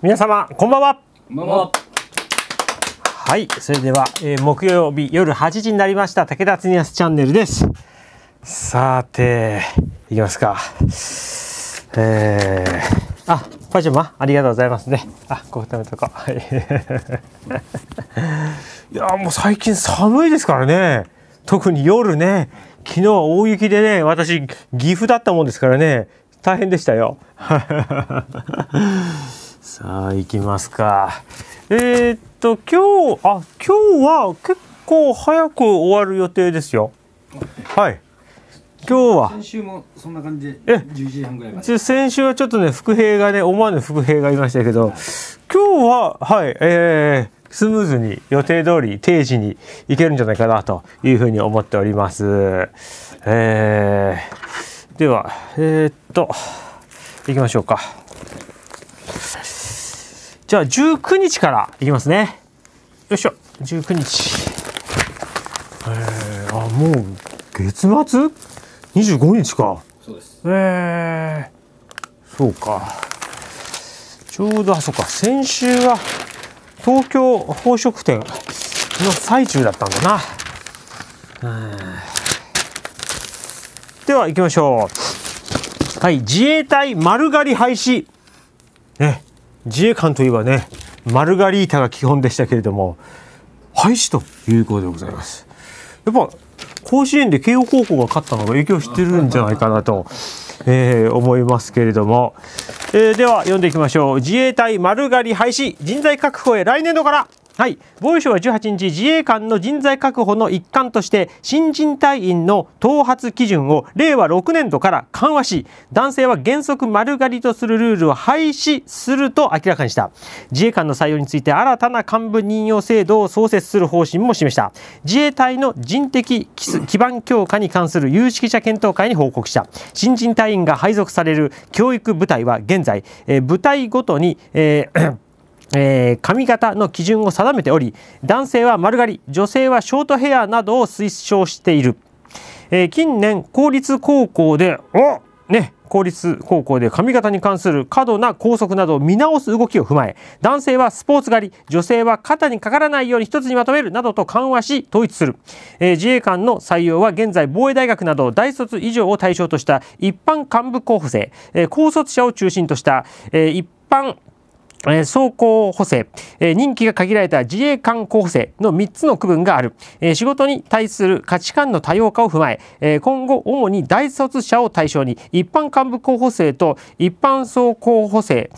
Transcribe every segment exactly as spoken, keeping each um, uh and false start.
皆様こんばんは。こんばんは。はい、それでは、えー、木曜日夜はちじになりました武田恒康チャンネルです。さていきますか。えー、あ、パジャマありがとうございますね。あ、こう食べとか。いやもう最近寒いですからね。特に夜ね。昨日は大雪でね、私岐阜だったもんですからね。大変でしたよ。さあ行きますか。えー、っと今日あ今日は結構早く終わる予定ですよ。はい。今日は先週もそんな感じでじゅういちじはんぐらいまで。先週はちょっとね伏兵がね思わぬ伏兵がいましたけど、今日ははい、えー、スムーズに予定通り定時に行けるんじゃないかなというふうに思っております。えー、ではえー、っと行きましょうか。じゃあじゅうくにちからいきますね。よいしょじゅうくにち、えー、あもう月末にじゅうごにちか。そうです。えー、そうか。ちょうどあそうか先週は東京宝飾展の最中だったんだな。うん、では行きましょう。はい、自衛隊丸刈り廃止ね。自衛官といえばね丸刈り板が基本でしたけれども廃止ということでございます。やっぱ甲子園で慶応高校が勝ったのが影響してるんじゃないかなと、えー、思いますけれども、えー、では読んでいきましょう。自衛隊丸刈り廃止、人材確保へ来年度から。はい、防衛省はじゅうはちにち、自衛官の人材確保の一環として新人隊員の頭髪基準をれいわろくねんどから緩和し、男性は原則丸刈りとするルールを廃止すると明らかにした。自衛官の採用について新たな幹部任用制度を創設する方針も示した。自衛隊の人的基盤強化に関する有識者検討会に報告した。新人隊員が配属される教育部隊は現在、えー、部隊ごとに、えーえー、髪型の基準を定めており、男性は丸刈り、女性はショートヘアなどを推奨している。えー、近年公立高校でおね公立高校で髪型に関する過度な校則などを見直す動きを踏まえ、男性はスポーツ狩り、女性は肩にかからないように一つにまとめるなどと緩和し統一する。えー、自衛官の採用は現在防衛大学など大卒以上を対象とした一般幹部候補生、えー、高卒者を中心とした、えー、一般総候補生、任期が限られた自衛官候補生のみっつの区分がある。仕事に対する価値観の多様化を踏まえ、今後主に大卒者を対象に一般幹部候補生と一般総候補生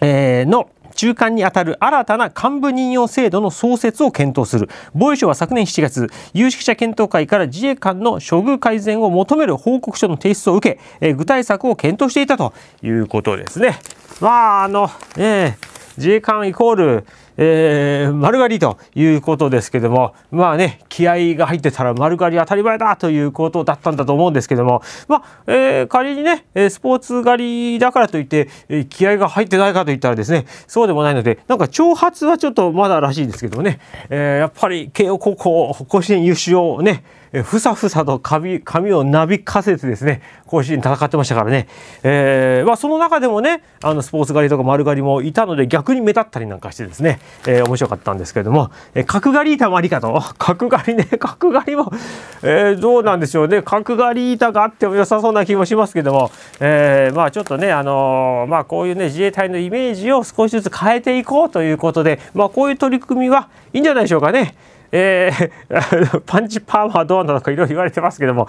の中間にあたる新たな幹部任用制度の創設を検討する。防衛省は昨年しちがつ、有識者検討会から自衛官の処遇改善を求める報告書の提出を受け、具体策を検討していたということですね。まああのえー、自衛官イコール、えー、丸刈りということですけども、まあね気合が入ってたら丸刈り当たり前だということだったんだと思うんですけども、まあ、えー、仮にねスポーツ狩りだからといって気合が入ってないかといったらですねそうでもないので、なんか長髪はちょっとまだらしいですけどもね、えー、やっぱり慶応高校甲子園優勝をねふさふさと 髪, 髪をなびかせてですね甲子園戦ってましたからね、えーまあ、その中でもねあのスポーツ狩りとか丸刈りもいたので逆に目立ったりなんかしてですね、えー、面白かったんですけれども、えー、角刈り板もありかと。角刈りね角刈りも、えー、どうなんでしょうね。角刈り板があっても良さそうな気もしますけども、えー、まあちょっとね、あのーまあ、こういうね自衛隊のイメージを少しずつ変えていこうということで、まあ、こういう取り組みはいいんじゃないでしょうかね。えー、パンチパーマはどうなのかいろいろ言われてますけども、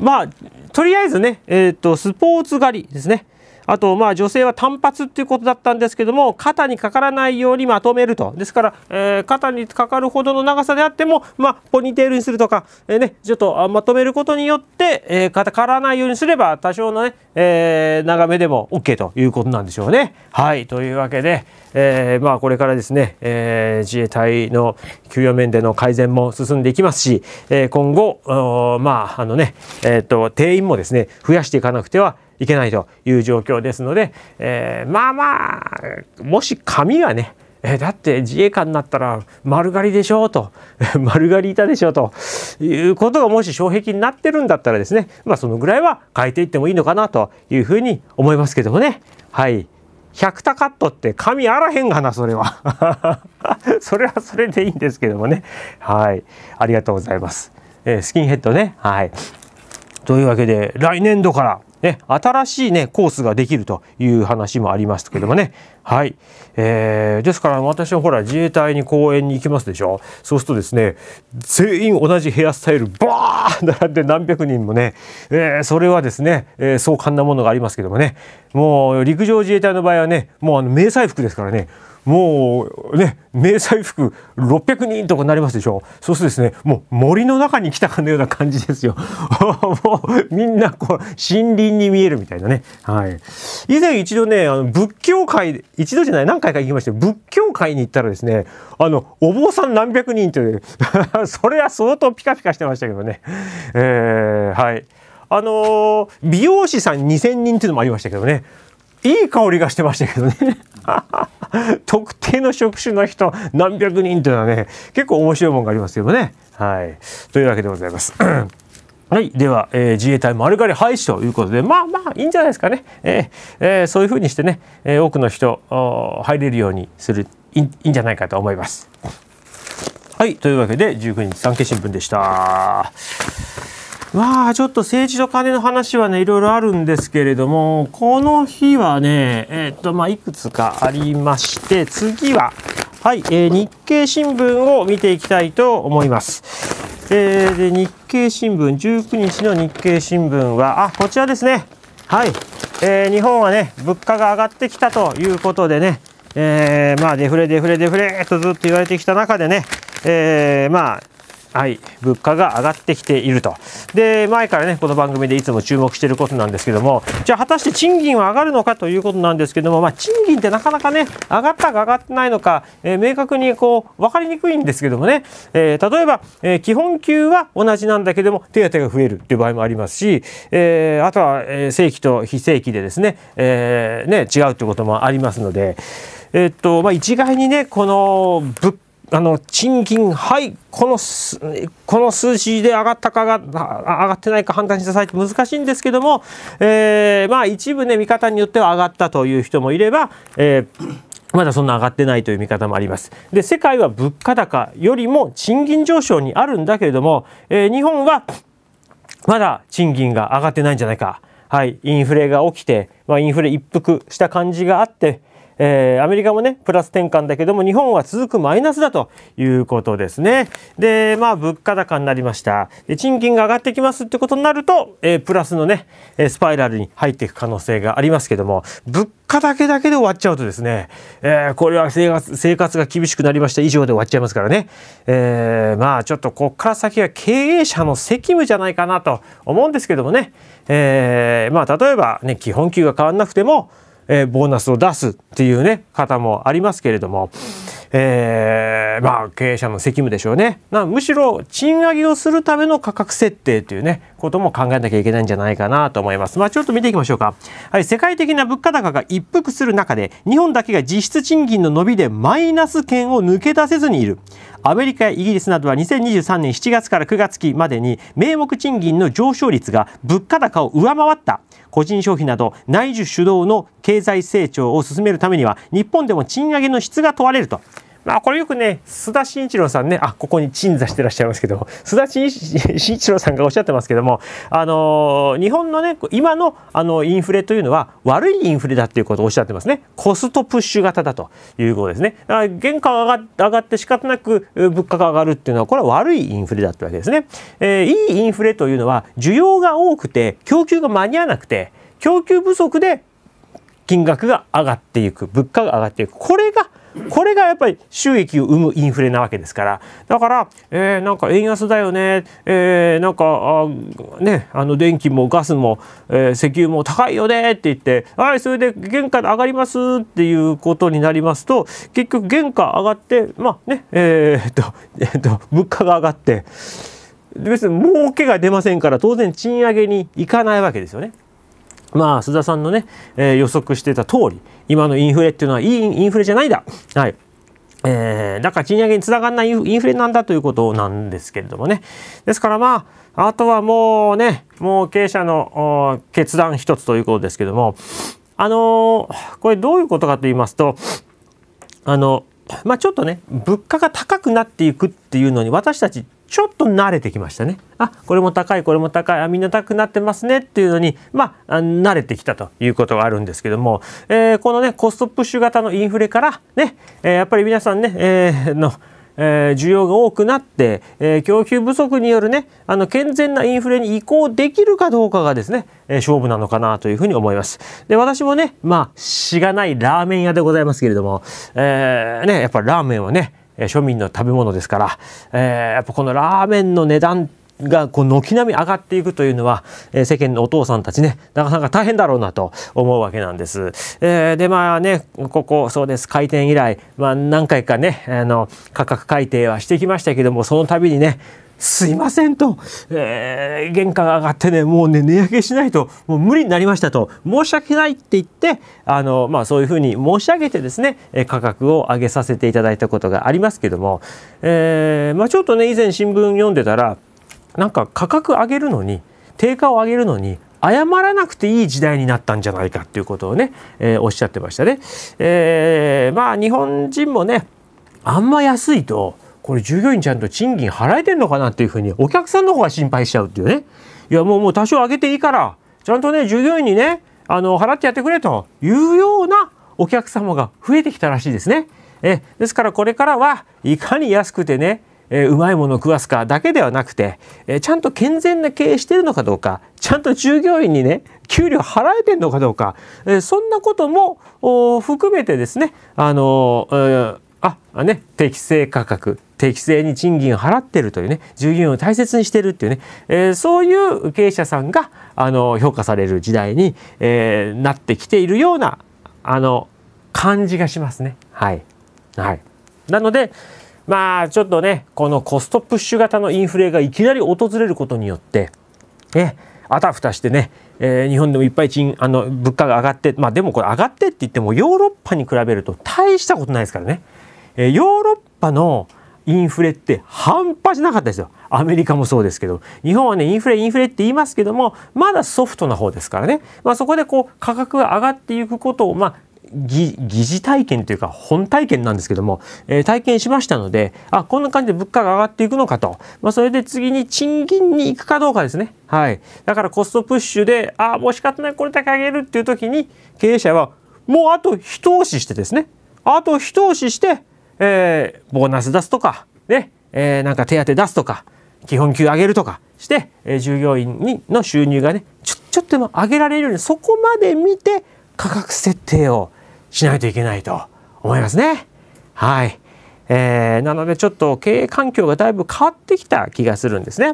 まあとりあえずね、えー、とスポーツ狩りですね。あとまあ女性は短髪っていうことだったんですけども、肩にかからないようにまとめると。ですから、えー、肩にかかるほどの長さであっても、まあ、ポニーテールにするとか、えーね、ちょっとまとめることによって、えー、かからないようにすれば多少のね、えー、長めでも オーケー ということなんでしょうね。はい、というわけで、えーまあ、これからですね、えー、自衛隊の給与面での改善も進んでいきますし、えー、今後まああのね、えー、と定員もですね増やしていかなくてはいけないという状況ですので、えー、まあまあもし髪がね、えー、だって自衛官になったら丸刈りでしょうと丸刈り板でしょうということがもし障壁になってるんだったらですね、まあそのぐらいは変えていってもいいのかなというふうに思いますけどもね。はい、百田カットって紙あらへんがな、それはそれはそれでいいんですけどもね。はい、ありがとうございます、えー、スキンヘッドね。はい、というわけで来年度からね、新しいねコースができるという話もありましたけどもね。はい、えー、ですから私はほら自衛隊に公演に行きますでしょ。そうするとですね、全員同じヘアスタイルバーッ並んで何百人もね、えー、それはですね、えー、壮観なものがありますけどもね、もう陸上自衛隊の場合はね、もうあの迷彩服ですからね、もうね迷彩服ろっぴゃくにんとかなりますでしょ。そうするとですね、もう森の中に来たかのような感じですよもうみんなこう森林に見えるみたいなね。はい、以前一度ね、あの仏教会、一度じゃない何回か行きまして、仏教会に行ったらですね、あのお坊さん何百人というそれは相当ピカピカしてましたけどね。えー、はい、あのー、美容師さんにせんにんっていうのもありましたけどね、いい香りがしてましたけどね特定の職種の人何百人というのはね、結構面白いものがありますけどね。はい、というわけでございますはい、では、えー、自衛隊丸刈り廃止ということで、まあまあいいんじゃないですかね。えーえー、そういうふうにしてね、えー、多くの人入れるようにする、いいんじゃないかと思います。はい、というわけでじゅうくにち産経新聞でした。まあちょっと政治と金の話はね、いろいろあるんですけれども、この日はね、えっとまあいくつかありまして、次ははい、えー、日経新聞を見ていきたいと思います。えー、で日経新聞、じゅうくにちの日経新聞はあこちらですね。はい、えー、日本はね物価が上がってきたということでね、えー、まあデフレデフレデフレとずっと言われてきた中でね、えー、まあはい、物価が上がってきていると。で、前からねこの番組でいつも注目していることなんですけども、じゃあ果たして賃金は上がるのかということなんですけども、まあ、賃金ってなかなかね上がったか上がってないのか、えー、明確にこう分かりにくいんですけどもね、えー、例えば、えー、基本給は同じなんだけども手当が増えるっていう場合もありますし、えー、あとは、えー、正規と非正規でですね、えー、ね違うってこともありますので、えーっとまあ、一概にねこの物価あの賃金、はいこの、この数字で上がったかが上がってないか判断してくださいって難しいんですけども、えー、まあ一部ね見方によっては上がったという人もいれば、えー、まだそんな上がってないという見方もあります。で、世界は物価高よりも賃金上昇にあるんだけれども、えー、日本はまだ賃金が上がってないんじゃないか。はい、インフレが起きて、まあ、インフレ一服した感じがあって。えー、アメリカもねプラス転換だけども日本は続くマイナスだということですね。でまあ物価高になりました。で賃金が上がってきますってことになると、えー、プラスのねスパイラルに入っていく可能性がありますけども、物価だけだけで終わっちゃうとですね、えー、これは生活、生活が厳しくなりました以上で終わっちゃいますからね、えー、まあちょっとこっから先は経営者の責務じゃないかなと思うんですけどもね、えー、まあ例えばね基本給が変わんなくてもえー、ボーナスを出すっていうね方もありますけれども、えー、まあ経営者の責務でしょうね。なむしろ賃上げをするための価格設定というねことも考えなきゃいけないんじゃないかなと思います。まあちょっと見ていきましょうか。はい、世界的な物価高が一服する中で日本だけが実質賃金の伸びでマイナス圏を抜け出せずにいる。アメリカやイギリスなどはにせんにじゅうさんねんしちがつからくがつ期までに名目賃金の上昇率が物価高を上回った。個人消費など内需主導の経済成長を進めるためには日本でも賃上げの質が問われると。まあこれよくね須田慎一郎さんね、あここに鎮座してらっしゃいますけども、須田慎一郎さんがおっしゃってますけども、あのー、日本のね今のあのインフレというのは悪いインフレだっていうことをおっしゃってますね。コストプッシュ型だということですね。だから原価が上がって仕方なく物価が上がるっていうのはこれは悪いインフレだってわけですね。えー、いいインフレというのは需要が多くて供給が間に合わなくて供給不足で金額が上がっていく、物価が上がっていく、これがこれがやっぱり収益を生むインフレなわけですから、だから、えー、なんか円安だよね、えー、なんかあねあの電気もガスも、えー、石油も高いよねって言って、はいそれで原価で上がりますっていうことになりますと、結局原価上がってまあねえー、っとえー、っと物価が上がって別に儲けが出ませんから当然賃上げに行かないわけですよね。まあ須田さんのね、えー、予測してた通り今のインフレっていうのはいいインフレじゃないだ、はいえー、だから賃上げにつながらないインフレなんだということなんですけれどもね。ですからまああとはもうねもう経営者の決断一つということですけども、あのー、これどういうことかと言いますと、あのまあちょっとね、物価が高くなっていくっていうのに私たちちょっと慣れてきましたね。あ、これも高いこれも高い、あ、みんな高くなってますねっていうのに、まあ、慣れてきたということがあるんですけども、えー、このねコストプッシュ型のインフレからね、えー、やっぱり皆さんね、えー、のえー、需要が多くなって、えー、供給不足によるね、あの健全なインフレに移行できるかどうかがですね、えー、勝負なのかなというふうに思います。で、私もね、まあしがないラーメン屋でございますけれども、えー、ね、やっぱラーメンはね、庶民の食べ物ですから、えー、やっぱこのラーメンの値段がこう軒並み上がっていくというのは、えー、世間のお父さんたちね、なかなか大変だろうなと思うわけなんです。えー、でまあね、ここそうです、開店以来、まあ、何回かね、あの価格改定はしてきましたけども、その度にね、すいませんと、えー、原価が上がってね、もうね、値上げしないと、もう無理になりましたと、申し訳ないって言って、あの、まあ、そういうふうに申し上げてですね、価格を上げさせていただいたことがありますけども、えー、まあ、ちょっとね、以前新聞読んでたら、なんか価格上げるのに、定価を上げるのに、謝らなくていい時代になったんじゃないかっていうことをね、えー、おっしゃってましたね。えー、まあ、日本人もね、あんま安いと、これ従業員ちゃんと賃金払えてんのかなっていうふうにお客さんの方が心配しちゃうっていうね。いや、もうもう多少上げていいから、ちゃんとね、従業員にね、あの、払ってやってくれというようなお客様が増えてきたらしいですね。え、ですからこれからはいかに安くてね、えー、うまいものを食わすかだけではなくて、えー、ちゃんと健全な経営してるのかどうか、ちゃんと従業員にね、給料払えてんのかどうか、えー、そんなことも含めてですね、あのー、えーあね、適正価格、適正に賃金を払ってるというね、従業員を大切にしてるっていうね、えー、そういう経営者さんがあの評価される時代に、えー、なってきているようなあの感じがしますね。はいはい、なのでまあちょっとね、このコストプッシュ型のインフレがいきなり訪れることによって、ね、あたふたしてね、えー、日本でもいっぱい賃あの物価が上がって、まあ、でもこれ上がってって言ってもヨーロッパに比べると大したことないですからね。ヨーロッパのインフレって半端じゃなかったですよ。アメリカもそうですけど、日本はね、インフレインフレって言いますけども、まだソフトな方ですからね。まあ、そこでこう価格が上がっていくことを、まあ疑似体験というか本体験なんですけども、えー、体験しましたので、あ、こんな感じで物価が上がっていくのかと、まあ、それで次に賃金に行くかどうかですね。はい、だからコストプッシュで、あ、もう仕方ないこれだけ上げるっていう時に、経営者はもうあと一押ししてですね、あと一押ししてえー、ボーナス出すとか、ね、えー、なんか手当出すとか、基本給上げるとかして、えー、従業員にの収入がね、ちょ、ちょっとでも上げられるように、そこまで見て価格設定をしないといけないと思いますね。はい、えー、なのでちょっと経営環境がだいぶ変わってきた気がするんですね。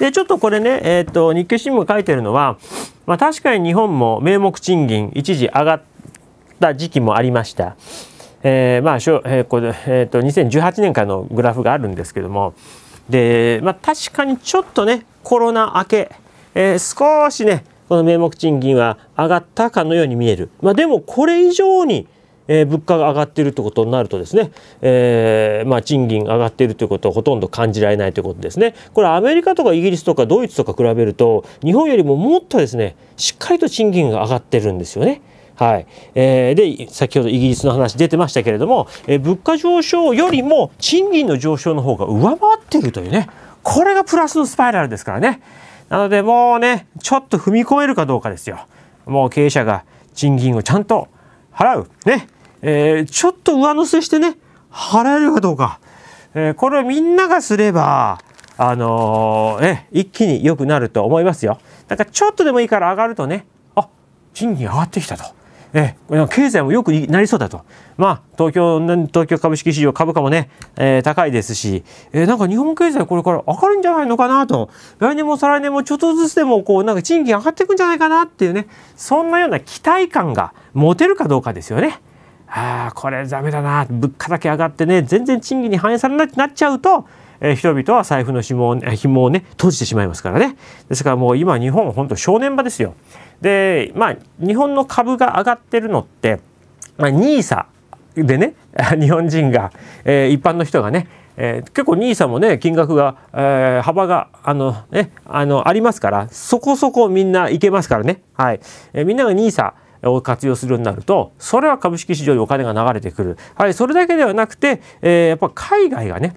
で、ちょっとこれね、えー、っと日経新聞が書いてるのは、まあ、確かに日本も名目賃金一時上がった時期もありました。えーまあえーこれえー、とにせんじゅうはちねんからのグラフがあるんですけども、で、まあ、確かにちょっとねコロナ明け、えー、少しねこの名目賃金は上がったかのように見える、まあ、でもこれ以上に、えー、物価が上がっているということになるとですね、えーまあ、賃金上がっているということをほとんど感じられないということですね。これアメリカとかイギリスとかドイツとか比べると日本よりももっとですねしっかりと賃金が上がってるんですよね。はい、えー、で先ほどイギリスの話出てましたけれども、えー、物価上昇よりも賃金の上昇の方が上回っているというね、これがプラスのスパイラルですからね。なのでもうねちょっと踏み込めるかどうかですよ。もう経営者が賃金をちゃんと払うね、えー、ちょっと上乗せしてね払えるかどうか、えー、これをみんながすればあのー、ね一気に良くなると思いますよ。だからちょっとでもいいから上がるとね、あ、賃金上がってきたと。えー、経済も良くなりそうだと、まあ、東京、東京株式市場株価もね、えー、高いですし、えー、なんか日本経済これから上がるんじゃないのかなと、来年も再来年もちょっとずつでもこうなんか賃金上がっていくんじゃないかなっていうね、そんなような期待感が持てるかどうかですよね。ああ、これダメだな、物価だけ上がってね全然賃金に反映されないってなっちゃうと、えー、人々は財布の紐を、紐をね閉じてしまいますからね。ですからもう今日本は本当正念場ですよ。で、まあ、日本の株が上がってるのって、まあ、ニーサ でね日本人が、えー、一般の人がね、えー、結構 ニーサ もね金額が、えー、幅があの、ね、あのありますから、そこそこみんないけますからね。はい、えー、みんなが ニーサ、を活用するようになると、それは株式市場にお金が流れてくる。はい、それだけではなくて、えー、やっぱ海外がね、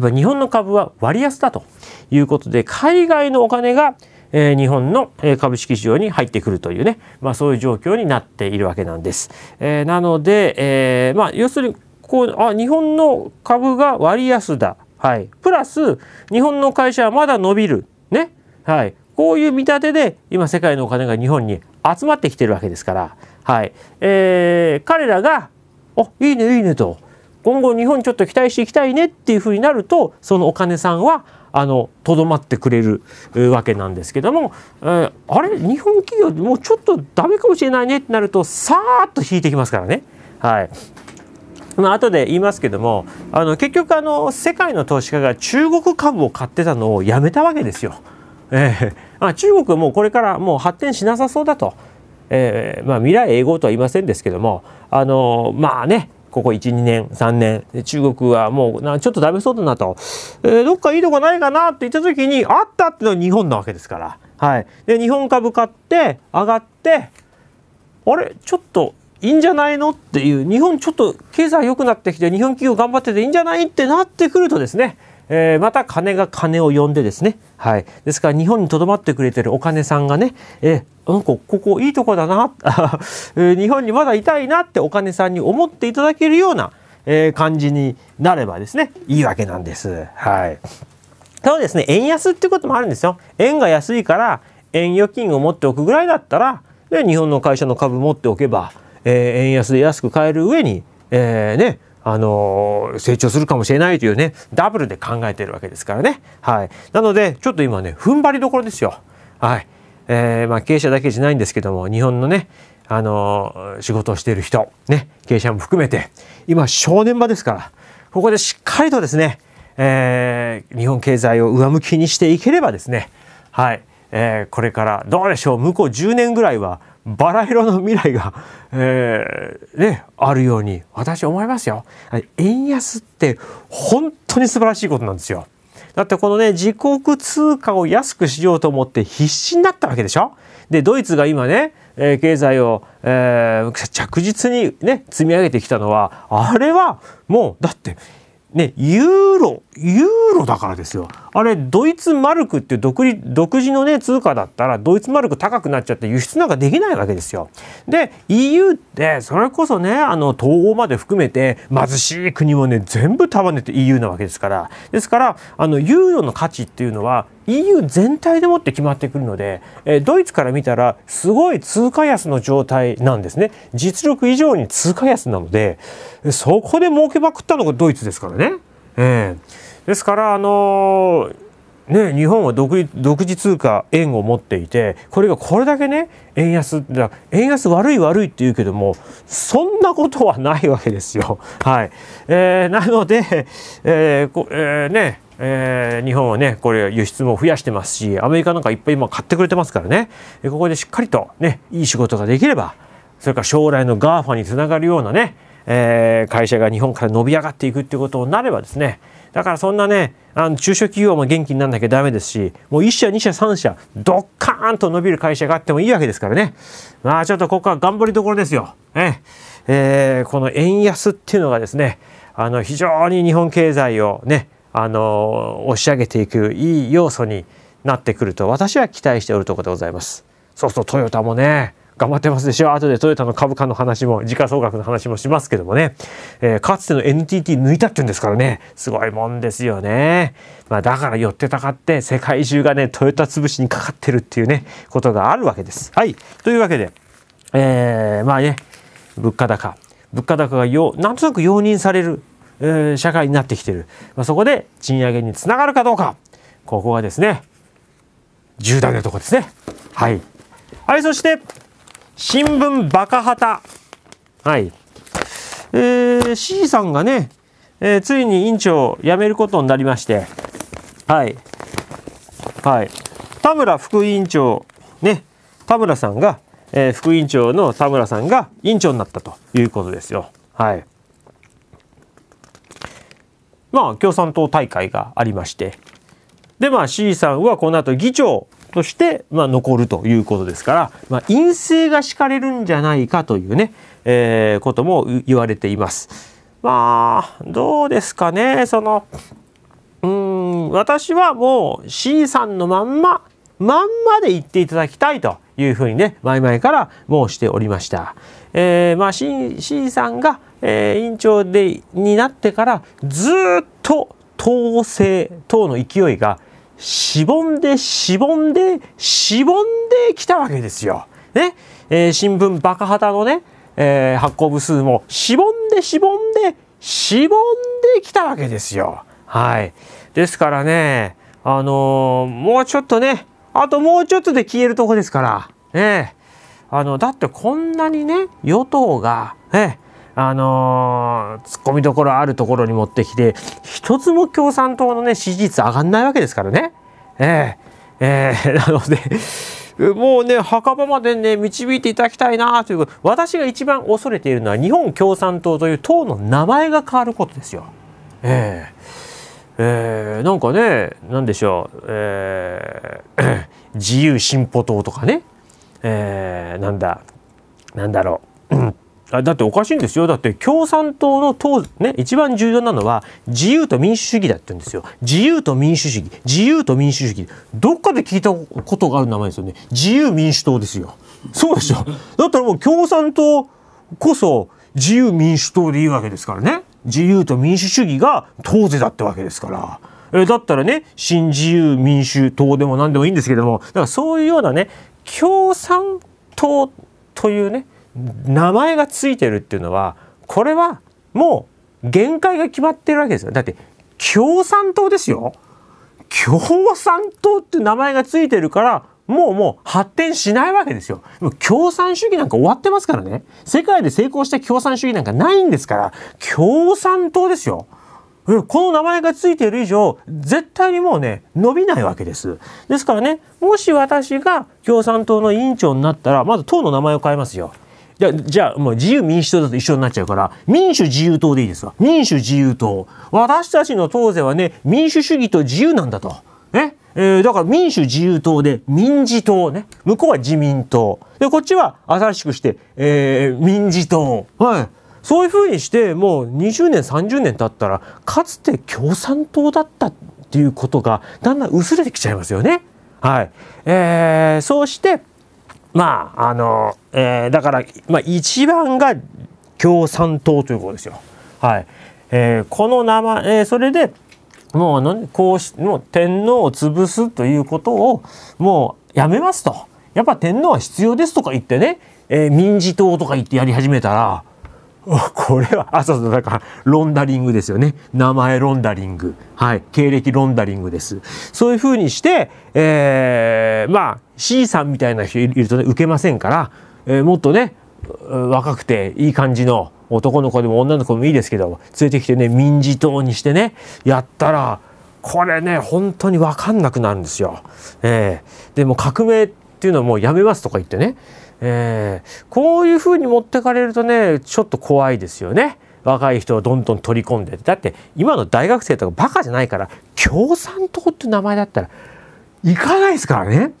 やっぱ日本の株は割安だということで、海外のお金がえー、日本の株式市場に入ってくるというね、まあ、そういう状況になっているわけなんです。えー、なので、えーまあ、要するにこうあ日本の株が割安だ、はい、プラス日本の会社はまだ伸びる、ねはい、こういう見立てで今世界のお金が日本に集まってきてるわけですから、はいえー、彼らが「あいいねいいね」と今後日本ちょっと期待していきたいねっていうふうになると、そのお金さんはあのとどまってくれるわけなんですけども、えー、あれ日本企業もうちょっとダメかもしれないねってなるとさーっと引いてきますからね。はいまあ後で言いますけども、あの結局あの世界の投資家が中国株を買ってたのをやめたわけですよ。えーまあ、中国はもうこれからもう発展しなさそうだと、えーまあ、未来永劫とは言いませんですけども、あのまあねここいち、にねん、さんねん中国はもうなちょっとダメそうだなと、えー、どっかいいとこないかなって言った時にあったってのは日本なわけですから、はい、で日本株買って上がってあれちょっといいんじゃないのっていう、日本ちょっと経済良くなってきて日本企業頑張ってていいんじゃないってなってくるとですね、えー、また金が金を呼んでですね、はい、ですから日本にとどまってくれてるお金さんがね、えー、なんかここいいとこだな日本にまだいたいなってお金さんに思っていただけるような、えー、感じになればですねいいわけなんです。はい、ただですね円安っていうこともあるんですよ。円が安いから円預金を持っておくぐらいだったら、ね、日本の会社の株持っておけば、えー、円安で安く買える上に、えー、ねあの成長するかもしれないというねダブルで考えてるわけですからね、はい、なのでちょっと今ね踏ん張りどころですよ。はいえーまあ、経営者だけじゃないんですけども、日本のね、あのー、仕事をしている人、ね、経営者も含めて今正念場ですから、ここでしっかりとですね、えー、日本経済を上向きにしていければですね、はいえー、これからどうでしょう、向こうじゅうねんぐらいはバラ色の未来が、えーね、あるように私は思いますよ。円安って本当に素晴らしいことなんですよ。だってこのね自国通貨を安くしようと思って必死になったわけでしょ。でドイツが今ね、えー、経済を、えー、着実にね積み上げてきたのは、あれはもうだってねユーロユーロだからですよ。あれドイツマルクっていう独立独自のね通貨だったらドイツマルク高くなっちゃって輸出なんかできないわけですよ。で イーユー ってそれこそねあの東欧まで含めて貧しい国もね全部束ねて イーユー なわけですから、ですからあのユーロの価値っていうのは イーユー 全体でもって決まってくるので、えドイツから見たらすごい通貨安の状態なんですね。実力以上に通貨安なので、そこで儲けまくったのがドイツですからね。えー、ですから、あのーね、日本は 独, 独自通貨円を持っていて、これがこれだけね円安だ円安悪い悪いって言うけどもそんなことはないわけですよ。はいえー、なので、えーこえーねえー、日本はねこれ輸出も増やしてますし、アメリカなんかいっぱい今買ってくれてますからね、ここでしっかりと、ね、いい仕事ができれば、それから将来の ガーファ につながるようなねえー、会社が日本から伸び上がっていくっていうことになればですね、だからそんなねあの中小企業も元気にならなきゃダメですし、もういっしゃにしゃさんしゃドッカーンと伸びる会社があってもいいわけですからね、まあちょっとここは頑張りどころですよ。ええー、この円安っていうのがですねあの非常に日本経済をねあの押し上げていくいい要素になってくると私は期待しておるところでございます。そうそうトヨタもね頑張ってますでしょ。後でトヨタの株価の話も時価総額の話もしますけどもね、えー、かつての エヌティーティー 抜いたっていうんですからね、すごいもんですよね。まあ、だから寄ってたかって世界中がねトヨタ潰しにかかってるっていうねことがあるわけです。はい、というわけで、えー、まあね物価高物価高がよなんとなく容認される、えー、社会になってきてる、まあ、そこで賃上げにつながるかどうか、ここがですね重大なとこですね。はい、はい、そして新聞バカ旗、はいえー、C さんがね、えー、ついに委員長を辞めることになりまして、はいはい、田村副委員長、ね、田村さんが、えー、副委員長の田村さんが委員長になったということですよ。はい、まあ共産党大会がありまして、で、まあ、C さんはこの後議長として、まあ、残るということですから、まあ、陰性が敷かれるんじゃないかというね、えー、ことも言われています。まあ、どうですかね、そのうーん私はもう C さんのまんままんまで言っていただきたいというふうにね前々から申しておりました。えーまあ、C, C さんが、えー、委員長でになってからずっと党勢党の勢いがしぼんでしぼんでしぼんできたわけですよ。ねえー、新聞バカ旗のね、えー、発行部数もしぼんでしぼんでしぼんできたわけですよ。はい、ですからね、あのー、もうちょっとねあともうちょっとで消えるとこですから、ね、あのだってこんなにね与党が、ねあのー、突っ込みどころあるところに持ってきて一つも共産党の、ね、支持率上がんないわけですからね。えーえー、なのでもうね墓場までね導いていただきたいなということ。私が一番恐れているのは日本共産党という党の名前が変わることですよ。えーえー、なんかね何でしょう、えー、自由進歩党とかね、えー、なんだなんだろうあだっておかしいんですよ。だって共産党の党、ね、一番重要なのは自由と民主主義だって言うんですよ。自由と民主主義自由と民主主義どっかで聞いたことがある名前ですよね。自由民主党ですよ。そうでしょ。だったらもう共産党こそ自由民主党でいいわけですからね。自由と民主主義が党是だってわけですから。えだったらね新自由民主党でも何でもいいんですけども、だからそういうようなね共産党というね名前がついてるっていうのはこれはもう限界が決まってるわけですよ。だって共産党ですよ。共産党って名前がついてるからもうもう発展しないわけですよ。もう共産主義なんか終わってますからね。世界で成功した共産主義なんかないんですから共産党ですよ。この名前がついている以上絶対にもうね伸びないわけです。ですからねもし私が共産党の委員長になったらまず党の名前を変えますよ。じゃあ、じゃあもう自由民主党だと一緒になっちゃうから民主自由党でいいですわ。民主自由党。私たちの党勢はね民主主義と自由なんだと。ねえー、だから民主自由党で民自党ね。向こうは自民党でこっちは新しくして、えー、民自党。はい、そういうふうにしてもうにじゅうねんさんじゅうねん経ったらかつて共産党だったっていうことがだんだん薄れてきちゃいますよね。はいえー、そうしてまああのえー、だから、まあ、一番が共産党ということですよ。はいえー、この名前、えー、それでもう何こうしもう天皇を潰すということをもうやめますと。やっぱ天皇は必要ですとか言ってね、えー、民自党とか言ってやり始めたらこれはあそうそうだからロンダリングですよね。名前ロンダリング、はい、経歴ロンダリングです。そういうふうにして、えー、まあ C さんみたいな人いるとねウケませんから、えー、もっとね若くていい感じの男の子でも女の子でもいいですけど連れてきてね民自党にしてねやったらこれね本当に分かんなくなるんですよ。えー、でも革命っていうのはもうやめますとか言ってね。えー、こういう風に持ってかれるとねちょっと怖いですよね。若い人をどんどん取り込んでだって今の大学生とかバカじゃないから共産党って名前だったらいかないですからね。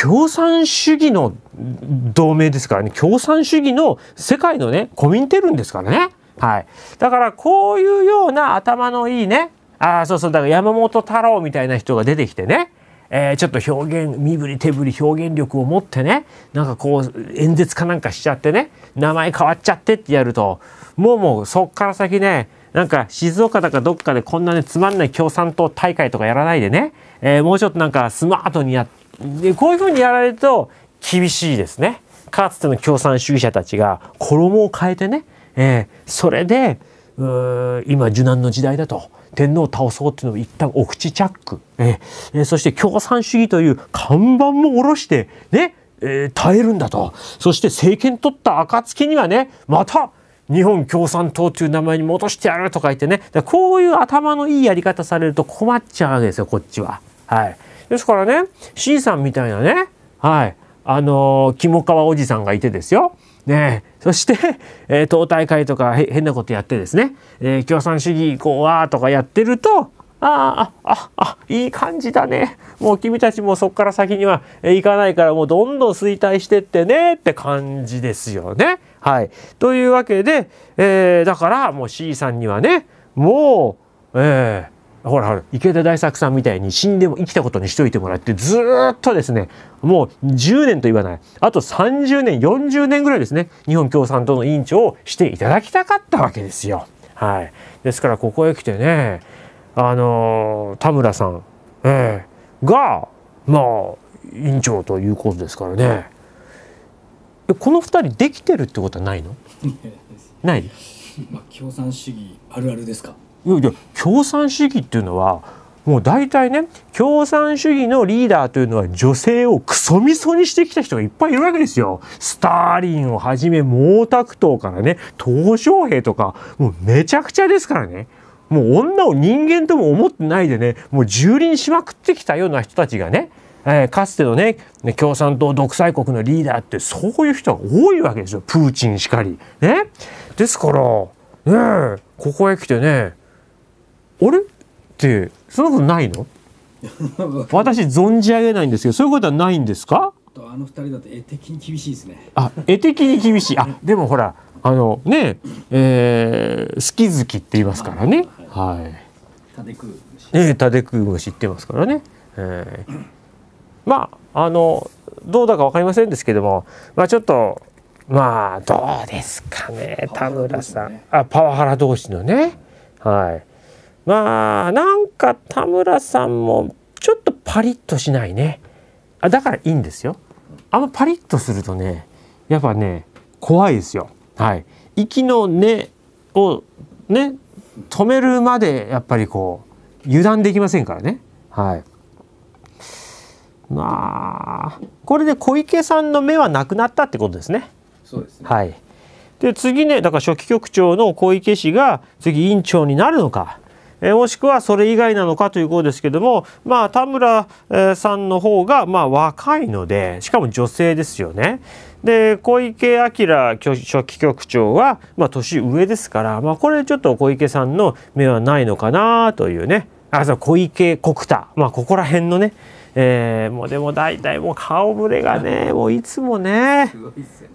共産主義の同盟ですからね。共産主義の世界のねコミンテルンですからね。はい、だからこういうような頭のいいねあそうそうだから山本太郎みたいな人が出てきてねえー、ちょっと表現身振り手振り表現力を持ってねなんかこう演説かなんかしちゃってね名前変わっちゃってってやるともうもうそっから先ねなんか静岡だかどっかでこんなねつまんない共産党大会とかやらないでね、えー、もうちょっとなんかスマートにやっこういうふうにやられると厳しいですね。かつての共産主義者たちが衣を変えてね、えー、それでうー今受難の時代だと。天皇を倒そうっていうのを一旦お口チャック、えー、そして共産主義という看板も下ろしてね、えー、耐えるんだと。そして政権取った暁にはねまた日本共産党という名前に戻してやるとか言ってねだこういう頭のいいやり方されると困っちゃうわけですよこっちは。はい、ですからね C さんみたいなね、はい、あのー、肝川おじさんがいてですよね、そして、えー、党大会とか変なことやってですね、えー、共産主義こうわーとかやってるとああ、あ、あ、いい感じだね。もう君たちもそこから先には行かないから、もうどんどん衰退してってねって感じですよね。はい。というわけで、えー、だからもう C さんにはね、もう、えー、ほらほら、池田大作さんみたいに死んでも生きたことにしといてもらって、ずーっとですね、もうじゅうねんと言わない。あとさんじゅうねん、よんじゅうねんぐらいですね、日本共産党の委員長をしていただきたかったわけですよ。はい。ですからここへ来てね、あの田村さん、えー、がまあ委員長ということですからね。このふたりできてるってことはないの？ない。まあ、共産主義あるあるですか？いやいや、共産主義っていうのはもう大体ね、共産主義のリーダーというのは女性をクソみそにしてきた人がいっぱいいるわけですよ。スターリンをはじめ毛沢東からね、鄧小平とか、もうめちゃくちゃですからね。もう女を人間とも思ってないでね、もう蹂躙しまくってきたような人たちがね、えー、かつてのね、共産党独裁国のリーダーってそういう人が多いわけですよ。プーチンしかり。ね。ですから、ね、ここへ来てね、あれって、そんなことないの？私存じ上げないんですけど、そういうことはないんですか？あのふたりだと絵的に厳しいですね。あ、絵的に厳しい。あ、でもほら、あのね、えー、好き好きって言いますからね。はい。たでくう虫。ええ、たでくう虫って言いますからね。えー、まああのどうだかわかりませんですけども、まあちょっとまあどうですかね、田村さん、ね、あ、パワハラ同士のね、はい。まあなんか田村さんもちょっとパリッとしないね。あ、だからいいんですよ。あんまパリッとするとね、やっぱね怖いですよ。はい、息の根をね止めるまでやっぱりこう油断できませんからね。はい、まあこれで小池さんの目はなくなったってことですね。そうですね。はい、で次ね、だから書記局長の小池氏が次委員長になるのか、えもしくはそれ以外なのかということですけども、まあ田村さんの方がまあ若いので、しかも女性ですよね。で小池晃書記局長は、まあ、年上ですから、まあ、これちょっと小池さんの目はないのかなというね。あ、そう、小池国太、まあ、ここら辺のね、えー、もうでも大体もう顔ぶれがねもういつもね、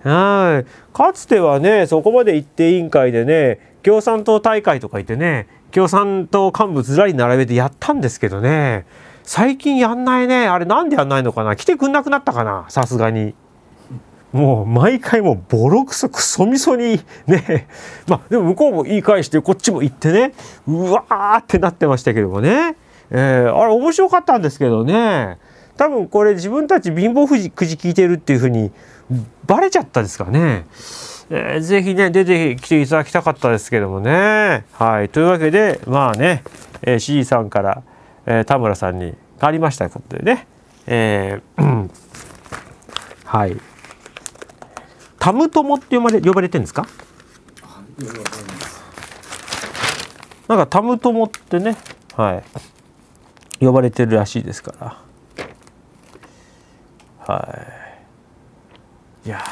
はい、かつてはねそこまで行って委員会でね共産党大会とか行ってね共産党幹部ずらり並べてやったんですけどね、最近やんないね。あれなんでやんないのかな、来てくんなくなったかな、さすがに。もう毎回もうボロクソクソみそにねまあでも向こうも言い返してこっちも言ってね、うわーってなってましたけどもね、えー、あれ面白かったんですけどね、多分これ自分たち貧乏くじ聞いてるっていうふうにバレちゃったですかね。えー、ぜひね出てきていただきたかったですけどもね。はい、というわけでまあね、えー、C さんから、えー、田村さんに変わりましたことでね、えー、はい、タム友って呼ばれ呼ばれてるんですか？なんかタム友ってね、はい、呼ばれてるらしいですから。はい。いや、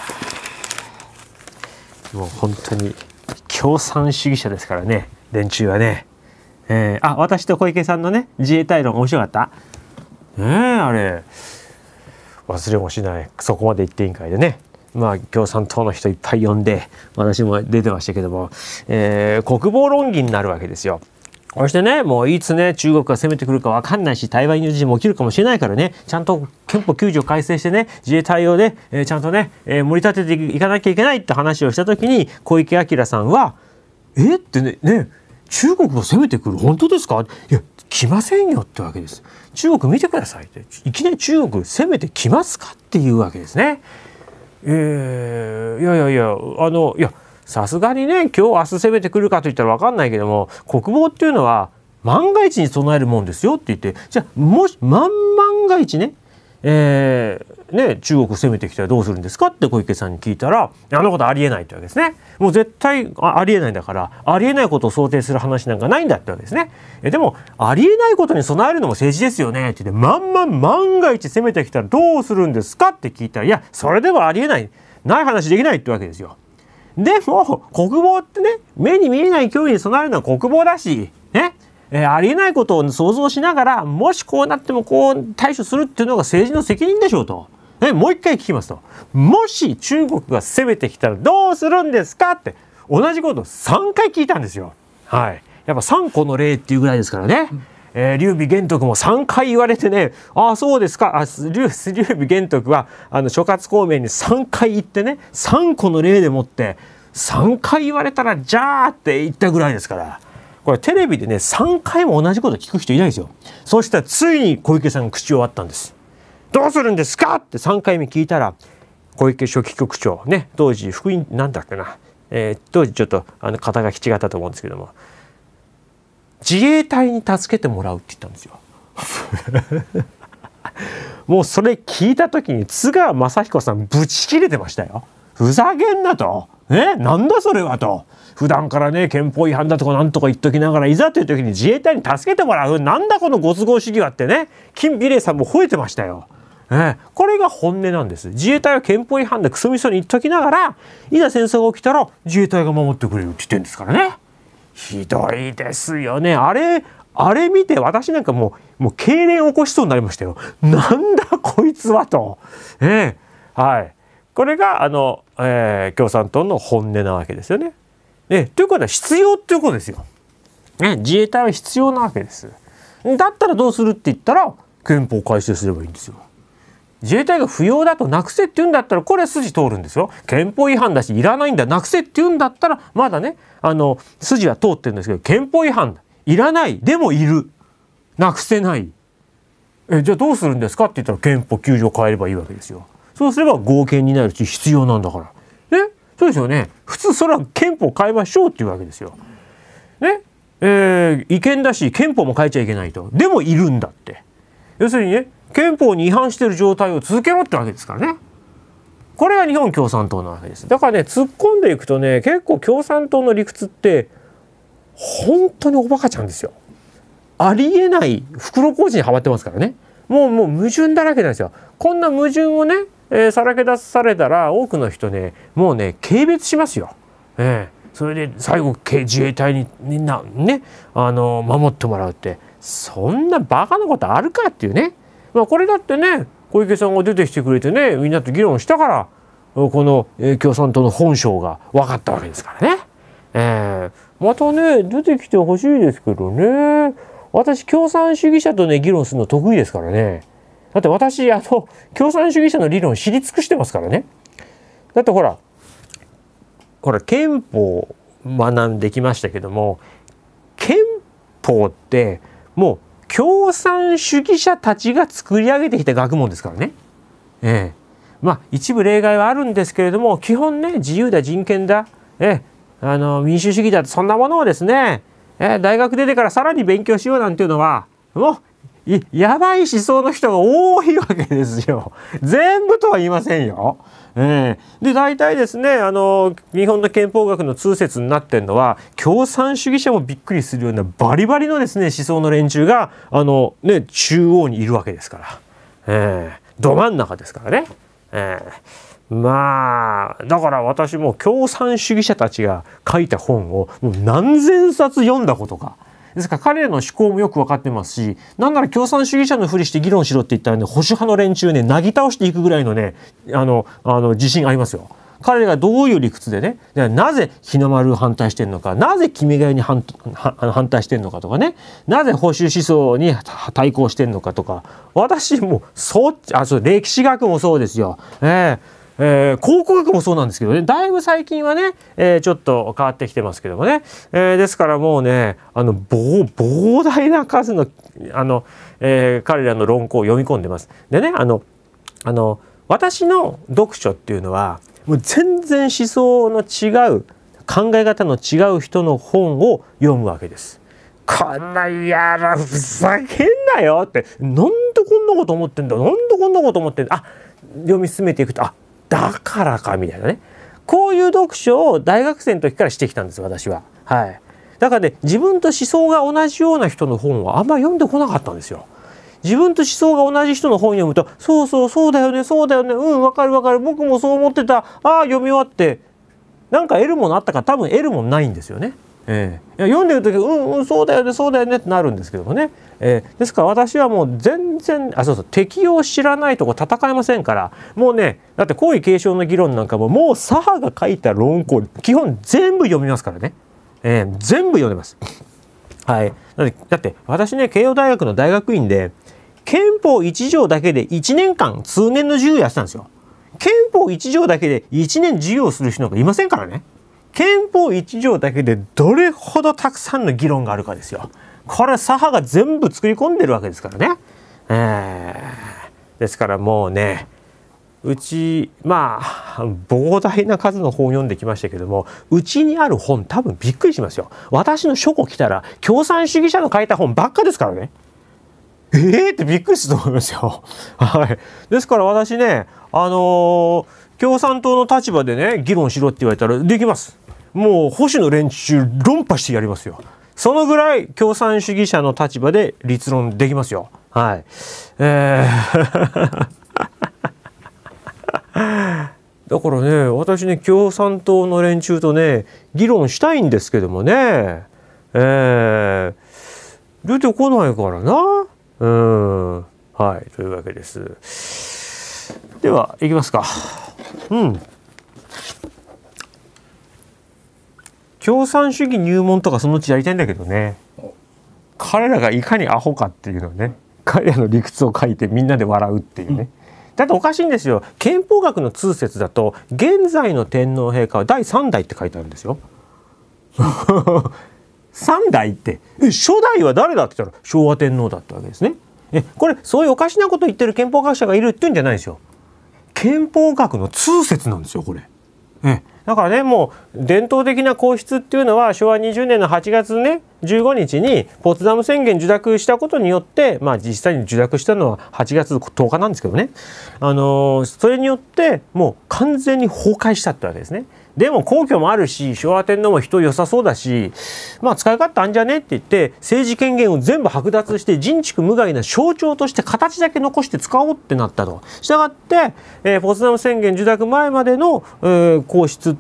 もう本当に共産主義者ですからね、連中はね。えー、あ、私と小池さんのね自衛隊論面白かった。ええー、あれ忘れもしない。そこまで言って委員会でね。まあ、共産党の人いっぱい呼んで私も出てましたけども、えー、国防論議になるわけですよ。そしてねもういつね中国が攻めてくるか分かんないし台湾有事も起きるかもしれないからね、ちゃんと憲法きゅう条改正してね自衛隊をね、えー、ちゃんとね、えー、盛り立てていかなきゃいけないって話をした時に小池晃さんは「えっ?」ってね、ね中国が攻めてくる本当ですか、いや来ませんよってわけです。中国見てくださいっていきなり中国攻めてきますかっていうわけですね。えー、いやいやいや、あのいやさすがにね今日明日攻めてくるかといったら分かんないけども国防っていうのは万が一に備えるもんですよって言って、じゃあもし万万が一ね、えー、ね中国攻めてきたらどうするんですかって小池さんに聞いたら、あのことありえないってわけですね。もう絶対 あ, ありえないんだからありえないことを想定する話なんかないんだってわけですね。えでもありえないことに備えるのも政治ですよねって言って、万万万が一攻めてきたらどうするんですかって聞いたら、いやそれでもありえないない話できないってわけですよ。でも国防ってね目に見えない脅威に備えるのは国防だしね、えー、ありえないことを想像しながら、もしこうなってもこう対処するっていうのが政治の責任でしょうと。ね、もう一回聞きますと。もし中国が攻めてきたらどうするんですかって、同じことをさんかい聞いたんですよ。はい。やっぱさんこの例っていうぐらいですからね。えー、劉備玄徳もさんかい言われてね、ああそうですか、あ劉備玄徳はあの諸葛孔明にさんかい言ってね、さんこの例でもってさんかい言われたらじゃあって言ったぐらいですから。これテレビでねさんかいも同じこと聞く人いないですよ。そうしたらついに小池さんが口を割ったんです。どうするんですかってさんかいめ聞いたら、小池書記局長ね、当時福音なんだっけな、えー、当時ちょっとあの肩書き違ったと思うんですけども、自衛隊に助けてもらうって言ったんですよ。もうそれ聞いた時に津川雅彦さんぶち切れてましたよ。ふざけんなと。ね、なんだそれはと。普段からね憲法違反だとかなんとか言っときながら、いざという時に自衛隊に助けてもらう、なんだこのご都合主義はってね、金比例さんも吠えてましたよ。ね、これが本音なんです。自衛隊は憲法違反でクソみそに言っときながら、いざ戦争が起きたら自衛隊が守ってくれるって言ってるんですからね。ひどいですよね。あれあれ見て私なんかもうもう痙攣を起こしそうになりましたよ。なんだこいつはと。ね、はい、これがあの、えー、共産党の本音なわけですよね。ね、ということは必要っていうことですよ。ね、自衛隊は必要なわけです。だったらどうするって言ったら、憲法改正すればいいんですよ。自衛隊が不要だとなくせって言うんだったら、これは筋通るんですよ。憲法違反だしいらないんだなくせって言うんだったらまだね、あの筋は通ってるんですけど、憲法違反だいらないでもいるなくせない、えじゃあどうするんですかって言ったら憲法きゅうじょう変えればいいわけですよ。そうすれば合憲になるし必要なんだからね。そうですよね。普通それは憲法変えましょうっていうわけですよ。ね、えー、違憲だし憲法も変えちゃいけないと。でもいるんだって。要するにね、憲法に違反している状態を続けろってわけですからね。これが日本共産党なわけです。だからね、突っ込んでいくとね、結構共産党の理屈って本当におバカちゃんですよ。ありえない袋小路にはまってますからね。もうもう矛盾だらけなんですよ。こんな矛盾をね、えー、さらけ出されたら多くの人ね、もうね軽蔑しますよ。えー、それで最後自衛隊にみんなね、あのー、守ってもらうって、そんなバカなことあるかっていうね。まあこれだってね、小池さんが出てきてくれてね、みんなと議論したからこの共産党の本性が分かったわけですからね。えー、またね出てきてほしいですけどね。私共産主義者とね議論するの得意ですからね。だって私あの共産主義者の理論知り尽くしてますからね。だってほらほら憲法学んできましたけども、憲法ってもう共産主義者たちが作り上げてきた学問ですからね。ええ、まあ一部例外はあるんですけれども、基本ね自由だ人権だ、ええ、あの民主主義だ、そんなものをですね、ええ、大学出てからさらに勉強しようなんていうのはもういやばい思想の人が多いわけですよ。全部とは言いませんよ。ええ、で大体ですね、あの日本の憲法学の通説になってるのは、共産主義者もびっくりするようなバリバリのですね思想の連中があの、ね、中央にいるわけですから、ええ、ど真ん中ですからね。ええ、まあだから私も共産主義者たちが書いた本をもう何千冊読んだことか。ですから彼らの思考もよく分かってますし、なんなら共産主義者のふりして議論しろって言ったらね、保守派の連中ねなぎ倒していくぐらいのねあのあの自信ありますよ。彼らがどういう理屈でね、なぜ日の丸を反対してるのか、なぜキメガイに 反, 反対してるのかとかね、なぜ保守思想に対抗してるのかとか、私もそう、あそう歴史学もそうですよ。えーえー、考古学もそうなんですけどね、だいぶ最近はね、えー、ちょっと変わってきてますけどもね、えー、ですからもうねあの 膨, 膨大な数の、あの、えー、彼らの論考を読み込んでます。でねあのあの私の読書っていうのはもう全然思想の違う考え方の違う人の本を読むわけです。こんなやらふざけんなよって、なんでこんなこと思ってんだ、なんでこんなこと思ってんだ、あ読み進めていくと、あだからかみたいなね、こういう読書を大学生の時からしてきたんです私は。はい、だからね自分と思想が同じような人の本はあんまり読んでこなかったんですよ。自分と思想が同じ人の本読むと、そうそうそうだよねそうだよね、うんわかるわかる、僕もそう思ってた、ああ読み終わってなんか得るものあったか、多分得るものないんですよね。えー、いや読んでる時うんうんそうだよねそうだよねってなるんですけどもね、えー、ですから私はもう全然あそうそう敵を知らないとこ戦えませんから、もうねだって皇位継承の議論なんかももう左派が書いた論考基本全部読みますからね、えー、全部読んでます。はい、だって私ね慶応大学の大学院で憲法いち条だけでいちねんかん通年の授業やってたんですよ。憲法いち条だけでいちねん授業する人なんかいませんからね。憲法いち条だけでどれほどたくさんの議論があるかですよ。これは左派が全部作り込んでるわけですからね。えー、ですからもうねうちまあ膨大な数の本を読んできましたけども、うちにある本多分びっくりしますよ。私の書庫来たら共産主義者の書いた本ばっかですからね。えーってびっくりすると思いますよ。はい、ですから私ねあのー、共産党の立場でね議論しろって言われたらできます。もう保守の連中論破してやりますよ。そのぐらい共産主義者の立場で立論できますよ。はい、えーだからね私ね共産党の連中とね議論したいんですけどもね、えー、出てこないからな。うんはいというわけです。ではいきますか。うん。共産主義入門とかそのうちやりたいんだけどね。彼らがいかにアホかっていうのをね彼らの理屈を書いてみんなで笑うっていうね。うんだっておかしいんですよ。憲法学の通説だと現在の天皇陛下はだいさんだいって書いてあるんですよ。さんだいって初代は誰だって言ったら昭和天皇だったわけですね。えこれそういうおかしなことを言ってる憲法学者がいるっていうんじゃないですよ。憲法学の通説なんですよこれ。えだからねもう伝統的な皇室っていうのはしょうわにじゅうねんのはちがつねじゅうごにちにポツダム宣言受諾したことによってまあ実際に受諾したのははちがつとおかなんですけどね、あのー、それによってもう完全に崩壊したってわけですね。でも皇居もあるし昭和天皇も人良さそうだしまあ使い勝手あんじゃねって言って政治権限を全部剥奪して人畜無害な象徴として形だけ残して使おうってなったと。したがって、えー、ポツダム宣言受諾前までの、えー、皇室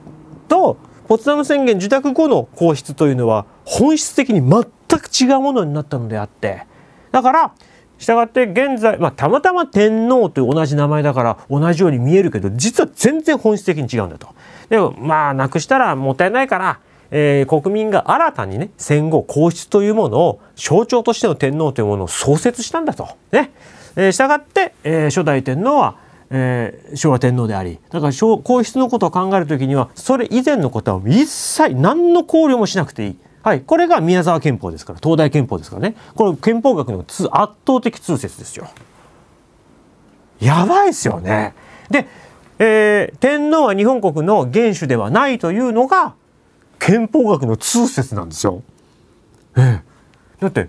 とポツダム宣言受諾後の皇室というのは本質的に全く違うものになったのであって、だからしたがって現在、まあ、たまたま天皇という同じ名前だから同じように見えるけど実は全然本質的に違うんだと。でもまあなくしたらもったいないから、えー、国民が新たにね戦後皇室というものを象徴としての天皇というものを創設したんだと。ねえー、したがって、えー、初代天皇は、えー、昭和天皇であり、だから皇室のことを考える時にはそれ以前のことは一切何の考慮もしなくていい。はい、これが宮沢憲法ですから東大憲法ですからね。これ憲法学の圧倒的通説ですよ。やばいですよね。で、えー、天皇は日本国の元首ではないというのが憲法学の通説なんですよ。えー、だって、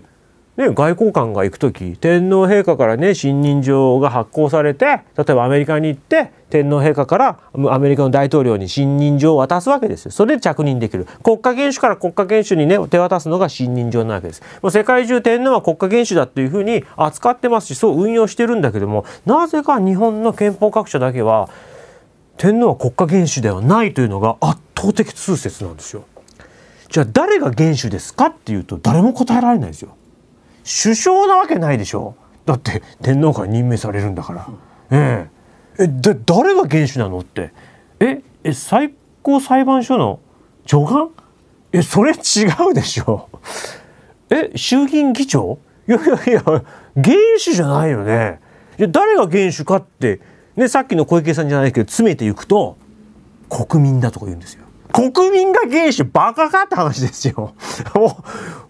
ね、外交官が行く時天皇陛下からね信任状が発行されて例えばアメリカに行って天皇陛下からアメリカの大統領に信任状を渡すわけですよ。それで着任できる。国家元首から国家元首にね手渡すのが信任状なわけです。もう世界中天皇は国家元首だというふうに扱ってますしそう運用してるんだけども、なぜか日本の憲法学者だけは天皇は国家元首ではないというのが圧倒的通説なんですよ。じゃあ誰が元首ですかっていうと誰も答えられないですよ。首相なわけないでしょ。だって天皇から任命されるんだから、ええ、えで誰が元首なのって、ええ最高裁判所の長官、えそれ違うでしょ。え衆議院議長、いやいやいや元首じゃないよね。いや誰が元首かって、ね、さっきの小池さんじゃないけど詰めていくと国民だとか言うんですよ。国民が元首バカかって話ですよ。もう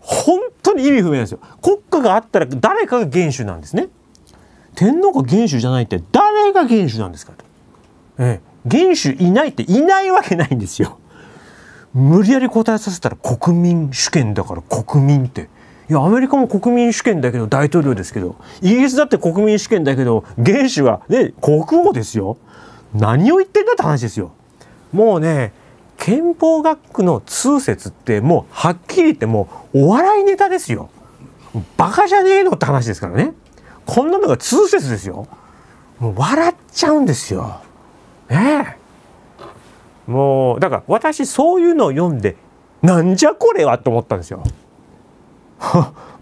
本当に意味不明ですよ。国家があったら誰かが元首なんですね。天皇が元首じゃないって誰が元首なんですかと。ええ、元首いないっていないわけないんですよ。無理やり答えさせたら国民主権だから国民って。いやアメリカも国民主権だけど大統領ですけど、イギリスだって国民主権だけど元首はね国王ですよ。何を言ってんだって話ですよ。もうね憲法学の通説ってもうはっきり言ってもうお笑いネタですよ。バカじゃねえのって話ですからね。こんなのが通説ですよ。もう笑っちゃうんですよ。ねえ。もうだから私そういうのを読んでなんじゃこれはと思ったんですよ。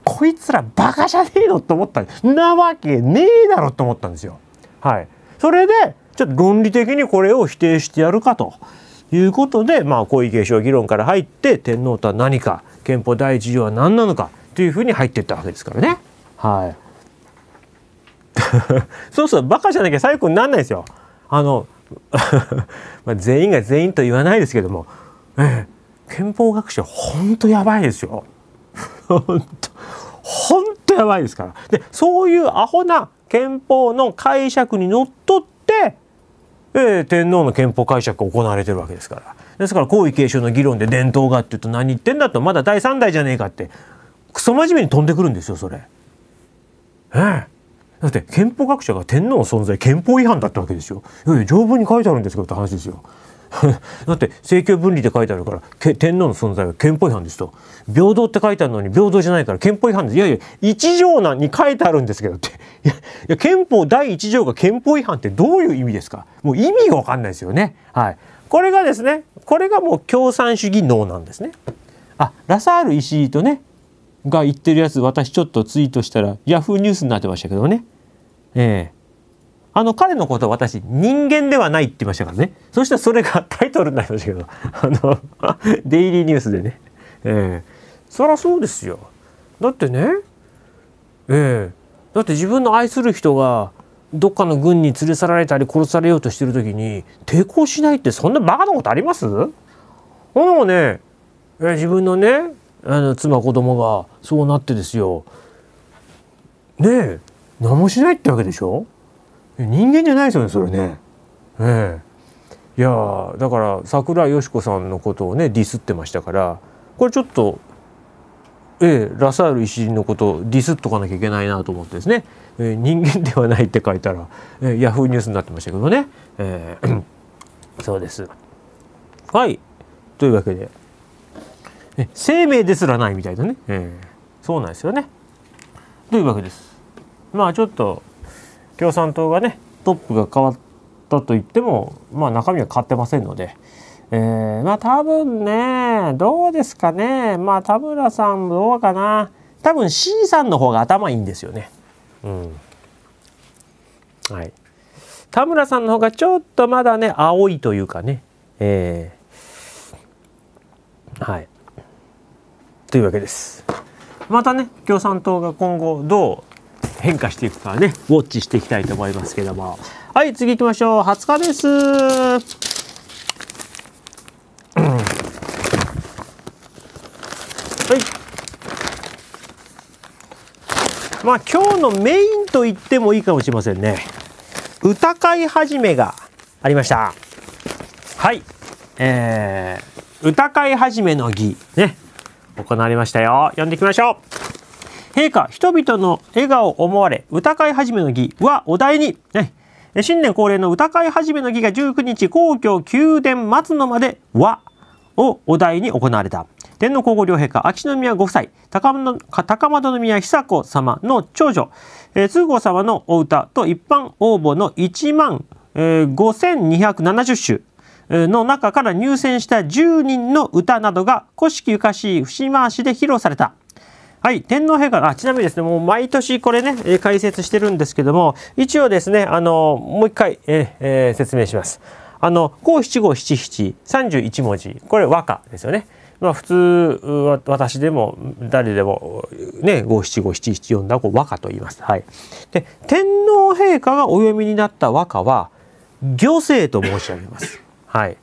こいつらバカじゃねえのと思ったんです。なわけねえだろと思ったんですよ。はい。それで、ちょっと論理的にこれを否定してやるかということで、まあ、皇位継承議論から入って、天皇とは何か、憲法第一条は何なのかというふうに入っていったわけですからね。はい。そうそう、バカじゃなきゃ最高になんないですよ。あの、まあ全員が全員と言わないですけども、ええ、憲法学者ほんとやばいですよ。ほんと、ほんとやばいですから。で、そういうアホな憲法の解釈にのっとって、ええ、天皇の憲法解釈が行われてるわけですから。ですから皇位継承の議論で伝統がって言うと何言ってんだと、まだだいさん代じゃねえかってクソ真面目に飛んでくるんですよ、それ。ええ、だって憲法学者が天皇の存在憲法違反だったわけですよ。いやいや条文に書いてあるんですけどって話ですよ。だって政教分離で書いてあるから天皇の存在は憲法違反ですと。平等って書いてあるのに平等じゃないから憲法違反です。いやいや一条なんに書いてあるんですけどっていやいや憲法第一条が憲法違反ってどういう意味ですか。もう意味が分かんないですよね。はい、これがですね、これがもう共産主義脳なんですね。あ、ラサール石井とねが言ってるやつ、私ちょっとツイートしたらヤフーニュースになってましたけどね。ええ、あの彼のことは私人間ではないって言いましたからね。そしたらそれがタイトルになりましたけどあのデイリーニュースでね、ええ、そりゃそうですよ。だってね、ええ、だって自分の愛する人がどっかの軍に連れ去られたり殺されようとしてる時に抵抗しないってそんなバカなことあります？ほのね、ええ、自分のねあの妻子供がそうなってですよねえ何もしないってわけでしょ。人間じゃないですよねそれね。ええ、いやだから桜井よし子さんのことをねディスってましたからこれちょっと、ええ、ラサール石井のことをディスっとかなきゃいけないなと思ってですね、ええ、人間ではないって書いたら、ええ、ヤフーニュースになってましたけどね、ええ、そうです。はいというわけで。生命ですらないみたいなね、えー、そうなんですよね。というわけです。まあちょっと共産党がねトップが変わったといってもまあ中身は変わってませんので、えー、まあ多分ねどうですかね、まあ田村さんどうかな、多分 C さんの方が頭いいんですよね。うん、はい、田村さんの方がちょっとまだね青いというかね、えー、はい。というわけです。またね共産党が今後どう変化していくかねウォッチしていきたいと思いますけども、はい次行きましょう。はつかです。はい。まあ今日のメインと言ってもいいかもしれませんね。歌会始めがありました。はい、えー、歌会始めの儀ね。行われましたよ。読んでいきましょう。陛下、人々の笑顔を思われ、歌会始めの儀はお題に、ね、新年恒例の歌会始めの儀がじゅうくにち、皇居宮殿松の間で和をお題に行われた。天皇皇后両陛下、秋篠宮ご夫妻、高円宮久子様の長女、えー、通号様のお歌と一般応募のいちまんごせんにひゃくななじゅっしゅの中から入選したじゅうにんの歌などが古式ゆかしい節回しで披露された。はい、天皇陛下が、ちなみにですね、もう毎年これね、解説してるんですけども、一応ですね、あの、もう一回、ええー、説明します。あの、五七五七七、さんじゅういちもんじ、これ和歌ですよね。まあ普通、私でも誰でもね、五七五七七読んだ和歌と言います。はい。で、天皇陛下がお読みになった和歌は、御声と申し上げます。はい、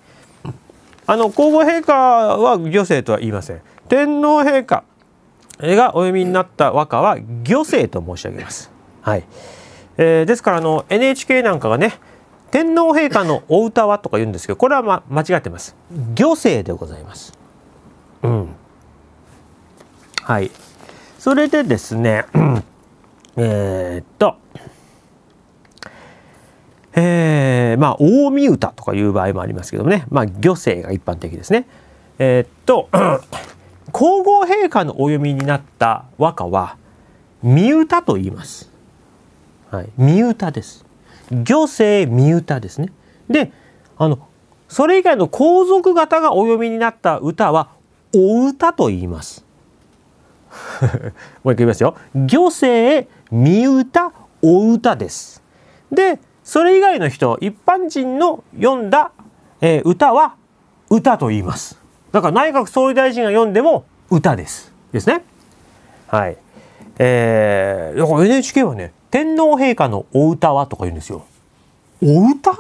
あの皇后陛下は御声とは言いません。天皇陛下がお読みになった和歌は御声と申し上げます。はい、えー、ですからあの エヌエイチケー なんかがね「天皇陛下のお歌は」とか言うんですけどこれは、ま、間違ってます。御声でございます。うん、はいそれでですねえー、っとえー、まあ近江歌とかいう場合もありますけどもね、まあ御声が一般的ですね。えー、っと皇后陛下のお読みになった和歌は御歌と言います。はい、御歌です。御声御歌ですね。で、あのそれ以外の皇族方がお読みになった歌はお歌と言います。もう一回言いますよ。漁政、身歌、お歌です。で、それ以外の人、一般人の読んだ、えー、歌は歌と言います。だから内閣総理大臣が読んでも歌です。ですね。はい。えー、だから エヌエイチケー はね、天皇陛下のお歌はとか言うんですよ。お歌？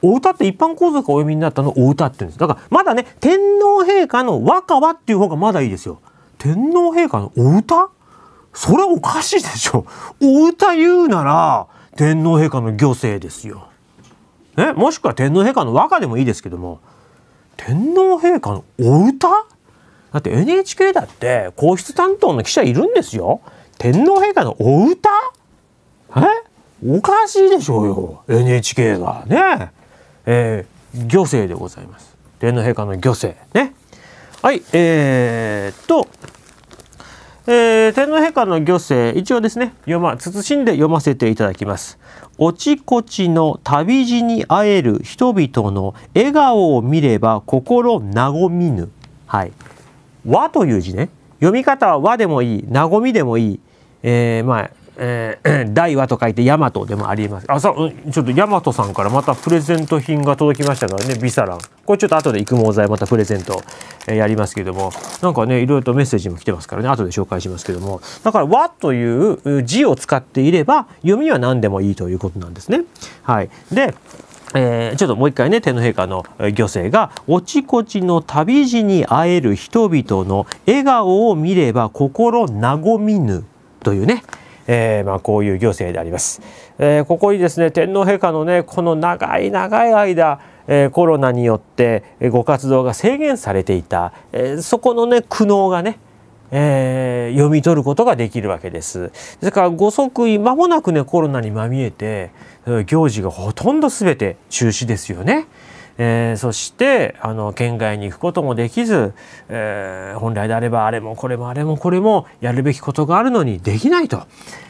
お歌って一般皇族がお読みになったのをお歌って言うんです。だからまだね、天皇陛下の和歌はっていう方がまだいいですよ。天皇陛下のお歌？それはおかしいでしょ。お歌言うなら、天皇陛下の御声ですよ。ね、もしくは天皇陛下の和歌でもいいですけども、天皇陛下のお歌？だって エヌエイチケー だって皇室担当の記者いるんですよ。天皇陛下のお歌？え？おかしいでしょうよ。エヌエイチケー がね。えー、御声でございます。天皇陛下の御声ね。はい、えー、っと、えー、天皇陛下の御声、一応ですね、読ま、慎んで読ませていただきます。おちこちの旅路に会える人々の笑顔を見れば心和みぬ。はい。和という字ね。読み方は和でもいい、和みでもいい。えー、まあ、えー、大和と書いて大和でもあります。あ、さ、ちょっと大和さんからまたプレゼント品が届きましたからね、ビサラン。これちょっと後で育毛剤またプレゼント、えー、やりますけども、なんかね、いろいろとメッセージも来てますからね、後で紹介しますけども。だから、和という字を使っていれば、読みは何でもいいということなんですね。はい。で、えー、ちょっともう一回ね、天皇陛下の御声が、おちこちの旅路に会える人々の笑顔を見れば心和みぬというね、えー、まあこういう行政であります。えー、ここにですね、天皇陛下のね、この長い長い間、えー、コロナによってご活動が制限されていた、えー、そこのね苦悩がね、えー、読み取ることができるわけです。ですからご即位間もなくねコロナにまみえて行事がほとんど全て中止ですよね。えー、そしてあの県外に行くこともできず、えー、本来であればあれもこれもあれもこれもやるべきことがあるのにできないと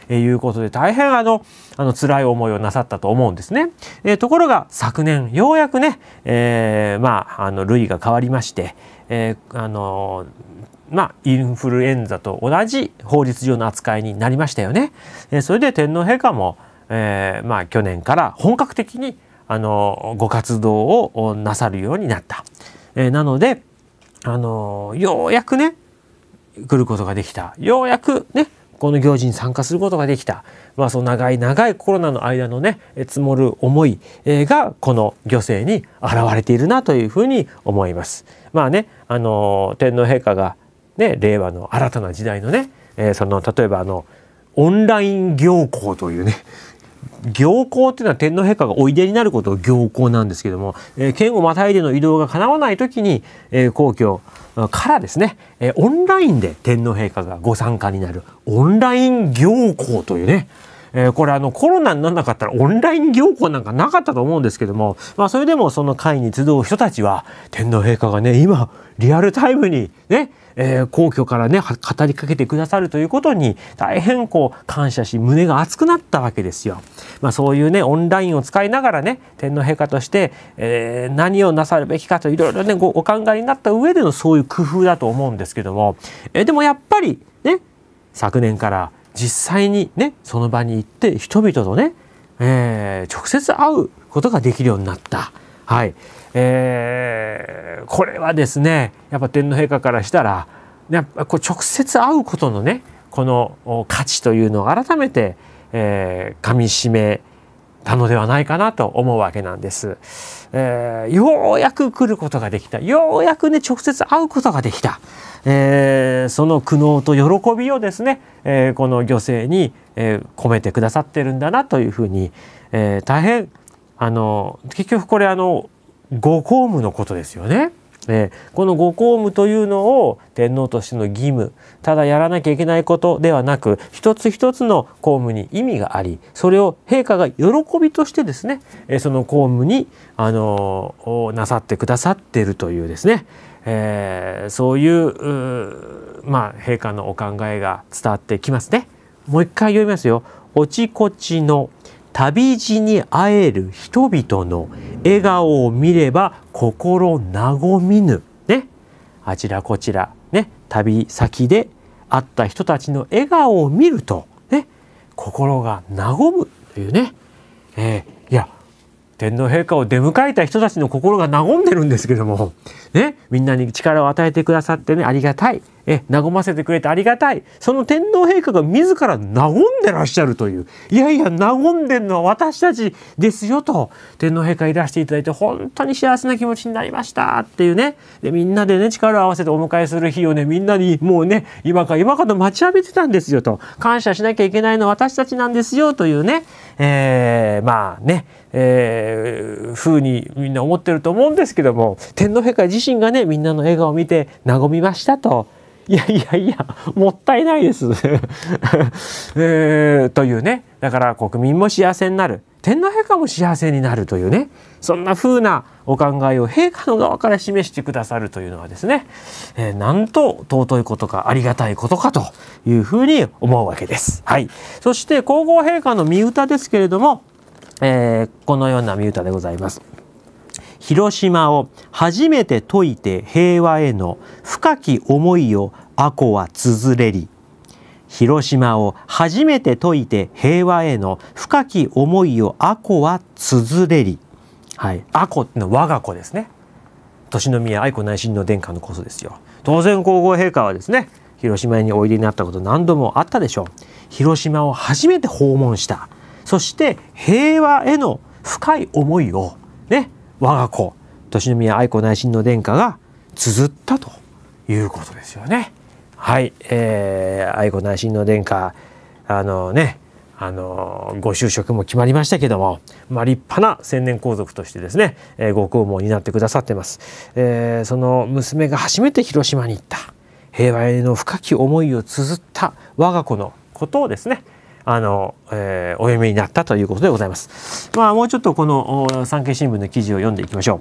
いうことで大変あのあの辛い思いをなさったと思うんですね。えー、ところが昨年ようやくね、えー、まああの類が変わりまして、えー、あのまあインフルエンザと同じ法律上の扱いになりましたよね。えー、それで天皇陛下も、えー、まあ去年から本格的にあのご活動をなさるようになった。えー、なのであのようやくね来ることができた。ようやくねこの行事に参加することができた。まあその長い長いコロナの間のね積もる思いがこの御声に表れているなというふうに思います。まあねあの天皇陛下がね令和の新たな時代のね、えー、その例えばあのオンライン行幸というね。行幸というのは天皇陛下がおいでになることを行幸なんですけども、えー、県をまたいでの移動がかなわない時に、えー、皇居からですね、えー、オンラインで天皇陛下がご参加になるオンライン行幸というね、えー、これあのコロナにならなかったらオンライン行幸なんかなかったと思うんですけども、まあ、それでもその会に集う人たちは天皇陛下がね今リアルタイムにねえー、皇居からね語りかけてくださるということに大変こう感謝し胸が熱くなったわけですよ。まあ、そういうねオンラインを使いながらね天皇陛下として、えー、何をなさるべきかといろいろねごお考えになった上でのそういう工夫だと思うんですけども、えー、でもやっぱりね昨年から実際にねその場に行って人々とね、えー、直接会うことができるようになった。はいえー、これはですねやっぱ天皇陛下からしたらやっぱこう直接会うことのねこの価値というのを改めて、えー、かみしめたのではないかなと思うわけなんです。えー、ようやく来ることができたようやくね直接会うことができた、えー、その苦悩と喜びをですね、えー、この御声に、えー、込めてくださってるんだなというふうに、えー、大変あの結局これあのご公務のことですよね。えー、このご公務というのを天皇としての義務ただやらなきゃいけないことではなく一つ一つの公務に意味がありそれを陛下が喜びとしてですね、えー、その公務に、あのー、なさってくださっているというですね、えー、そういう、う、まあ、陛下のお考えが伝わってきますね。もう一回読みますよ。おちこちの旅路に会える人々の笑顔を見れば心和みぬ、ね、あちらこちらね、旅先で会った人たちの笑顔を見ると、ね、心が和むというね、えー、いや天皇陛下を出迎えた人たちの心が和んでるんですけども、ね、みんなに力を与えてくださってね、ありがたい、え和ませてくれてありがたい、その天皇陛下が自ら和んでらっしゃるという、いやいや和んでるのは私たちですよと、天皇陛下いらしていただいて本当に幸せな気持ちになりましたっていうね、でみんなでね力を合わせてお迎えする日をね、みんなにもうね今か今かと待ちわびてたんですよと、感謝しなきゃいけないのは私たちなんですよというね、えー、まあねえー、風にみんな思ってると思うんですけども、天皇陛下自身がねみんなの笑顔を見て和みましたと。いやいやいや、もったいないです、えー、というね、だから国民も幸せになる、天皇陛下も幸せになるというね、そんな風なお考えを陛下の側から示してくださるというのはですね、えー、なんと尊いことかありがたいことかというふうに思うわけです。はい、そして皇后陛下の御歌ですけれども、えー、このような御歌でございます。広島を初めて説いて平和への深き思いを吾子は綴れり。広島を初めて説いて平和への深き思いを吾子は綴れり。はい。吾子ってのは我が子ですね。利宮愛子内親王殿下のことですよ。当然皇后陛下はですね、広島においでになったこと何度もあったでしょう。広島を初めて訪問した。そして平和への深い思いをね、我が子、利宮愛子内親王殿下が綴ったということですよね。はい、えー、愛子内親王殿下、あのね、あのご就職も決まりましたけども、まあ、立派な千年皇族としてですね、えー、ご公務を担ってくださってます、えー。その娘が初めて広島に行った、平和への深き思いを綴った我が子のことをですね、あの、えー、お読みになったということでございます。まあもうちょっとこの産経新聞の記事を読んでいきましょう。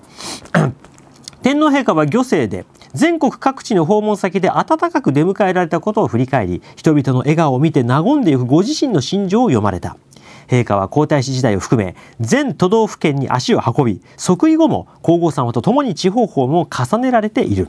天皇陛下は御成で全国各地の訪問先で温かく出迎えられたことを振り返り、人々の笑顔を見て和んでいくご自身の心情を読まれた。陛下は皇太子時代を含め全都道府県に足を運び、即位後も皇后さまと共に地方訪問を重ねられている。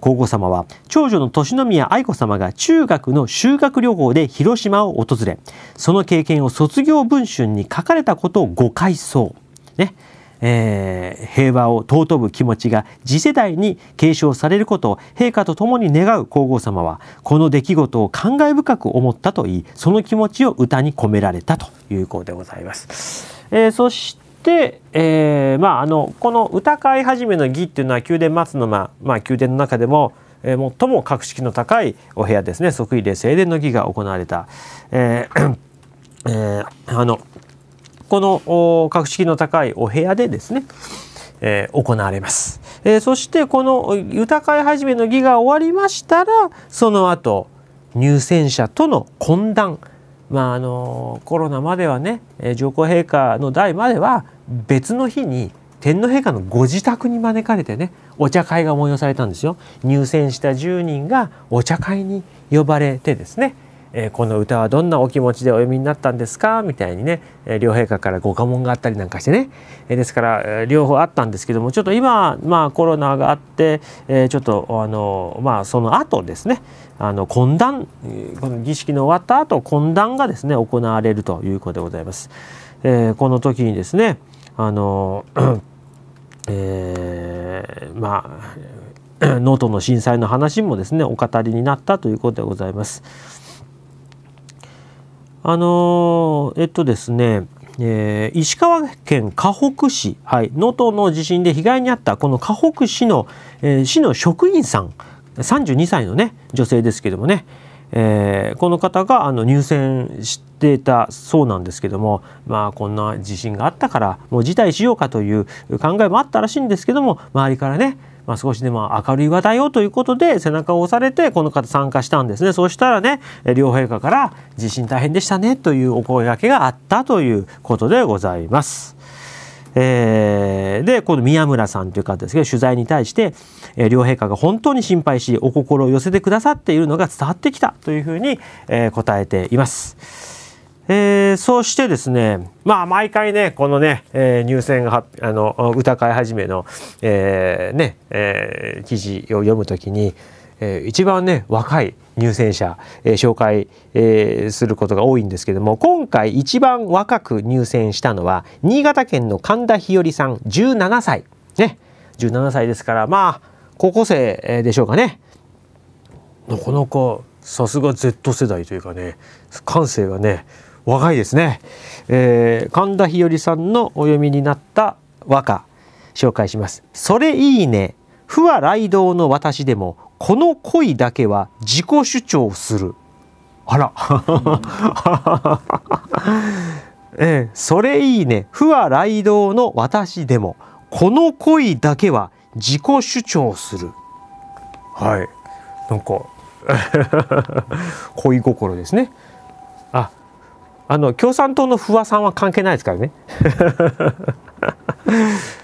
皇后さまは長女の利宮愛子さまが中学の修学旅行で広島を訪れ、その経験を卒業文春に書かれたことをご回想、ねえー、平和を尊ぶ気持ちが次世代に継承されることを陛下と共に願う皇后さまはこの出来事を感慨深く思ったといい、その気持ちを歌に込められたということでございます。えー、そしてで、えー、まああのこの歌会始めの儀っていうのは宮殿松の間、まあ、宮殿の中でも、えー、最も格式の高いお部屋ですね。即位礼正殿の儀が行われた、えーえー、あのこの格式の高いお部屋でですね、えー、行われます、えー、そしてこの歌会始めの儀が終わりましたら、その後入選者との懇談、まああのコロナまではね、上皇陛下の代までは別の日に天皇陛下のご自宅に招かれてね、お茶会が催されたんですよ。入選したじゅうにんがお茶会に呼ばれてですね、えー、この歌はどんなお気持ちでお読みになったんですかみたいにね、両陛下からご下問があったりなんかしてね、えー、ですから両方あったんですけども、ちょっと今、まあ、コロナがあって、えー、ちょっとあの、まあ、その後ですね、あの懇談、この儀式の終わった後懇談がですね行われるということでございます。えー、この時にですね、あの、えー、まあ能登の震災の話もですねお語りになったということでございます。あのえっとですね、えー、石川県かほく市、はい、能登の地震で被害に遭ったこのかほく市の、えー、市の職員さん、さんじゅうにさいのね女性ですけどもね、えー、この方があの入選していたそうなんですけども、まあこんな地震があったからもう辞退しようかという考えもあったらしいんですけども、周りからね、まあ、少しでも明るい話題をということで背中を押されてこの方参加したんですね。そうしたらね、両陛下から「地震大変でしたね」というお声がけがあったということでございます。えー、でこの宮村さんという方ですけど、取材に対して両陛下が本当に心配しお心を寄せてくださっているのが伝わってきたというふうに、えー、答えています、えー、そしてですね、まあ毎回ねこのね、えー、入選があの歌会始めの、えーねえー、記事を読むときに、えー、一番ね若い入選者、えー、紹介、えー、することが多いんですけども、今回一番若く入選したのは新潟県の神田日和さんじゅうななさいね、じゅうななさいですから、まあ高校生でしょうかね。なかなかさすが Z 世代というかね、感性がね若いですね、えー、神田日和さんのお読みになった和歌紹介します。それいいね。不破雷動の私でもこの恋だけは自己主張する。あら、えー、それいいね。不破雷動の私でもこの恋だけは自己主張する。はい、なんか恋心ですね。あ、あの共産党の不破さんは関係ないですからね。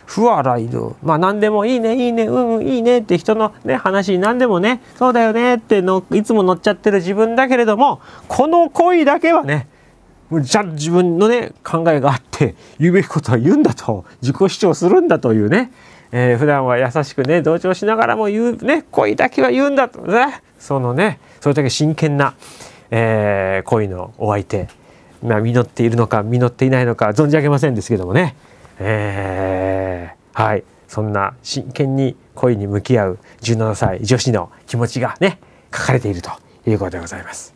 不破雷動、まあ何でもいいねいいねうん、うん、いいねって人のね話に何でもねそうだよねってのいつも乗っちゃってる自分だけれども、この恋だけはねじゃあ自分のね考えがあって言うべきことは言うんだと、自己主張するんだというね、えー、普段は優しくね同調しながらも言うね恋だけは言うんだとね、そのねそれだけ真剣な、えー、恋のお相手、まあ、実っているのか実っていないのか存じ上げませんですけどもね、えー、はい、そんな真剣に恋に向き合うじゅうななさい女子の気持ちがね書かれているということでございます。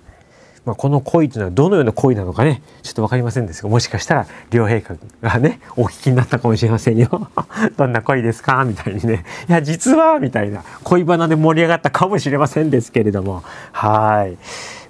まあ、この恋というのはどのような恋なのかねちょっと分かりませんですが、もしかしたら両陛下がねお聞きになったかもしれませんよ。どんな恋ですかみたいにね、いや実はみたいな恋バナで盛り上がったかもしれませんですけれども、はい、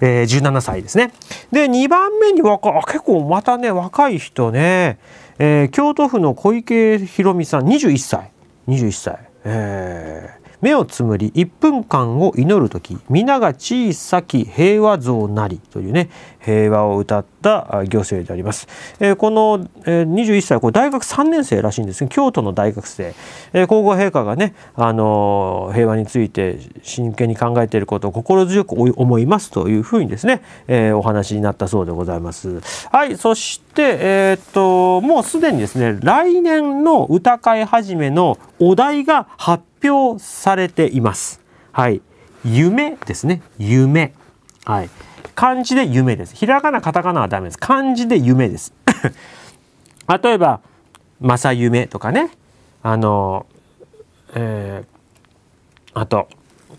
えー、じゅうななさいですね。でにばんめに若あ結構またね若い人ね、えー、京都府の小池博美さんにじゅういっさいにじゅういっさい、えー目をつむりいっぷんかんを祈るとき皆が小さき平和像なりというね平和を歌った行政であります。えー、この、えー、にじゅういっさい、これ大学さんねんせいらしいんですね。京都の大学生、えー、皇后陛下がね、あのー、平和について真剣に考えていることを心強く思いますというふうにですね、えー、お話になったそうでございます。はい、そして、えー、っともうすでにですね来年の歌会始めのお題が発表されています。はい、夢ですね。夢。はい。漢字で夢です。ひらがな、カタカナはダメです。漢字で夢です。例えば、正夢とかね。あの、えー、あと、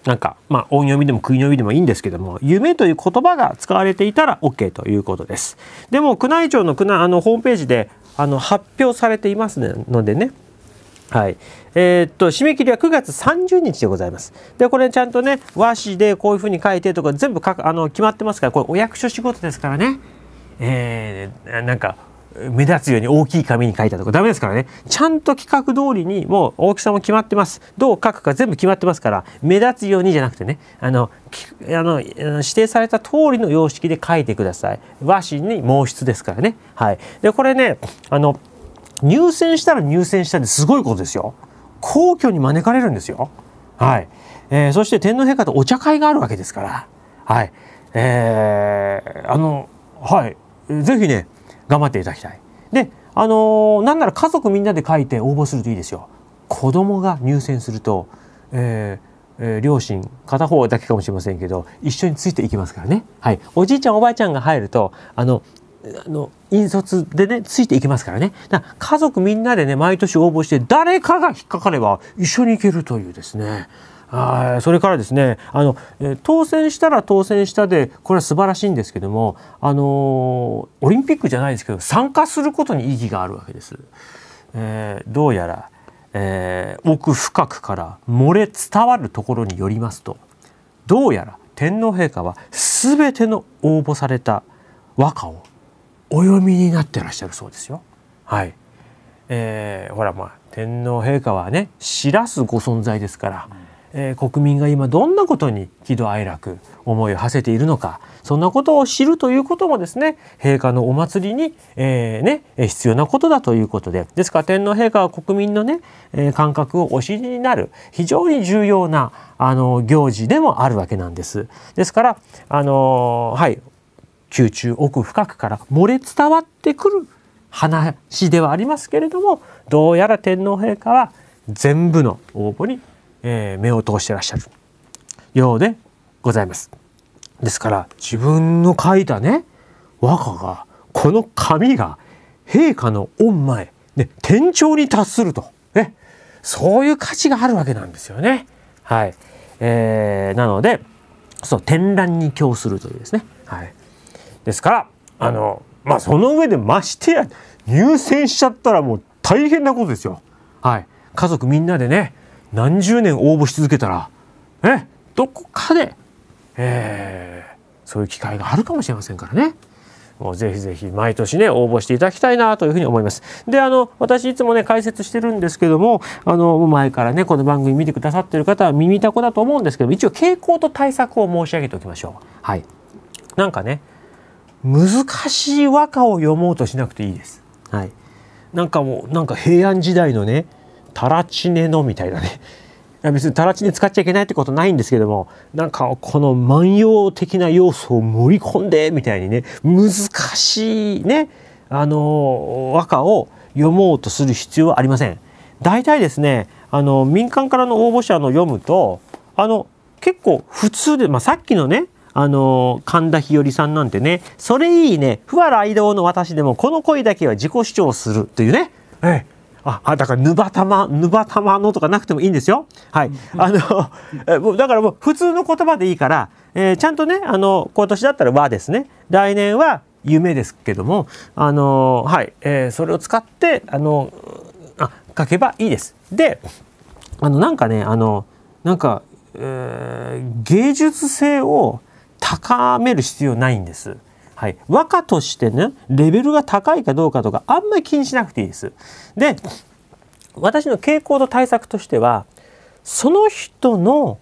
なんか、まあ、音読みでも訓読みでもいいんですけども、夢という言葉が使われていたら OK ということです。でも、宮内庁の、あのホームページであの発表されていますのでね。はい、えー、っと締め切りはくがつさんじゅうにちでございます。でこれちゃんとね和紙でこういうふうに書いてとか全部かあの決まってますから、これお役所仕事ですからね、えー、なんか目立つように大きい紙に書いたとかダメですからね、ちゃんと企画通りにもう大きさも決まってます、どう書くか全部決まってますから、目立つようにじゃなくてねあのあの指定された通りの様式で書いてください。和紙に毛筆ですからね。はい、でこれねあの入選したら入選したんですごいことですよ。皇居に招かれるんですよ。はい、えー、そして天皇陛下とお茶会があるわけですから、はい、えー、あのはい是非ね頑張っていただきたい。であのー、なんなら家族みんなで書いて応募するといいですよ。子供が入選すると、えーえー、両親片方だけかもしれませんけど一緒についていきますからね。はい、おじいちゃんおばあちゃんが入るとあのあの引率でねついていきますからね。だから家族みんなでね毎年応募して誰かが引っかかれば一緒に行けるというですね。あそれからですねあの当選したら当選したでこれは素晴らしいんですけども、あのー、オリンピックじゃないですけど参加することに意義があるわけです。えー、どうやら、えー、奥深くから漏れ伝わるところによりますと、どうやら天皇陛下は全ての応募された和歌をお読みになってらっしゃるそうですよ。はい、えー、ほらまあ天皇陛下はね知らすご存在ですから、えー、国民が今どんなことに喜怒哀楽思いを馳せているのか、そんなことを知るということもですね陛下のお祭りに、えー、ね必要なことだということで、ですから天皇陛下は国民のね、えー、感覚をお知りになる非常に重要なあの行事でもあるわけなんです。ですからあのー、はい。宮中奥深くから漏れ伝わってくる話ではありますけれども、どうやら天皇陛下は全部の応募に、えー、目を通してらっしゃる。ようでございます。ですから自分の書いたね和歌がこの紙が陛下の御前、ね、天頂に達すると、ね、そういう価値があるわけなんですよね。はい、えー、なのでそう展覧に供するというですね。はい、ですからあのまあその上でましてや入選しちゃったらもう大変なことですよ。はい、家族みんなでね何十年応募し続けたら、ね、どこかで、えー、そういう機会があるかもしれませんからね。もうぜひぜひ毎年ね応募していただきたいなというふうに思います。であの私いつもね解説してるんですけどもあの前からねこの番組見てくださってる方は耳たこだと思うんですけども一応傾向と対策を申し上げておきましょう。はい、なんかね難しい和歌を読もうとしなくていいです。はい、なんかもうなんか平安時代のねタラチネのみたいなね別にタラチネ使っちゃいけないってことないんですけどもなんかこの万葉的な要素を盛り込んでみたいにね難しいねあの和歌を読もうとする必要はありません。大体ですねあの民間からの応募者の読むとあの結構普通で、まあ、さっきのねあの神田日和さんなんてねそれいいね不破雷堂の私でもこの恋だけは自己主張するというね、ええああだからぬばたまぬばたまのとかなくてもいいんですよ。はい、あのだからもう普通の言葉でいいから、えー、ちゃんとねあの今年だったら和ですね来年は夢ですけどもあのはい、えー、それを使ってあのあ書けばいいです。であのなんかねあのなんか、えー、芸術性を高める必要ないんです。はい、和歌としてねレベルが高いかどうかとかあんまり気にしなくていいです。で私の傾向と対策としてはその人の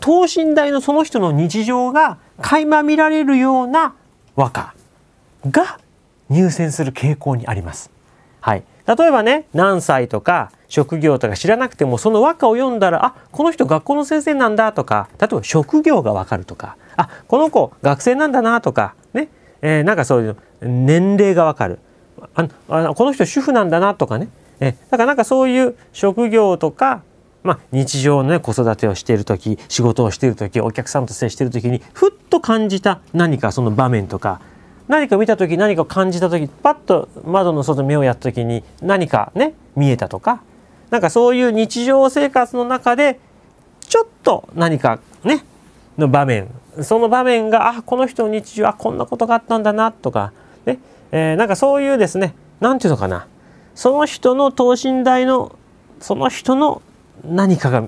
等身大のその人の日常が垣間見られるような和歌が入選する傾向にあります。はい、例えばね何歳とか職業とか知らなくてもその和歌を読んだらあこの人学校の先生なんだとか例えば職業がわかるとかあこの子学生なんだなとかねえー、なんかそういう年齢がわかるああこの人主婦なんだなとかね、えー、だからなんかそういう職業とか、まあ、日常の、ね、子育てをしている時仕事をしている時お客さんと接している時にふっと感じた何かその場面とか何か見た時何か感じた時パッと窓の外に目をやった時に何かね見えたとかなんかそういう日常生活の中でちょっと何かねの場面その場面があこの人の日常はこんなことがあったんだなとか、ねえー、なんかそういうですね何ていうのかなその人の等身大のその人の何かが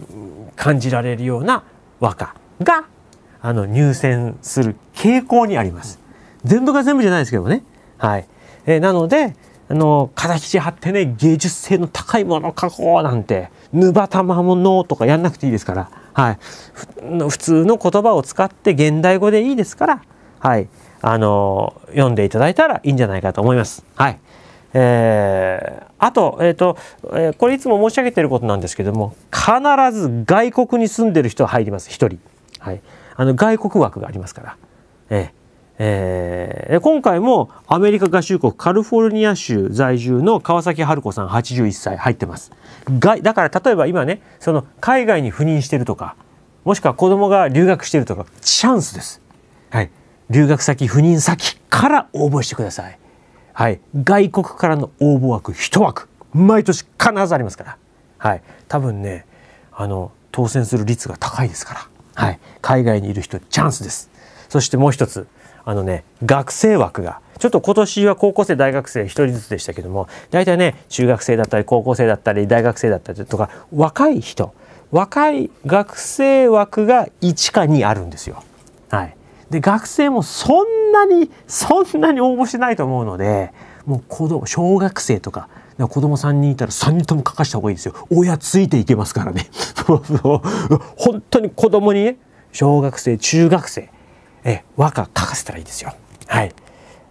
感じられるような和歌があの入選する傾向にあります。全部が全部じゃないですけどね。はいえー、なのであの形張ってね芸術性の高いものを書こうなんて「ぬばたまもの」とかやんなくていいですから、はい、普通の言葉を使って現代語でいいですから、はい、あの読んでいただいたらいいんじゃないかと思います。はいえー、あと、えーとえー、これいつも申し上げていることなんですけども必ず外国に住んでる人は入りますひとり、はい、あの外国枠がありますから。えーえー、今回もアメリカ合衆国カリフォルニア州在住の川崎春子さんはちじゅういっさい入ってます。がだから例えば今ねその海外に赴任してるとかもしくは子供が留学してるとかチャンスです。はい、留学先赴任先から応募してください。はい、外国からの応募枠いち枠毎年必ずありますから、はい、多分ねあの当選する率が高いですから、はい、海外にいる人チャンスです。そしてもう一つあのね、学生枠がちょっと今年は高校生大学生ひとりずつでしたけども大体ね中学生だったり高校生だったり大学生だったりとか若い人若い学生枠がいちかにあるんですよ。はい、で学生もそんなにそんなに応募してないと思うのでもう子供小学生とか。子供さんにんいたらさんにんとも書かした方がいいですよ。親ついていけますからね。本当に子供にね小学生中学生え和歌書かせたらいいですよ。はい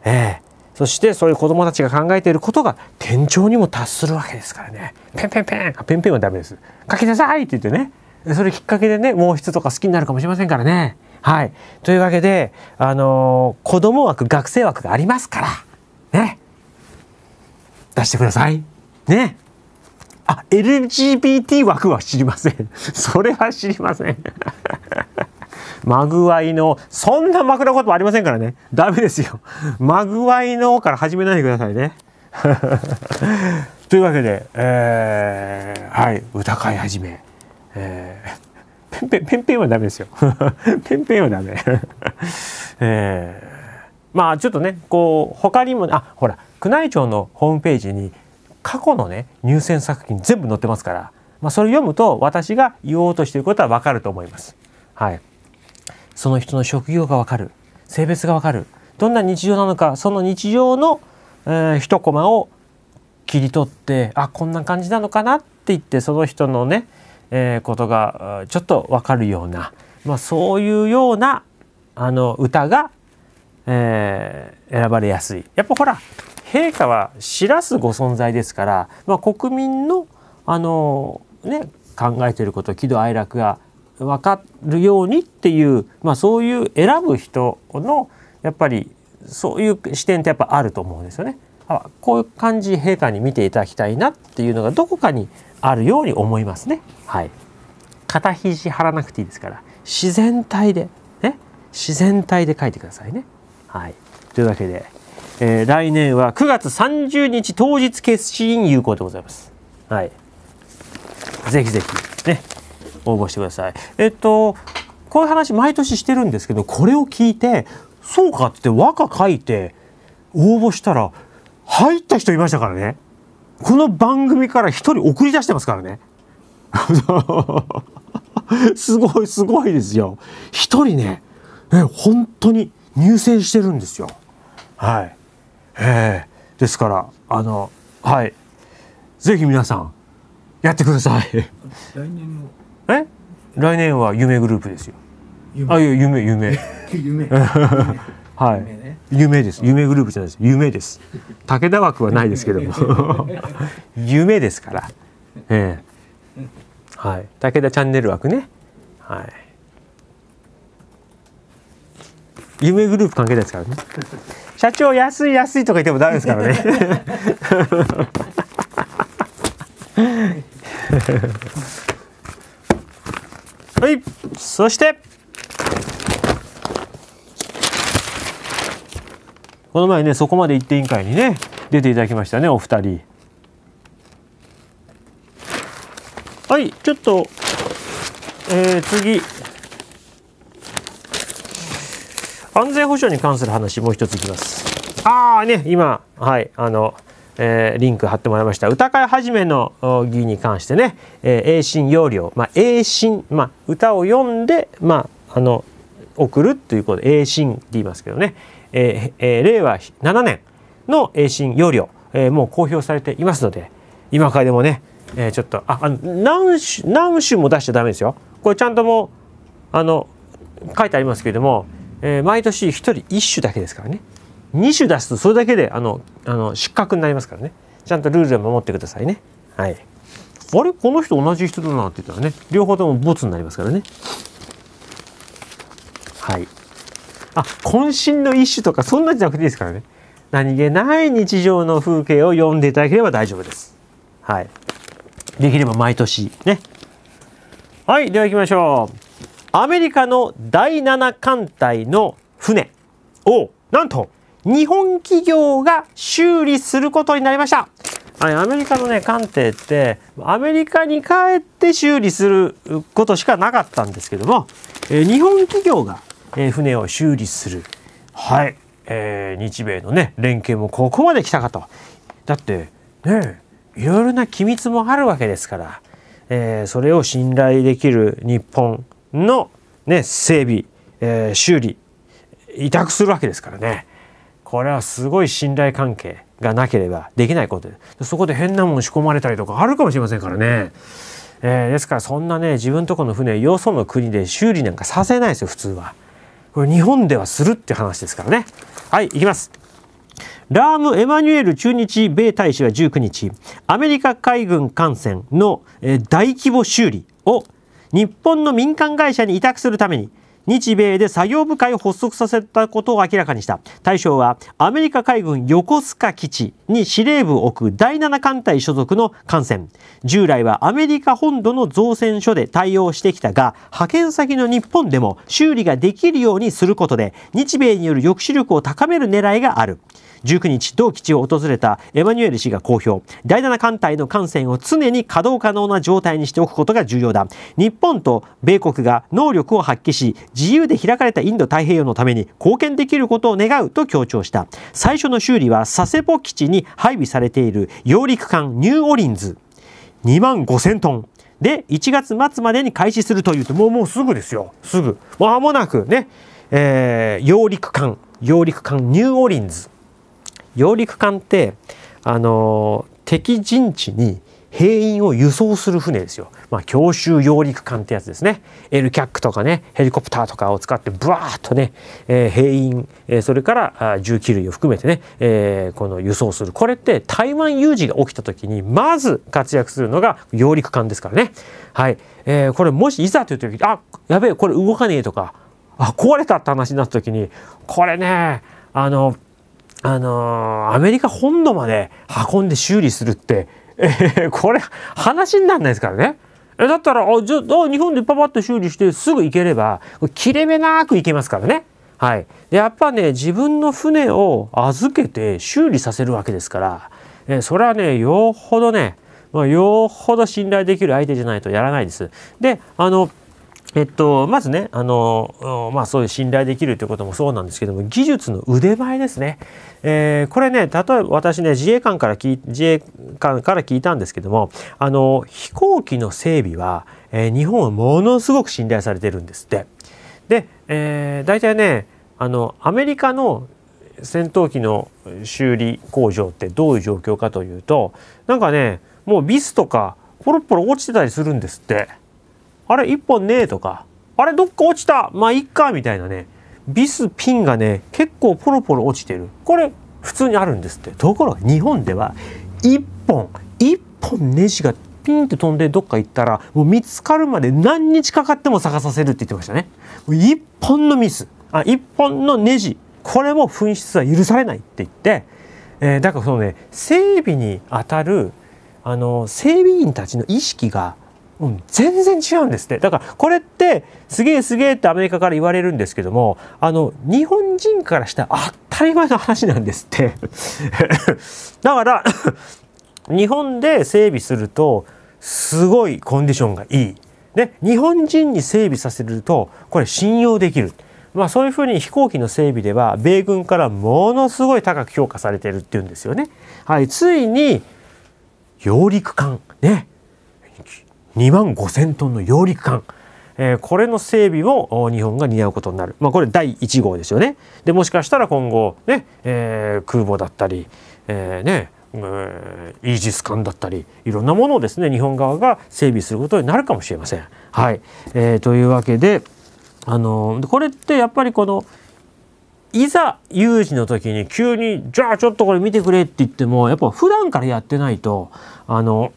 えー、そしてそういう子どもたちが考えていることが天頂にも達するわけですからね「ペンペンペン」あ「ペンペンはダメです」「書きなさい」って言ってねそれきっかけでね毛筆とか好きになるかもしれませんからね。はい、というわけで、あのー、子ども枠学生枠がありますからね出してくださいね。あ エルジービーティー 枠は知りません。それは知りません。まぐわいの、そんな枕言葉ありませんからね。ダメですよ。まぐわいのから始めないでくださいね。というわけで、えー、はい、歌会始め。えー、ペンペン、ペンペンはダメですよ。ペンペンはダメ。えーまあちょっとね、こう他にも、あ、ほら宮内庁のホームページに過去のね入選作品全部載ってますから、まあ、それを読むと私が言おうとしていることは分かると思います。はい、その人の職業が分かる、性別が分かる、どんな日常なのか、その日常の、えー、一コマを切り取って、あ、こんな感じなのかなって言って、その人のね、えー、ことがちょっと分かるような、まあ、そういうようなあの歌がえー、選ばれやすい。やっぱほら陛下は知らすご存在ですから、まあ、国民の、あのーね、考えていること、喜怒哀楽が分かるようにっていう、まあ、そういう選ぶ人のやっぱりそういう視点ってやっぱあると思うんですよね。あ、こういう感じ陛下に見ていただきたいなっていうのがどこかにあるように思いますね。はい、肩肘張らなくていいですから自然体で、ね、自然体で書いてくださいね。はい、というわけで、えー、来年はくがつさんじゅうにち当日決心有効でございます。はい、ぜひぜひね応募してください。えっとこういう話毎年してるんですけど、これを聞いてそうかって和歌書いて応募したら入った人いましたからね。この番組から一人送り出してますからね。すごいすごいですよ。一人ね、え、本当に入選してるんですよ。はい、えー、ですからあの、はい、ぜひ皆さんやってください。来年のえ来年は夢グループですよ。あ、いや夢夢夢はい夢、ね、夢です。夢グループじゃないです。夢です。武田枠はないですけども夢ですから。えー、はい、武田チャンネル枠ね。はい。夢グループ関係ないですからね。社長安い安いとか言ってもダメですからね。はい、そしてこの前ね、そこまで行って委員会にね出ていただきましたね、お二人。はい、ちょっと、えー、次。安全保障に関する話もう一ついきます。ああね、今はいあの、えー、リンク貼ってもらいました歌会始めの儀に関してね、えー、英心要領、まあ英心、まあ歌を読んで、まああの送るということで英心って言いますけどね、えーえー、れいわななねんの英心要領、えー、もう公表されていますので、今からでもね、えー、ちょっとああの何種何種も出しちゃダメですよ。これちゃんともうあの書いてありますけれども。えー、毎年ひとりいっしゅだけですからね。にしゅ出すとそれだけであのあの失格になりますからね。ちゃんとルールを守ってくださいね。はい、あれこの人同じ人だなって言ったらね、両方ともボツになりますからね。はい、あ、渾身の一首とかそんなんじゃなくていいですからね。何気ない日常の風景を読んでいただければ大丈夫です。はい、できれば毎年ね。はい、では行きましょう。アメリカのだいななかんたいの船をなんと日本企業が修理することになりました。はい、アメリカのね艦艇ってアメリカに帰って修理することしかなかったんですけども、えー、日本企業が、えー、船を修理する、はい、えー、日米のね連携もここまで来たかと。だってねいろいろな機密もあるわけですから、えー、それを信頼できる日本の、ね、整備、えー、修理委託するわけですからね。これはすごい信頼関係がなければできないことで、そこで変なもの仕込まれたりとかあるかもしれませんからね、えー、ですからそんなね自分とこの船よその国で修理なんかさせないですよ普通は。これ日本ではするって話ですからね。はい、いきます。ラーム・エマニュエル駐日米大使はじゅうくにちアメリカ海軍艦船の大規模修理を日本の民間会社に委託するために日米で作業部会を発足させたことを明らかにした。対象はアメリカ海軍横須賀基地に司令部を置くだいなな艦隊所属の艦船。従来はアメリカ本土の造船所で対応してきたが、派遣先の日本でも修理ができるようにすることで日米による抑止力を高める狙いがある。じゅうくにち同基地を訪れたエマニュエル氏が公表。だいなな艦隊の艦船を常に稼働可能な状態にしておくことが重要だ。日本と米国が能力を発揮し自由で開かれたインド太平洋のために貢献できることを願うと強調した。最初の修理は佐世保基地に配備されている揚陸艦ニューオリンズにまんごせんトンでいちがつまつまでに開始するというと、もうもうすぐですよ。すぐ間もなくね、えー、揚陸艦揚陸艦ニューオリンズ。揚陸艦ってあの敵陣地に兵員を輸送する船ですよ。まあ、強襲揚陸艦ってやつですね。エルキャックとかね、ヘリコプターとかを使ってブワーッとね、えー、兵員、えー、それから銃器類を含めてね、えー、この輸送する。これって台湾有事が起きた時にまず活躍するのが揚陸艦ですからね。はい、えー、これもしいざという時に、あ、やべえこれ動かねえとか、あ、壊れたって話になった時に、これね、あのあのー、アメリカ本土まで運んで修理するって、えー、これ話にならないですからね。えだったら、あ、じゃあ日本でパパッと修理してすぐ行ければ切れ目なく行けますからね。はい、でやっぱね、自分の船を預けて修理させるわけですから、えー、それはねよほどね、まあ、よほど信頼できる相手じゃないとやらないです。であのえっと、まずね、あの、まあ、そういう信頼できるということもそうなんですけども、技術の腕前ですね。えー、これね、例えば私ね、自衛官から聞い、自衛官から聞いたんですけども、あの、飛行機の整備は、えー、日本はものすごく信頼されてるんですって。で、えー、大体ね、あの、アメリカの戦闘機の修理工場ってどういう状況かというと、なんかね、もうビスとか、ポロポロ落ちてたりするんですって。あれ一本ねえとか、あれどっか落ちた、まあいっかみたいなね、ビスピンがね結構ポロポロ落ちてる、これ普通にあるんですって。ところが日本ではいっぽんいっぽんネジがピンって飛んでどっか行ったら、もう見つかるまで何日かかっても探させるって言ってましたね。いっぽんのミス、あいっぽんのネジ、これも紛失は許されないって言って、えー、だからそのね、整備に当たるあの整備員たちの意識がうん、全然違うんですって。だからこれってすげえすげえってアメリカから言われるんですけども、あの日本人からしたら当たり前の話なんですってだから日本で整備するとすごいコンディションがいい、ね、日本人に整備させるとこれ信用できる。まあそういうふうに飛行機の整備では米軍からものすごい高く評価されてるっていうんですよね。はい、ついに揚陸艦ね、にまんごせんトンの揚陸艦、えー、これの整備も日本が担うことになる。まあ、これだいいちごうですよね。でもしかしたら今後、ねえー、空母だったり、えーねえー、イージス艦だったり、いろんなものをですね日本側が整備することになるかもしれません。はい、えー、というわけで、あのー、これってやっぱりこのいざ有事の時に急に「じゃあちょっとこれ見てくれ」って言ってもやっぱ普段からやってないとあの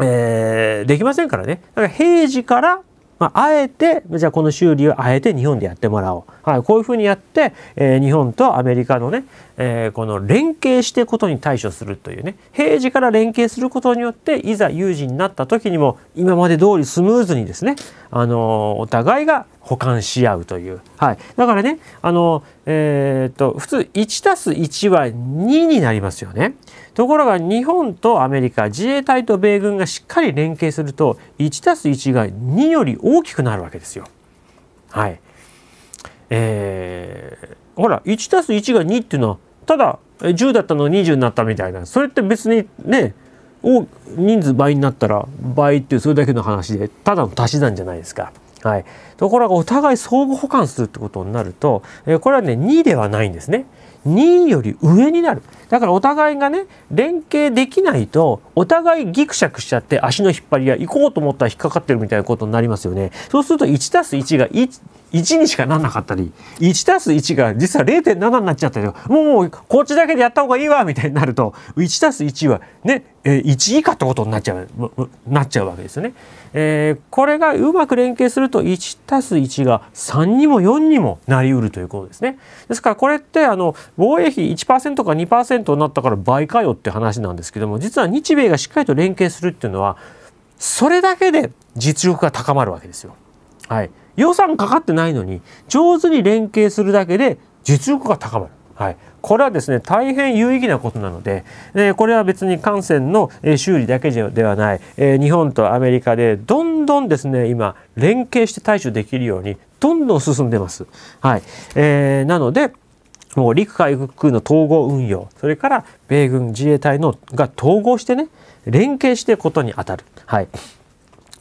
えー、できませんからね。だから平時から、まあ、あえて、じゃあこの修理をあえて日本でやってもらおう。はい、こういうふうにやって、えー、日本とアメリカのね、えー、この連携していくことに対処するというね、平時から連携することによって、いざ有事になった時にも、今まで通りスムーズにですね、あのー、お互いが補完し合うという。はい。だからね、あのー、えーっと、普通いちたすいちはにになりますよね。ところが日本とアメリカ、自衛隊と米軍がしっかり連携するといちたすいちがにより大きくなるわけですよ。はい。えー、ほらいちたすいちがにっていうのはただじゅうだったのがにじゅうになったみたいな、それって別にね人数倍になったら倍っていうそれだけの話でただの足し算じゃないですか。はい、ところがお互い相互補完するってことになると、えー、これはねにではないんですね。により上になる。だからお互いがね連携できないとお互いギクシャクしちゃって足の引っ張りが行こうと思ったら引っかかってるみたいなことになりますよね。そうするといちたすいちが 1, 1にしかならなかったり、いちたすいちが実は れいてんなな になっちゃったり、もうもうこっちだけでやった方がいいわみたいになるといちたすいちはねいち以下ってことになっちゃうなっちゃうわけですよね。えー、これがうまく連携すると1いちたすいち がさんにもよんにもなりうるということですね。ですからこれってあの防衛費 いちパーセント か にパーセント になったから倍かよって話なんですけども、実は日米がしっかりと連携するっていうのはそれだけで実力が高まるわけですよ。はい、予算かかってないのに上手に連携するだけで実力が高まる。はい、これはですね大変有意義なことなので、えー、これは別に艦船の修理だけではない、えー、日本とアメリカでどんどんですね今連携して対処できるようにどんどん進んでます。はい、えー、なのでもう陸海空の統合運用、それから米軍自衛隊のが統合してね連携していくことに当たる。はい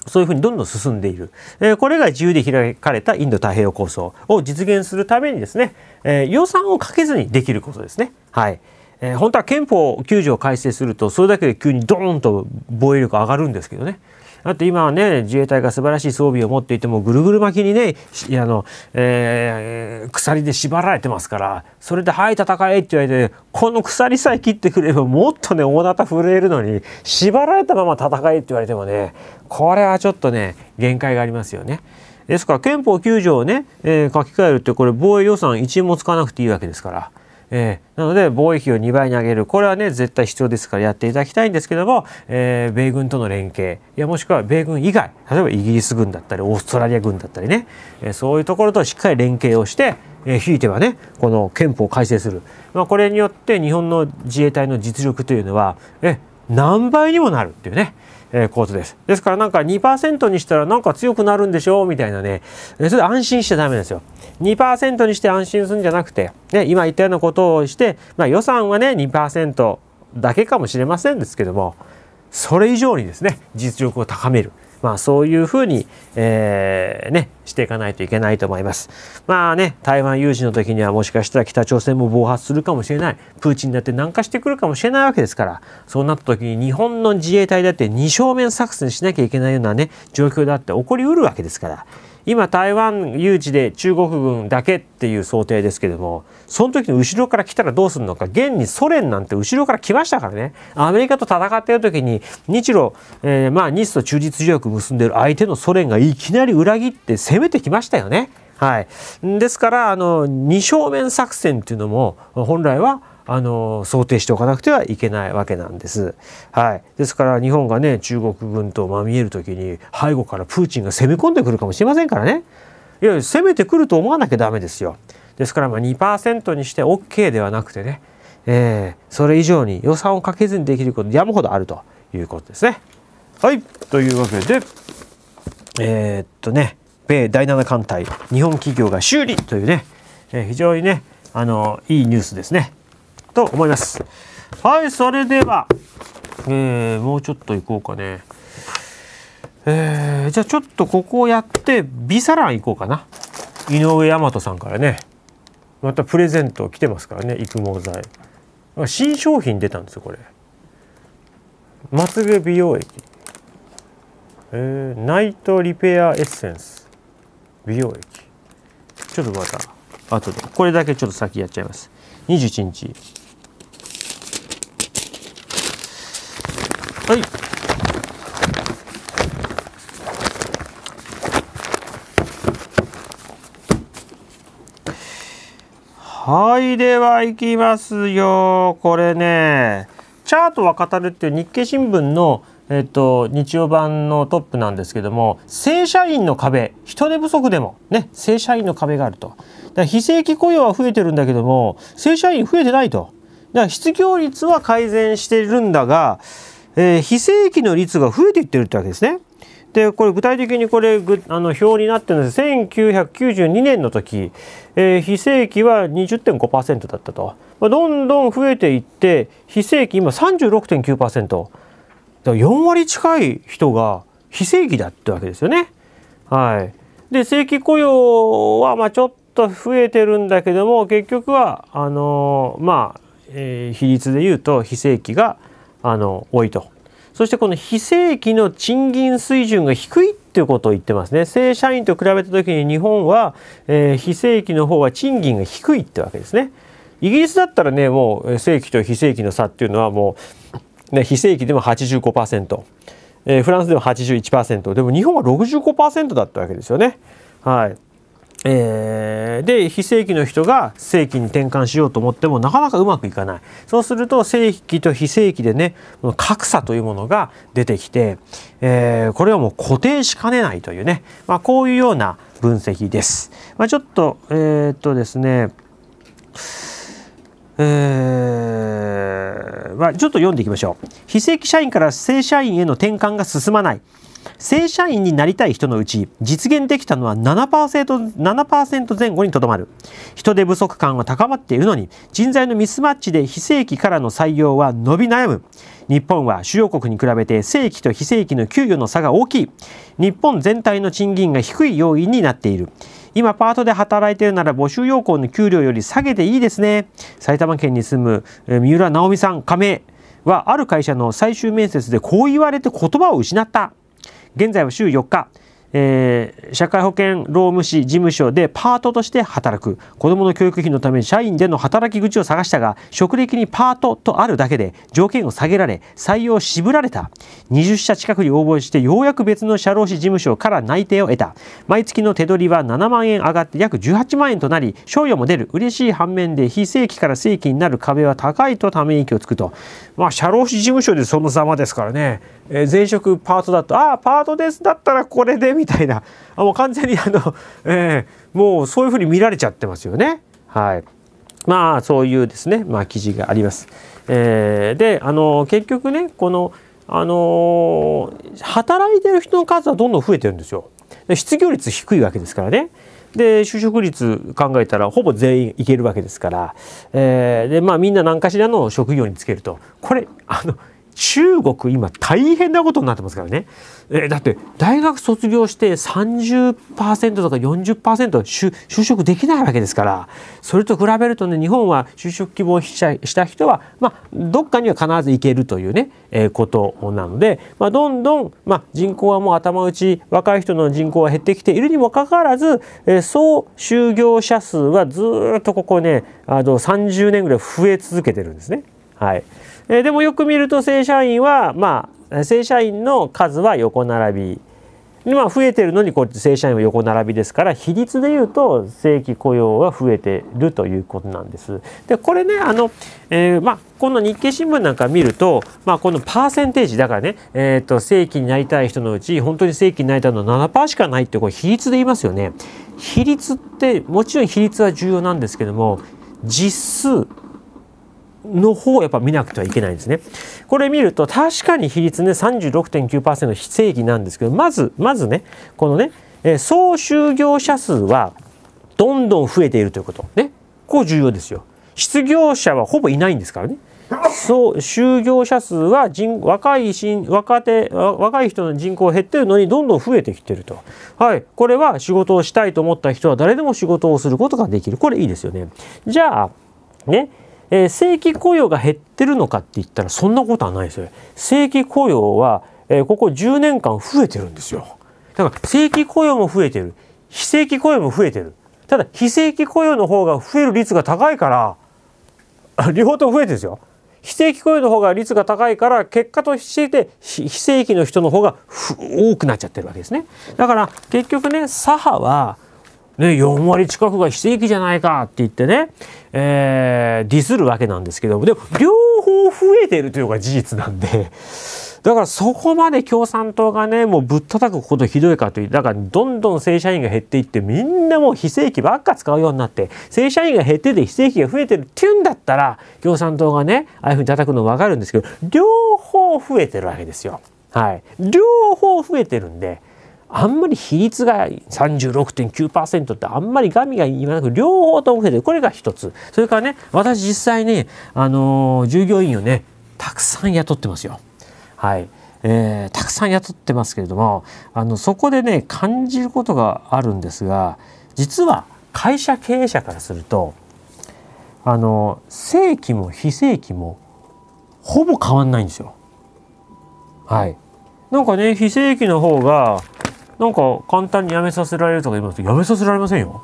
そういうふうにどんどん進んでいる。えー、これが自由で開かれたインド太平洋構想を実現するためにですね、えー、予算をかけずにできることですね。はい。えー、本当は憲法きゅうじょうを改正すると、それだけで急にドーンと防衛力上がるんですけどね。だって今はね、自衛隊が素晴らしい装備を持っていても、ぐるぐる巻きにね、あの、えー、鎖で縛られてますから、それで、はい、戦えって言われて、この鎖さえ切ってくれば、もっとね、大なた震えるのに、縛られたまま戦えって言われてもね、これはちょっとね、限界がありますよね。ですから、憲法きゅうじょうをね、えー、書き換えるって、これ、防衛予算いちえんも使わなくていいわけですから。えー、なので防衛費をにばいに上げる、これはね絶対必要ですからやっていただきたいんですけども、えー、米軍との連携、いやもしくは米軍以外、例えばイギリス軍だったりオーストラリア軍だったりね、えー、そういうところとしっかり連携をして、えー、ひいてはねこの憲法を改正する、まあ、これによって日本の自衛隊の実力というのはえ何倍にもなるっていうね。えー、コートです。ですからなんか にパーセント にしたらなんか強くなるんでしょうみたいなね、それで安心しちゃダメですよ。にパーセント にして安心するんじゃなくて、ね、今言ったようなことをして、まあ、予算はね にパーセント だけかもしれませんですけども、それ以上にですね実力を高める。まあそういうふうに、えー、ねしていかないといけないと思います。まあね台湾有事の時にはもしかしたら北朝鮮も暴発するかもしれない、プーチンだって南下してくるかもしれないわけですから、そうなった時に日本の自衛隊だって二正面作戦しなきゃいけないようなね状況だって起こりうるわけですから、今台湾有事で中国軍だけっていう想定ですけども、その時に後ろから来たらどうするのか、現にソ連なんて後ろから来ましたからね、アメリカと戦っている時に日露、えー、まあ日ソ中立条約結んでる相手のソ連がいきなり裏切って攻めてきましたよね。はい、ですからあの二正面作戦っていうのも本来はあの想定しておかなくてはいけないわけなんです。はい、ですから日本がね中国軍とまみえる時に背後からプーチンが攻め込んでくるかもしれませんからね。いや攻めてくると思わなきゃダメですよ。ですからまあ にパーセント にして オーケー ではなくてね、えー、それ以上に予算をかけずにできること山ほどあるということですね。はいというわけでえー、っとね米だいなな艦隊日本企業が修理というね、えー、非常にねあのいいニュースですね。と思います。はい、それでは、えー、もうちょっと行こうかね。えー、じゃあちょっとここをやってビサラン行こうかな。井上大和さんからねまたプレゼント来てますからね、育毛剤新商品出たんですよこれ。まつげ美容液、えー、ナイトリペアエッセンス美容液、ちょっとまた後でこれだけちょっと先やっちゃいます。にじゅういちにち、はい。はい、では行きますよ。これね、チャートは語るっていう日経新聞の、えっと、日曜版のトップなんですけども、正社員の壁、人手不足でもね、正社員の壁があると。だから非正規雇用は増えてるんだけども、正社員増えてないと。だから失業率は改善してるんだが、えー、非正規の率が増えていってるってわけですね。でこれ具体的にこれあの表になってるんです。せんきゅうひゃくきゅうじゅうにねんの時、えー、非正規は にじゅってんごパーセント だったと、まあ、どんどん増えていって非正規今 さんじゅうろくてんきゅうパーセント よんわり近い人が非正規だってわけですよね。はい、で正規雇用はまあちょっと増えてるんだけども、結局はあのー、まあ、えー、比率でいうと非正規があの多いと。そしてこの非正規の賃金水準が低いっていうことを言ってますね。正社員と比べた時に日本は、えー、非正規の方は賃金が低いってわけですね。イギリスだったらねもう正規と非正規の差っていうのはもう、ね、非正規でも はちじゅうごパーセント、えー、フランスでも はちじゅういちパーセント、 でも日本は ろくじゅうごパーセント だったわけですよね。はい。えー、で非正規の人が正規に転換しようと思ってもなかなかうまくいかない。そうすると正規と非正規でね、格差というものが出てきて、えー、これはもう固定しかねないというね、まあ、こういうような分析です。まあ、ちょっとえー、っとですね、えーまあ、ちょっと読んでいきましょう。非正規社員から正社員への転換が進まない。正社員になりたい人のうち実現できたのは ななパーセント, ななパーセント 前後にとどまる。人手不足感は高まっているのに人材のミスマッチで非正規からの採用は伸び悩む。日本は主要国に比べて正規と非正規の給与の差が大きい。日本全体の賃金が低い要因になっている。今パートで働いているなら募集要項の給料より下げていいですね。埼玉県に住む三浦直美さん加盟はある会社の最終面接でこう言われて言葉を失った。現在は週よっか、えー、社会保険労務士事務所でパートとして働く。子どもの教育費のため社員での働き口を探したが、職歴にパートとあるだけで条件を下げられ採用を渋られた。にじゅっしゃ近くに応募してようやく別の社労士事務所から内定を得た。毎月の手取りはななまんえん上がって約じゅうはちまんえんとなり、賞与も出る。嬉しい反面で非正規から正規になる壁は高いとため息をつくと。まあ社労士事務所でそのざまですからね。えー、前職パートだと「ああパートです」だったらこれでみたいな、あもう完全にあの、えー、もうそういうふうに見られちゃってますよね。はい、まあそういうですね、まあ、記事があります。えー、であの結局ね、この、あのー、働いてる人の数はどんどん増えてるんですよ。で失業率低いわけですからね。で就職率考えたらほぼ全員いけるわけですから、えーでまあ、みんな何かしらの職業につけると、これあの中国今大変なことになってますからね。えー、だって大学卒業して さんじゅっパーセント とか よんじゅっパーセント 就, 就職できないわけですから、それと比べるとね、日本は就職希望した人は、まあ、どっかには必ず行けるというね、えー、ことなので、まあ、どんどん、まあ、人口はもう頭打ち、若い人の人口は減ってきているにもかかわらず、えー、総就業者数はずっとここね、あのさんじゅうねんぐらい増え続けてるんですね。はい、えー、でもよく見ると正社員は、まあ、正社員の数は横並び、まあ、増えてるのにこう正社員は横並びですから、比率でいうと正規雇用は増えてるということなんです。でこれね、あの、えーまあ、この日経新聞なんか見ると、まあ、このパーセンテージだからね、えー、と正規になりたい人のうち本当に正規になりたいのは ななパーセント しかないってこれ比率で言いますよね。比率ってもちろん比率は重要なんですけども、実数の方をやっぱ見なくてはいけないんですね。これ見ると確かに比率ね さんじゅうろくてんきゅうパーセント 非正規なんですけど、まずまずねこのね、えー、総就業者数はどんどん増えているということね、こう重要ですよ。失業者はほぼいないんですからね。総就業者数は人若い新若手若い人の人口減ってるのにどんどん増えてきてると。はい、これは仕事をしたいと思った人は誰でも仕事をすることができる。これいいですよね。じゃあね、えー、正規雇用が減ってるのかって言ったらそんなことはないですよ。正規雇用は、えー、ここじゅうねんかん増えてるんですよ。だから正規雇用も増えてる、非正規雇用も増えてる。ただ非正規雇用の方が増える率が高いから両方とも増えてるんですよ。非正規雇用の方が率が高いから結果として非正規の人の方が多くなっちゃってるわけですね。だから結局ね、左派はね、よんわり近くが非正規じゃないかって言ってね、えー、ディスるわけなんですけども、でも両方増えているというのが事実なんで、だからそこまで共産党がねもうぶったたくほどひどいかという、だからどんどん正社員が減っていってみんなもう非正規ばっか使うようになって、正社員が減ってて非正規が増えてるっていうんだったら共産党がねああいうふうに叩くの分かるんですけど、両方増えてるわけですよ。はい、両方増えてるんで、あんまり比率が さんじゅうろくてんきゅうパーセント ってあんまりガミが言わなく、両方とも増えてる。これが一つ。それからね、私実際に、あのー、従業員をねたくさん雇ってますよ。はい、えー、たくさん雇ってますけれども、あのそこでね感じることがあるんですが、実は会社経営者からすると、あのー、正規も非正規もほぼ変わんないんですよ。はい、なんかね非正規の方がなんか簡単に辞めさせられるとか言いますと、辞めさせられませんよ。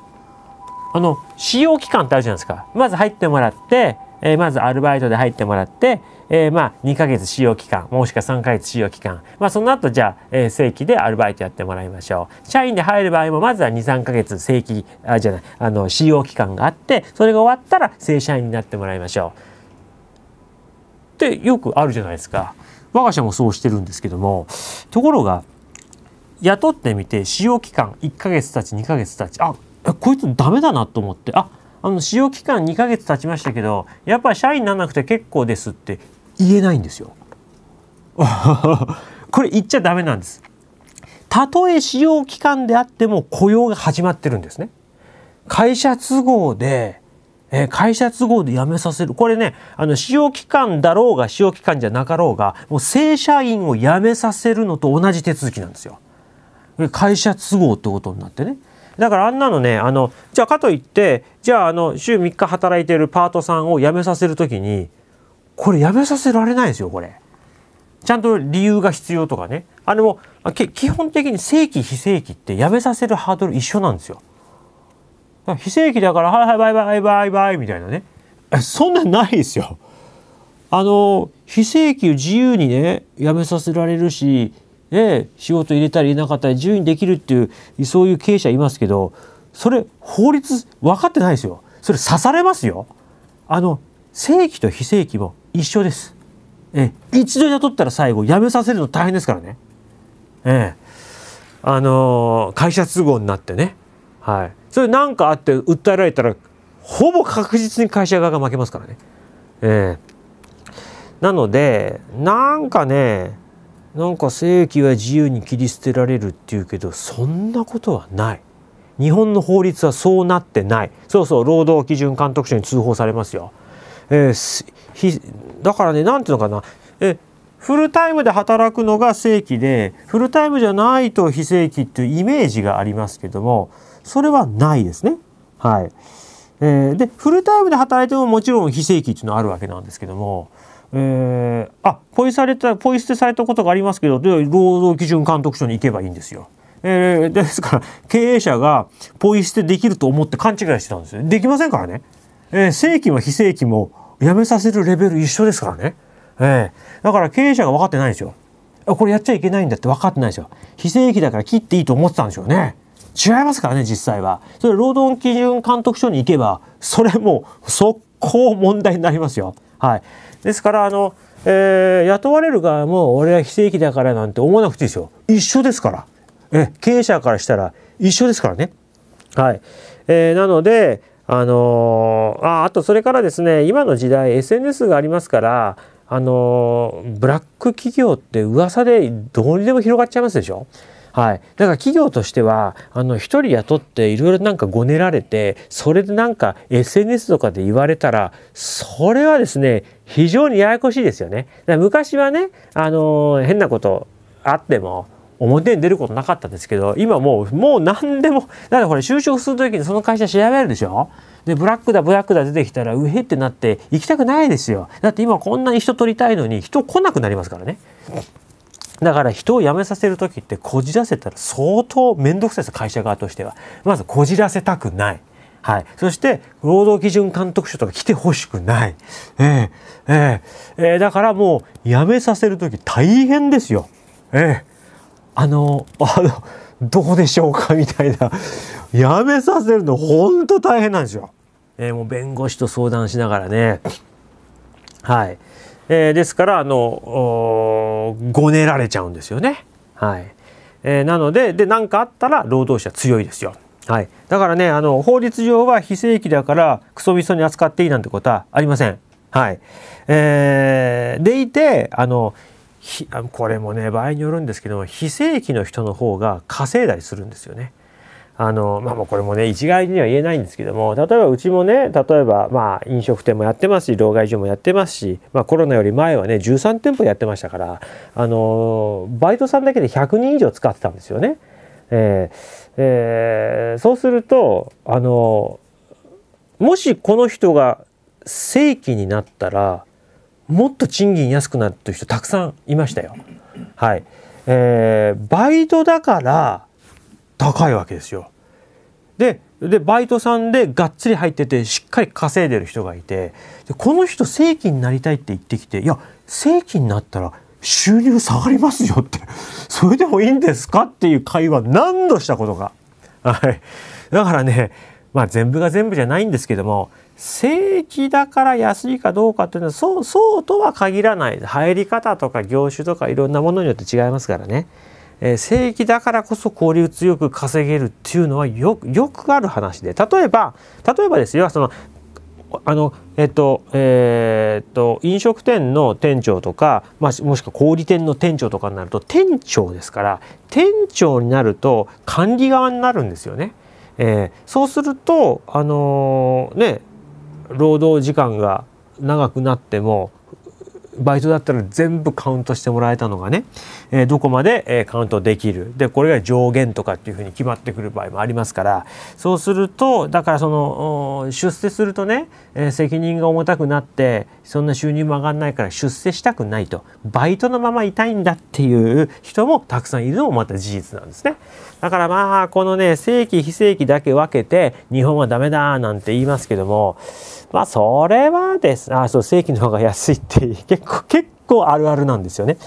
あの、試用期間ってあるじゃないですか。まず入ってもらって、えー、まずアルバイトで入ってもらって、えー、まあにかげつ使用期間、もしくはさんかげつ使用期間、まあ、その後じゃあ、えー、正規でアルバイトやってもらいましょう。社員で入る場合もまずはにさんかげつ正規あじゃないあの使用期間があって、それが終わったら正社員になってもらいましょう。ってよくあるじゃないですか。我が社もそうしてるんですけども、ところが雇ってみて使用期間いっかげつ経ちにかげつ経ち、あこいつダメだなと思って、ああの使用期間にかげつ経ちましたけどやっぱり社員にならなくて結構ですって言えないんですよ。これ言っちゃダメなんです。たとえ使用期間であっても雇用が始まってるんですね。会社都合でえ会社都合で辞めさせる。これね、あの、使用期間だろうが、使用期間じゃなかろうが、もう正社員を辞めさせるのと同じ手続きなんですよ。会社都合ってことになってね。だからあんなのね、あの、じゃあかといって、じゃああの、週みっか働いているパートさんを辞めさせるときに、これ辞めさせられないですよ、これ。ちゃんと理由が必要とかね。あれも、基本的に正規非正規って辞めさせるハードル一緒なんですよ。非正規だから、はいはいバイバイバイバイみたいなね。そんなんないですよ。あの、非正規を自由にね、辞めさせられるし、ね、仕事入れたり入れなかったり自由にできるっていう、そういう経営者いますけど、それ、法律分かってないですよ。それ刺されますよ。あの、正規と非正規も一緒です。え一度雇ったら最後、辞めさせるの大変ですからね。ええ。あの、会社都合になってね。はい。それなんかあって訴えられたらほぼ確実に会社側が負けますからね。えー、なのでなんかね、なんか正規は自由に切り捨てられるっていうけど、そんなことはない。日本の法律はそうなってない。そうそう、労働基準監督署に通報されますよ。えー、だからね、なんていうのかな、えーフルタイムで働くのが正規で、フルタイムじゃないと非正規っていうイメージがありますけども、それはないですね。はい。えー、で、フルタイムで働いてももちろん非正規っていうのはあるわけなんですけども、えー、あ、ポイされた、ポイ捨てされたことがありますけど、で、労働基準監督署に行けばいいんですよ。えー、ですから、経営者がポイ捨てできると思って勘違いしてたんですよ。できませんからね。えー、正規も非正規も辞めさせるレベル一緒ですからね。えー、だから経営者が分かってないんですよ。これやっちゃいけないんだって分かってないですよ。非正規だから切っていいと思ってたんでしょうね。違いますからね、実際は。それ労働基準監督署に行けば、それもう速攻問題になりますよ。はい。ですから、あの、えー、雇われる側も俺は非正規だからなんて思わなくていいですよ。一緒ですから。え、経営者からしたら一緒ですからね。はい。えー、なので、あのー、あ、あとそれからですね、今の時代 エスエヌエス がありますから、あのブラック企業って噂でどうにでも広がっちゃいますでしょ。はい、だから企業としてはあのひとり雇っていろいろなんかごねられて、それでなんか エスエヌエス とかで言われたら、それはですね非常にややこしいですよね。だから昔はね、あの変なことあっても表に出ることなかったんですけど、今もうもう何でも、だからこれ就職する時にその会社調べるでしょ。でブラックだブラックだ出てきたらうへってなって行きたくないですよ。だって今こんなに人取りたいのに人来なくなりますからね。だから人を辞めさせる時ってこじらせたら相当面倒くさいです、会社側としては。まずこじらせたくない。はい、そして労働基準監督署とか来てほしくない。えー、えー、えー、だからもう辞めさせる時大変ですよ。えー、あのあのどうでしょうかみたいな。やめさせるのほんと大変なんですよ。えー、もう弁護士と相談しながらね。はい。えー、ですから、あの、ごねられちゃうんですよね。はい。えー、なので、で、何かあったら労働者強いですよ。はい。だからね、あの、法律上は非正規だからクソみそに扱っていいなんてことはありません。はい。えー、でいて、あの、ひこれもね場合によるんですけども、非正規の人の方が稼いだりするんですよね。あのまあこれもね一概には言えないんですけども、例えばうちもね、例えばまあ飲食店もやってますし、老害所もやってますし、まあ、コロナより前はねじゅうさんてんぽやってましたから、あのバイトさんだけでひゃくにん以上使ってたんですよね。えーえー、そうするとあのもしこの人が正規になったらもっと賃金安くなるという人たくさんいましたよ。はい、えー、バイトだから高いわけですよ。ででバイトさんでがっつり入っててしっかり稼いでる人がいて、でこの人正規になりたいって言ってきて、いや正規になったら収入下がりますよってそれでもいいんですかっていう会話何度したことか。はい、だからね、まあ、全部が全部じゃないんですけども、正規だから安いかどうかっていうのはそうそうとは限らない。入り方とか業種とかいろんなものによって違いますからね。えー、正規だからこそ効率よく稼げるっていうのはよくよくある話で、例えば例えばですよ、そのあのえっとえー、っと飲食店の店長とか、まあ、もしくは小売店の店長とかになると店長ですから、店長になると管理側になるんですよね。えー、そうするとあのー、ね労働時間が長くなってもバイトだったら全部カウントしてもらえたのがね、えー、どこまで、えー、カウントできる。でこれが上限とかっていうふうに決まってくる場合もありますから、そうするとだからその出世するとね、えー、責任が重たくなってそんな収入も上がらないから出世したくないと、バイトのままいたいんだっていう人もたくさんいるのもまた事実なんですね。だからまあこのね正規非正規だけ分けて日本はダメだなんて言いますけども、まあそれはですあそう正規の方が安いって結構結構あるあるなんですよね。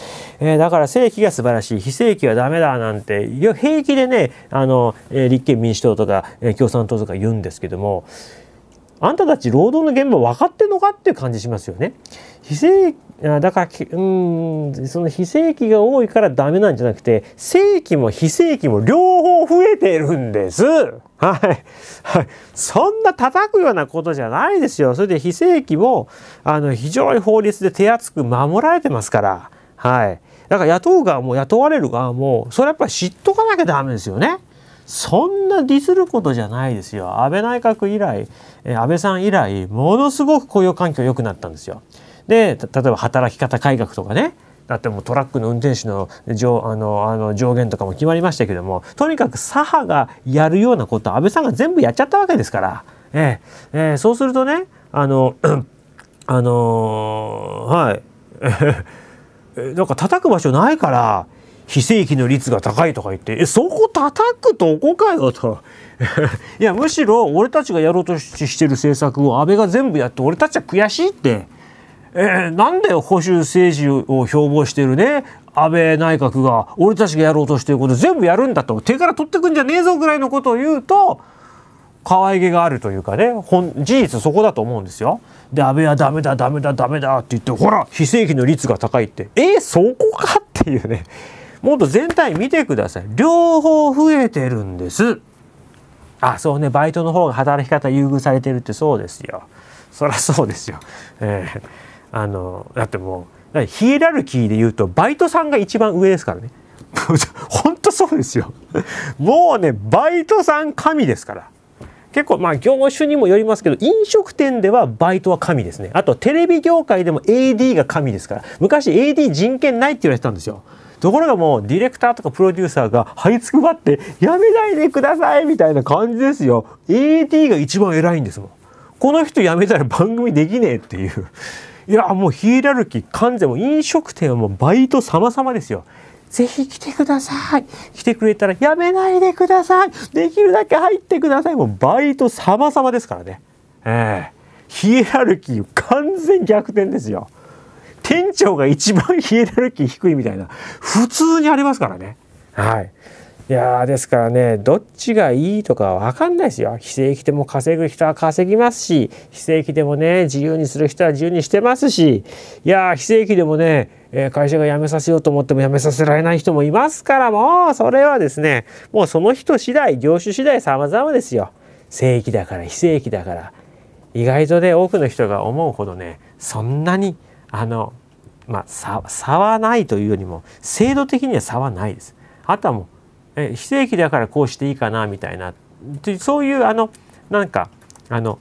えー、だから正規が素晴らしい、非正規はダメだなんて平気でねあの、えー、立憲民主党とか、えー、共産党とか言うんですけども、あんたたち労働の現場分かってんのかっていう感じしますよね。非正だからうんその非正規が多いからダメなんじゃなくて、正規も非正規も両方増えてるんです。はいはい、そんな叩くようなことじゃないですよ。それで非正規もあの非常に法律で手厚く守られてますから、はい、だから雇う側も雇われる側もそれやっぱり知っとかなきゃダメですよね。そんなディスることじゃないですよ。安倍内閣以来、安倍さん以来ものすごく雇用環境良くなったんですよ。で例えば働き方改革とかね、だってもうトラックの運転手の上あのあの上限とかも決まりましたけども、とにかく左派がやるようなことは安倍さんが全部やっちゃったわけですから、ええええ、そうするとねあのあのはいなんか叩く場所ないから非正規の率が高いとか言って「えそこ叩くとこかよ」と。いやむしろ俺たちがやろうとしてる政策を安倍が全部やって俺たちは悔しいって。えー、なんで保守政治を標榜しているね安倍内閣が俺たちがやろうとしていること全部やるんだと手から取ってくんじゃねえぞぐらいのことを言うと可愛げがあるというかね、本事実そこだと思うんですよ。で安倍はダメだダメだダメだって言ってほら非正規の率が高いってえー、そこかっていうね、もっと全体見てください。両方増えてるんです。あそうねバイトの方が働き方優遇されてるってそうですよ。そりゃそうですよ。えーあのだってもうヒエラルキーで言うとバイトさんが一番上ですからね。本当そうですよ。もうねバイトさん神ですから。結構まあ業種にもよりますけど飲食店ではバイトは神ですね。あとテレビ業界でも エーディー が神ですから。昔 エーディー 人権ないって言われてたんですよ。ところがもうディレクターとかプロデューサーが這いつくばって「やめないでください」みたいな感じですよ。エーディー が一番偉いんですもん。この人辞めたら番組できねえっていう。いやもうヒエラルキー完全、もう飲食店はもうバイト様々ですよ。ぜひ来てください。来てくれたらやめないでください。できるだけ入ってください。もうバイト様々ですからね。ええー、ヒエラルキー完全逆転ですよ。店長が一番ヒエラルキー低いみたいな普通にありますからね。はい。いやーですからねどっちがいいとかわかんないですよ。非正規でも稼ぐ人は稼ぎますし、非正規でもね自由にする人は自由にしてますし、いやー非正規でもね、えー、会社が辞めさせようと思っても辞めさせられない人もいますから、もうそれはですねもうその人次第業種次第様々ですよ。正規だから非正規だから意外とね多くの人が思うほどねそんなにあのまあ差はないというよりも制度的には差はないです。あとはもうえ非正規だからこうしていいかなみたいなそういうあのなんかあの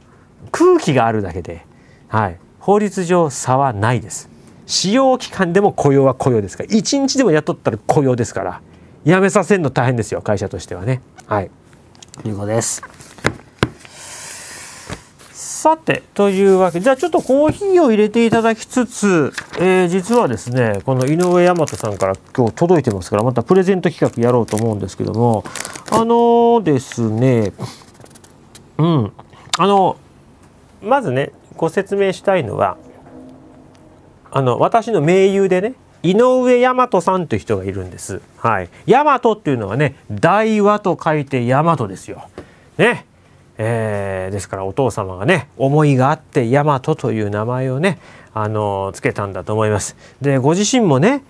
空気があるだけで、はい、法律上差はないです。使用期間でも雇用は雇用ですからいちにちでも雇ったら雇用ですから辞めさせるの大変ですよ会社としてはね。はいということです。さてというわけでじゃあちょっとコーヒーを入れていただきつつ、えー、実はですねこの井上大和さんから今日届いてますからまたプレゼント企画やろうと思うんですけども、あのー、ですねうん、あのまずねご説明したいのはあの私の盟友でね井上大和さんという人がいるんです。はい、大和っていうのはね大和と書いて大和ですよ。ねえー、ですからお父様がね思いがあって大和という名前をねあのつけたんだと思います。でご自身もね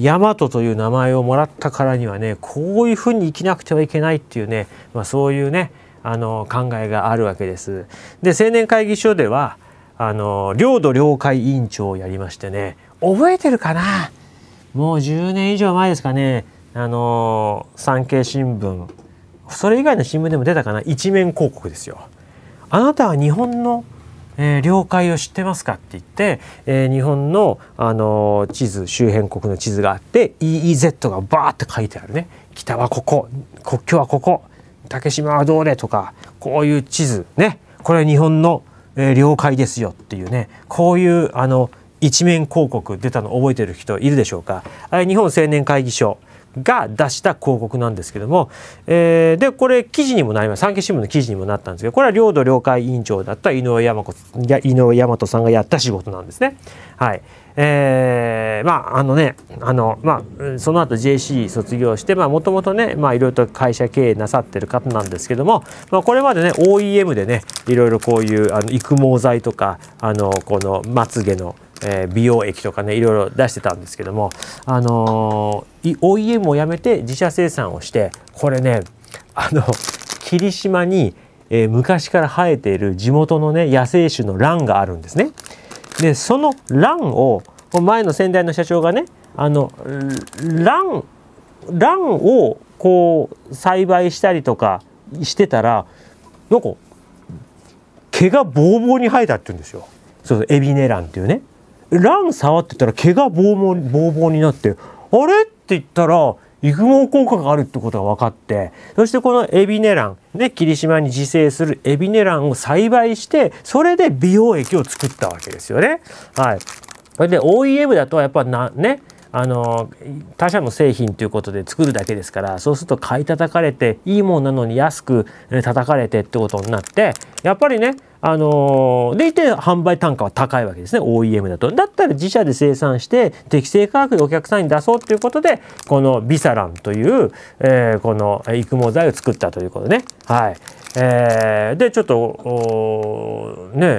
大和という名前をもらったからにはねこういうふうに生きなくてはいけないっていうね、まあ、そういうねあの考えがあるわけです。で青年会議所ではあの領土領海委員長をやりましてね覚えてるかなもうじゅうねん以上前ですかねあの産経新聞それ以外の新聞でも出たかな一面広告ですよ。あなたは日本のえー、領海を知ってますかって言って、えー、日本の、あのー、地図周辺国の地図があって イーイーゼット がバーって書いてあるね北はここ国境はここ竹島はどれとかこういう地図ねこれ日本の、えー、領海ですよっていうねこういうあの一面広告出たの覚えてる人いるでしょうか。あれ日本青年会議所が出した広告なんですけども、えー、でこれ記事にもなります産経新聞の記事にもなったんですけどこれは領土領海委員長だった井上大和さんがやった仕事なんですね。はいえー、まああのねあの、まあ、その後 ジェーシー 卒業してもともとねいろいろと会社経営なさってる方なんですけども、まあ、これまでね オーイーエム でねいろいろこういうあの育毛剤とかあのこのまつげの美容液とかねいろいろ出してたんですけども、あのー、オーイーエム をやめて自社生産をしてこれねあの霧島に、えー、昔から生えている地元のね野生種のランがあるんですね。でそのランを前の先代の社長がねあのランランをこう栽培したりとかしてたらなんか毛がボーボーに生えたって言うんですよ。そうそうエビネランっていうね。ラン触ってたら毛がボーボー、ボーボーになってあれって言ったら育毛効果があるってことが分かってそしてこのエビネランで霧島に自生するエビネランを栽培してそれで美容液を作ったわけですよね。はい、それで オーイーエム だとやっぱなねあの他社の製品ということで作るだけですからそうすると買い叩かれていいもんなのに安く叩かれてってことになってやっぱりねあのー、でいて販売単価は高いわけですね オーイーエム だと。だったら自社で生産して適正価格でお客さんに出そうということでこのビサランという、えー、この育毛剤を作ったということね。はいえー、でちょっとね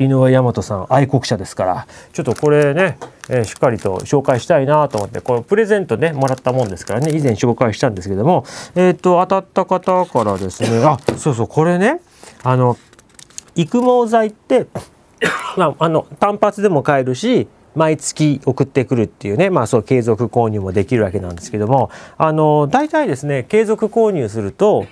井上大和さん愛国者ですからちょっとこれね、えー、しっかりと紹介したいなと思ってこれプレゼントねもらったもんですからね以前紹介したんですけども、えー、と当たった方からですねあそうそうこれねあの育毛剤って、まあ、あの単発でも買えるし毎月送ってくるっていうね、まあ、そう継続購入もできるわけなんですけどもあの大体ですね継続購入すると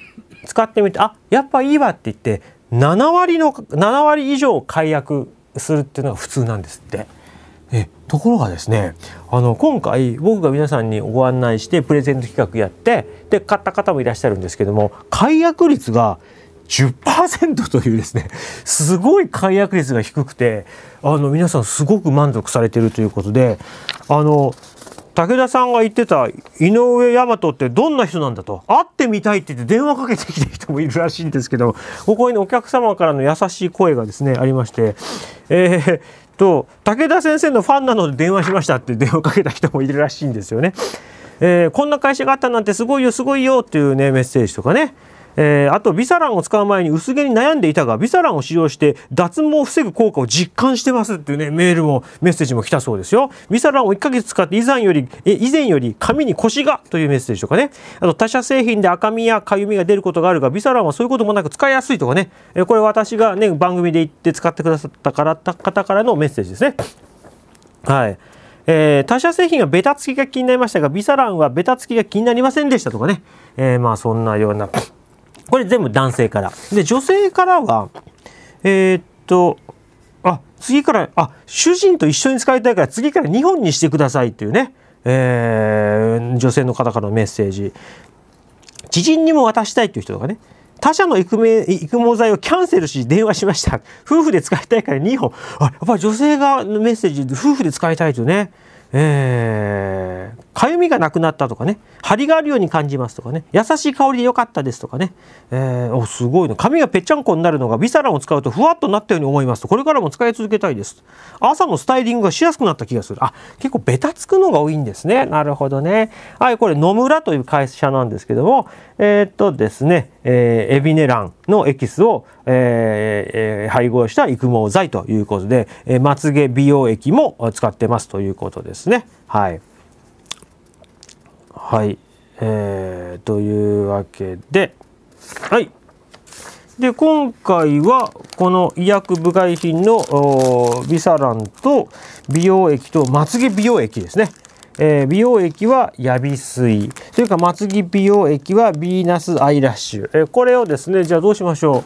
使ってみてあやっぱいいわって言ってなな割のなな割以上解約するっていうのが普通なんですって。えところがですねあの今回僕が皆さんにご案内してプレゼント企画やってで買った方もいらっしゃるんですけども解約率がじゅっパーセント というですねすごい解約率が低くてあの皆さんすごく満足されてるということであの武田さんが言ってた井上大和ってどんな人なんだと会ってみたいって言って電話かけてきた人もいるらしいんですけどここにお客様からの優しい声がですねありましてえー、っと武田先生のファンなので電話しましたって電話かけた人もいるらしいんですよね。えー、こんな会社があったなんてすごいよすごいよっていうねメッセージとかね。えー、あとビサランを使う前に薄毛に悩んでいたがビサランを使用して脱毛を防ぐ効果を実感してますっていうねメールもメッセージも来たそうですよ。ビサランをいっかげつ使って以前よりえ以前より髪にコシがというメッセージとかねあと他社製品で赤みやかゆみが出ることがあるがビサランはそういうこともなく使いやすいとかね、えー、これ私がね番組で言って使ってくださったから方からのメッセージですね。はいえー、他社製品はベタつきが気になりましたがビサランはベタつきが気になりませんでしたとかね、えー、まあそんなような。これ全部男性から。で、女性からは、えー、っと、あ、次から、あ、主人と一緒に使いたいから次からにほんにしてくださいっていうね、えー、女性の方からのメッセージ。知人にも渡したいっていう人とかね、他社の育毛、育毛剤をキャンセルし電話しました。夫婦で使いたいからにほん。あ、やっぱり女性がのメッセージ、夫婦で使いたいというね、えー、かゆみがなくなったとかね、張りがあるように感じますとかね、優しい香りで良かったですとかね、えー、おすごいの、髪がぺっちゃんこになるのがビサランを使うとふわっとなったように思いますと、これからも使い続けたいです、朝のスタイリングがしやすくなった気がする。あ、結構ベタつくのが多いんですね。なるほどね。はい、これ野村という会社なんですけども、えー、っとですね、えー、エビネランのエキスを、えー、配合した育毛剤ということで、えー、まつげ美容液も使ってますということですね。はいはい、えー、というわけで、はい。で、今回はこの医薬部外品のビサランと美容液とまつげ美容液ですね。えー、美容液はヤビ水というか、まつげ美容液はビーナスアイラッシュ、えー、これをですね、じゃあどうしましょう、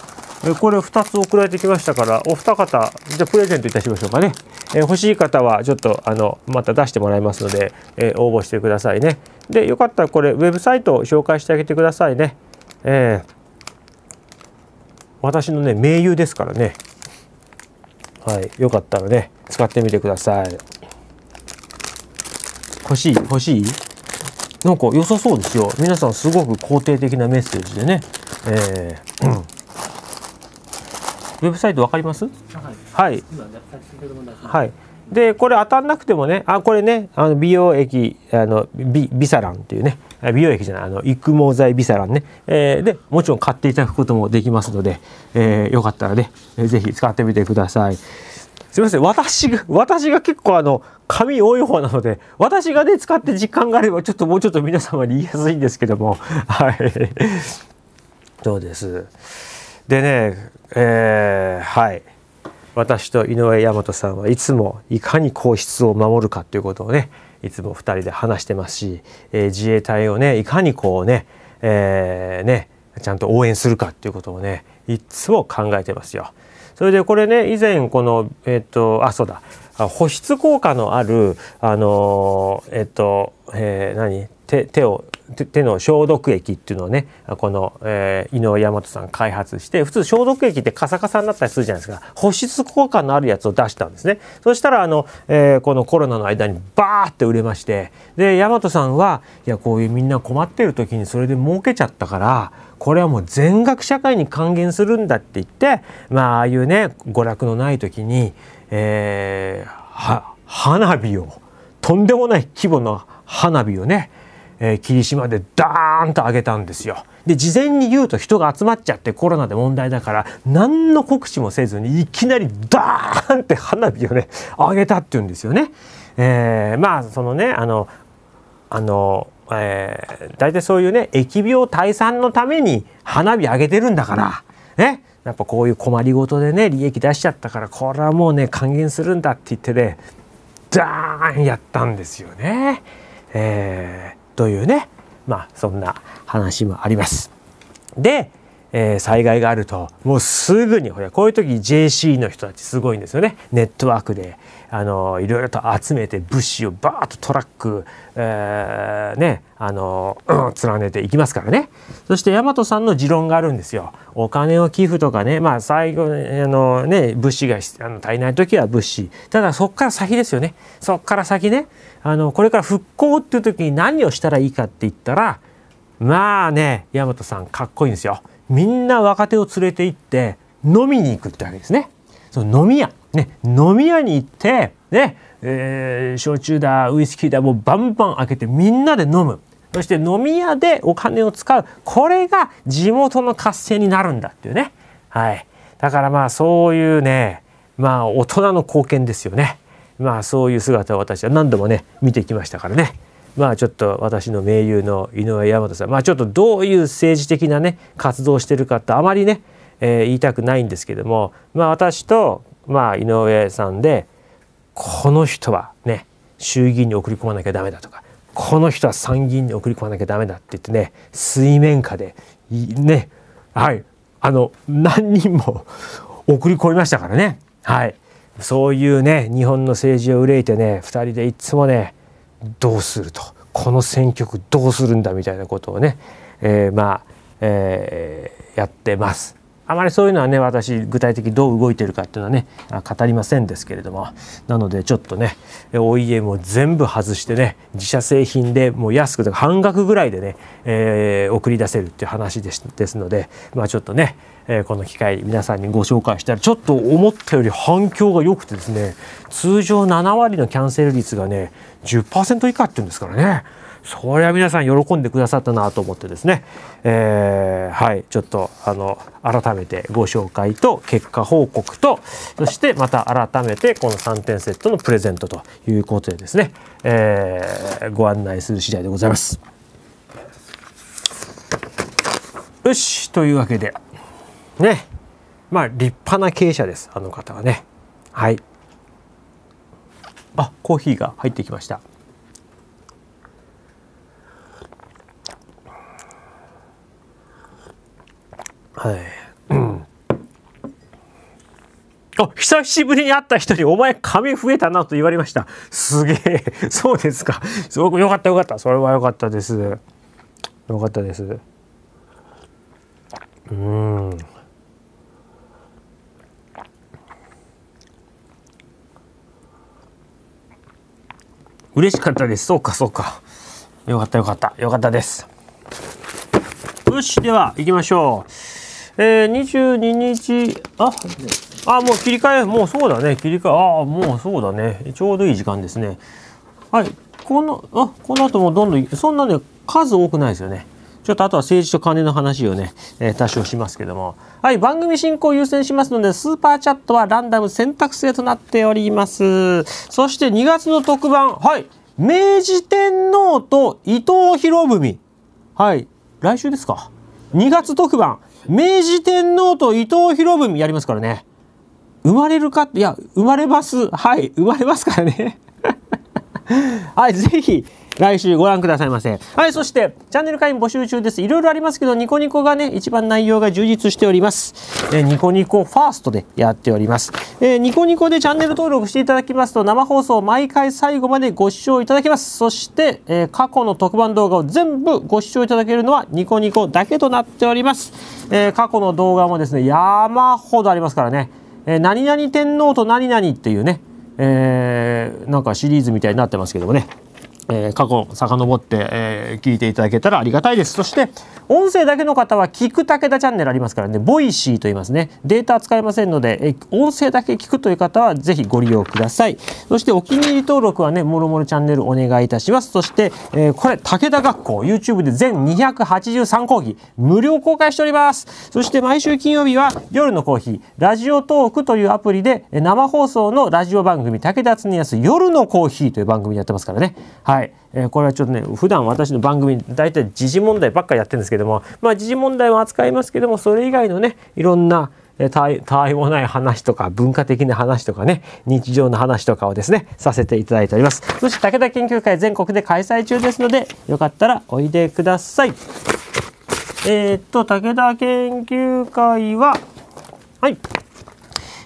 えー、これふたつ送られてきましたから、お二方じゃプレゼントいたしましょうかね、えー、欲しい方はちょっとあのまた出してもらいますので、えー、応募してくださいね。でよかったらこれウェブサイトを紹介してあげてくださいね、えー、私のね盟友ですからね、はい、よかったらね使ってみてください。欲しい欲しい、なんか良さそうですよ。皆さんすごく肯定的なメッセージでね、えーうん、ウェブサイトわかります？はい、はい、でこれ当たんなくてもね、あこれね、あの美容液、あの ビ, ビサランっていうね、美容液じゃない、あの育毛剤ビサランね、えー、でもちろん買っていただくこともできますので、えー、よかったらね是非使ってみてください。すみません、私が私が結構あの髪多い方なので、私がね使って実感があればちょっともうちょっと皆様に言いやすいんですけども、はいそうです。でね、えー、はい、私と井上大和さんはいつもいかに皇室を守るかということをねいつもふたりで話してますし、えー、自衛隊をねいかにこうね、えー、ねちゃんと応援するかっていうことをねいつも考えてますよ。それでこれね以前このえっとあそうだ保湿効果のあるあのえっと、えー、何 手, 手を 手, 手の消毒液っていうのをねこの、えー、井上大和さん開発して、普通消毒液ってカサカサになったりするじゃないですか。保湿効果のあるやつを出したんですね。そしたらあの、えー、このコロナの間にバーって売れまして、で大和さんはいやこういうみんな困ってる時にそれで儲けちゃったから、これはもう全額社会に還元するんだって言って、まあああいうね娯楽のない時に、えー、は花火をとんでもない規模の花火をね、えー、霧島でダーンと上げたんですよ。で事前に言うと人が集まっちゃってコロナで問題だから何の告知もせずにいきなりダーンって花火をね上げたっていうんですよね。えー、まあそのねあのあのえー、大体そういうね疫病退散のために花火上げてるんだからね、やっぱこういう困りごとでね利益出しちゃったから、これはもうね還元するんだって言ってねダーンやったんですよね。えー、というねまあそんな話もあります。でえー、災害があるともうすぐにほらこういう時 ジェーシー の人たちすごいんですよね。ネットワークであのいろいろと集めて物資をバーッとトラック、えー、ねあの、うん、連ねていきますからね。そして大和さんの持論があるんですよ。お金を寄付とかね、まあ最後あのね物資があの足りない時は物資、ただそこから先ですよね。そこから先ねあのこれから復興っていう時に何をしたらいいかって言ったら、まあね大和さんかっこいいんですよ。みんな若手を連れて行って飲みに行くってわけですね。その飲み屋、ね、飲み屋に行って、ねえー、焼酎だウイスキーだもうバンバン開けてみんなで飲む。そして飲み屋でお金を使う。これが地元の活性になるんだっていうね。はい、だからまあそういうねまあ大人の貢献ですよね。まあそういう姿を私は何度もね見てきましたからね。まあちょっと私の盟友の井上大和さん、まあちょっとどういう政治的なね活動をしてるかってあまりね、えー、言いたくないんですけども、まあ私とまあ井上さんでこの人はね衆議院に送り込まなきゃダメだとか、この人は参議院に送り込まなきゃダメだって言ってね水面下でねはいあの何人も送り込みましたからね。はいそういうね日本の政治を憂いてねふたりでいつもねどうするとこの選挙区どうするんだみたいなことをね、えー、まあ、えー、やってます。あまりそういうのはね、私具体的にどう動いてるかっていうのはね語りませんですけれども、なのでちょっとね オーイーエム を全部外してね、自社製品でもう安くて半額ぐらいでね、えー、送り出せるっていう話です、ですので、まあ、ちょっとねこの機会皆さんにご紹介したら、ちょっと思ったより反響が良くてですね、通常ななわりのキャンセル率がね じゅっパーセント 以下っていうんですからね、それは皆さん喜んでくださったなと思ってですね、えー、はいちょっとあの改めてご紹介と結果報告と、そしてまた改めてこのさんてんセットのプレゼントということでですね、えー、ご案内する次第でございます。よし、というわけでね、まあ立派な経営者です、あの方はね。はい、あ、コーヒーが入ってきました。はい、うん、あ、久しぶりに会った人に「お前髪増えたな」と言われました。すげえ、そうですか、すごくよかったよかった、それはよかったです、よかったです。うん、嬉しかったです。そうかそうか、よかったよかったよかったです。よし、では行きましょう。えー、にじゅうににち、ああ、もう切り替え、もうそうだね、切り替え、ああ、もうそうだね、ちょうどいい時間ですね。はい、このあこの後もどんどん、そんなね数多くないですよね。ちょっとあとは政治と金の話をね、えー、多少しますけども、はい、番組進行を優先しますので、スーパーチャットはランダム選択制となっております。そしてにがつの特番、はい、明治天皇と伊藤博文、はい、来週ですか、にがつ特番明治天皇と伊藤博文やりますからね。生まれるかって、いや生まれます、はい、生まれますからねはい、ぜひ来週ご覧くださいませ。はい、そしてチャンネル会員募集中です。いろいろありますけど、ニコニコがね一番内容が充実しております。えニコニコファーストでやっております。えニコニコでチャンネル登録していただきますと、生放送毎回最後までご視聴いただけます。そして、えー、過去の特番動画を全部ご視聴いただけるのはニコニコだけとなっております。えー、過去の動画もですね山ほどありますからね、えー、何々天皇と何々っていうね、えー、なんかシリーズみたいになってますけどもね、えー、過去遡って、えー、聞いていただけたらありがたいです。そして音声だけの方は聞くだけだチャンネルありますからね、ボイシーと言いますね。データ使えませんので、えー、音声だけ聞くという方はぜひご利用ください。そしてお気に入り登録はね、もろもろチャンネルお願いいたします。そして、えー、これ武田学校 YouTube で全にひゃくはちじゅうさん講義無料公開しております。そして毎週金曜日は夜のコーヒーラジオトークというアプリで生放送のラジオ番組武田恒康夜のコーヒーという番組やってますからね。はい、えー、これはちょっとね普段私の番組大体時事問題ばっかりやってるんですけども、まあ時事問題も扱いますけども、それ以外のねいろんなたわいもない話とか文化的な話とかね、日常の話とかをですねさせていただいております。そして武田研究会全国で開催中ですので、よかったらおいでください。えー、っと武田研究会ははい、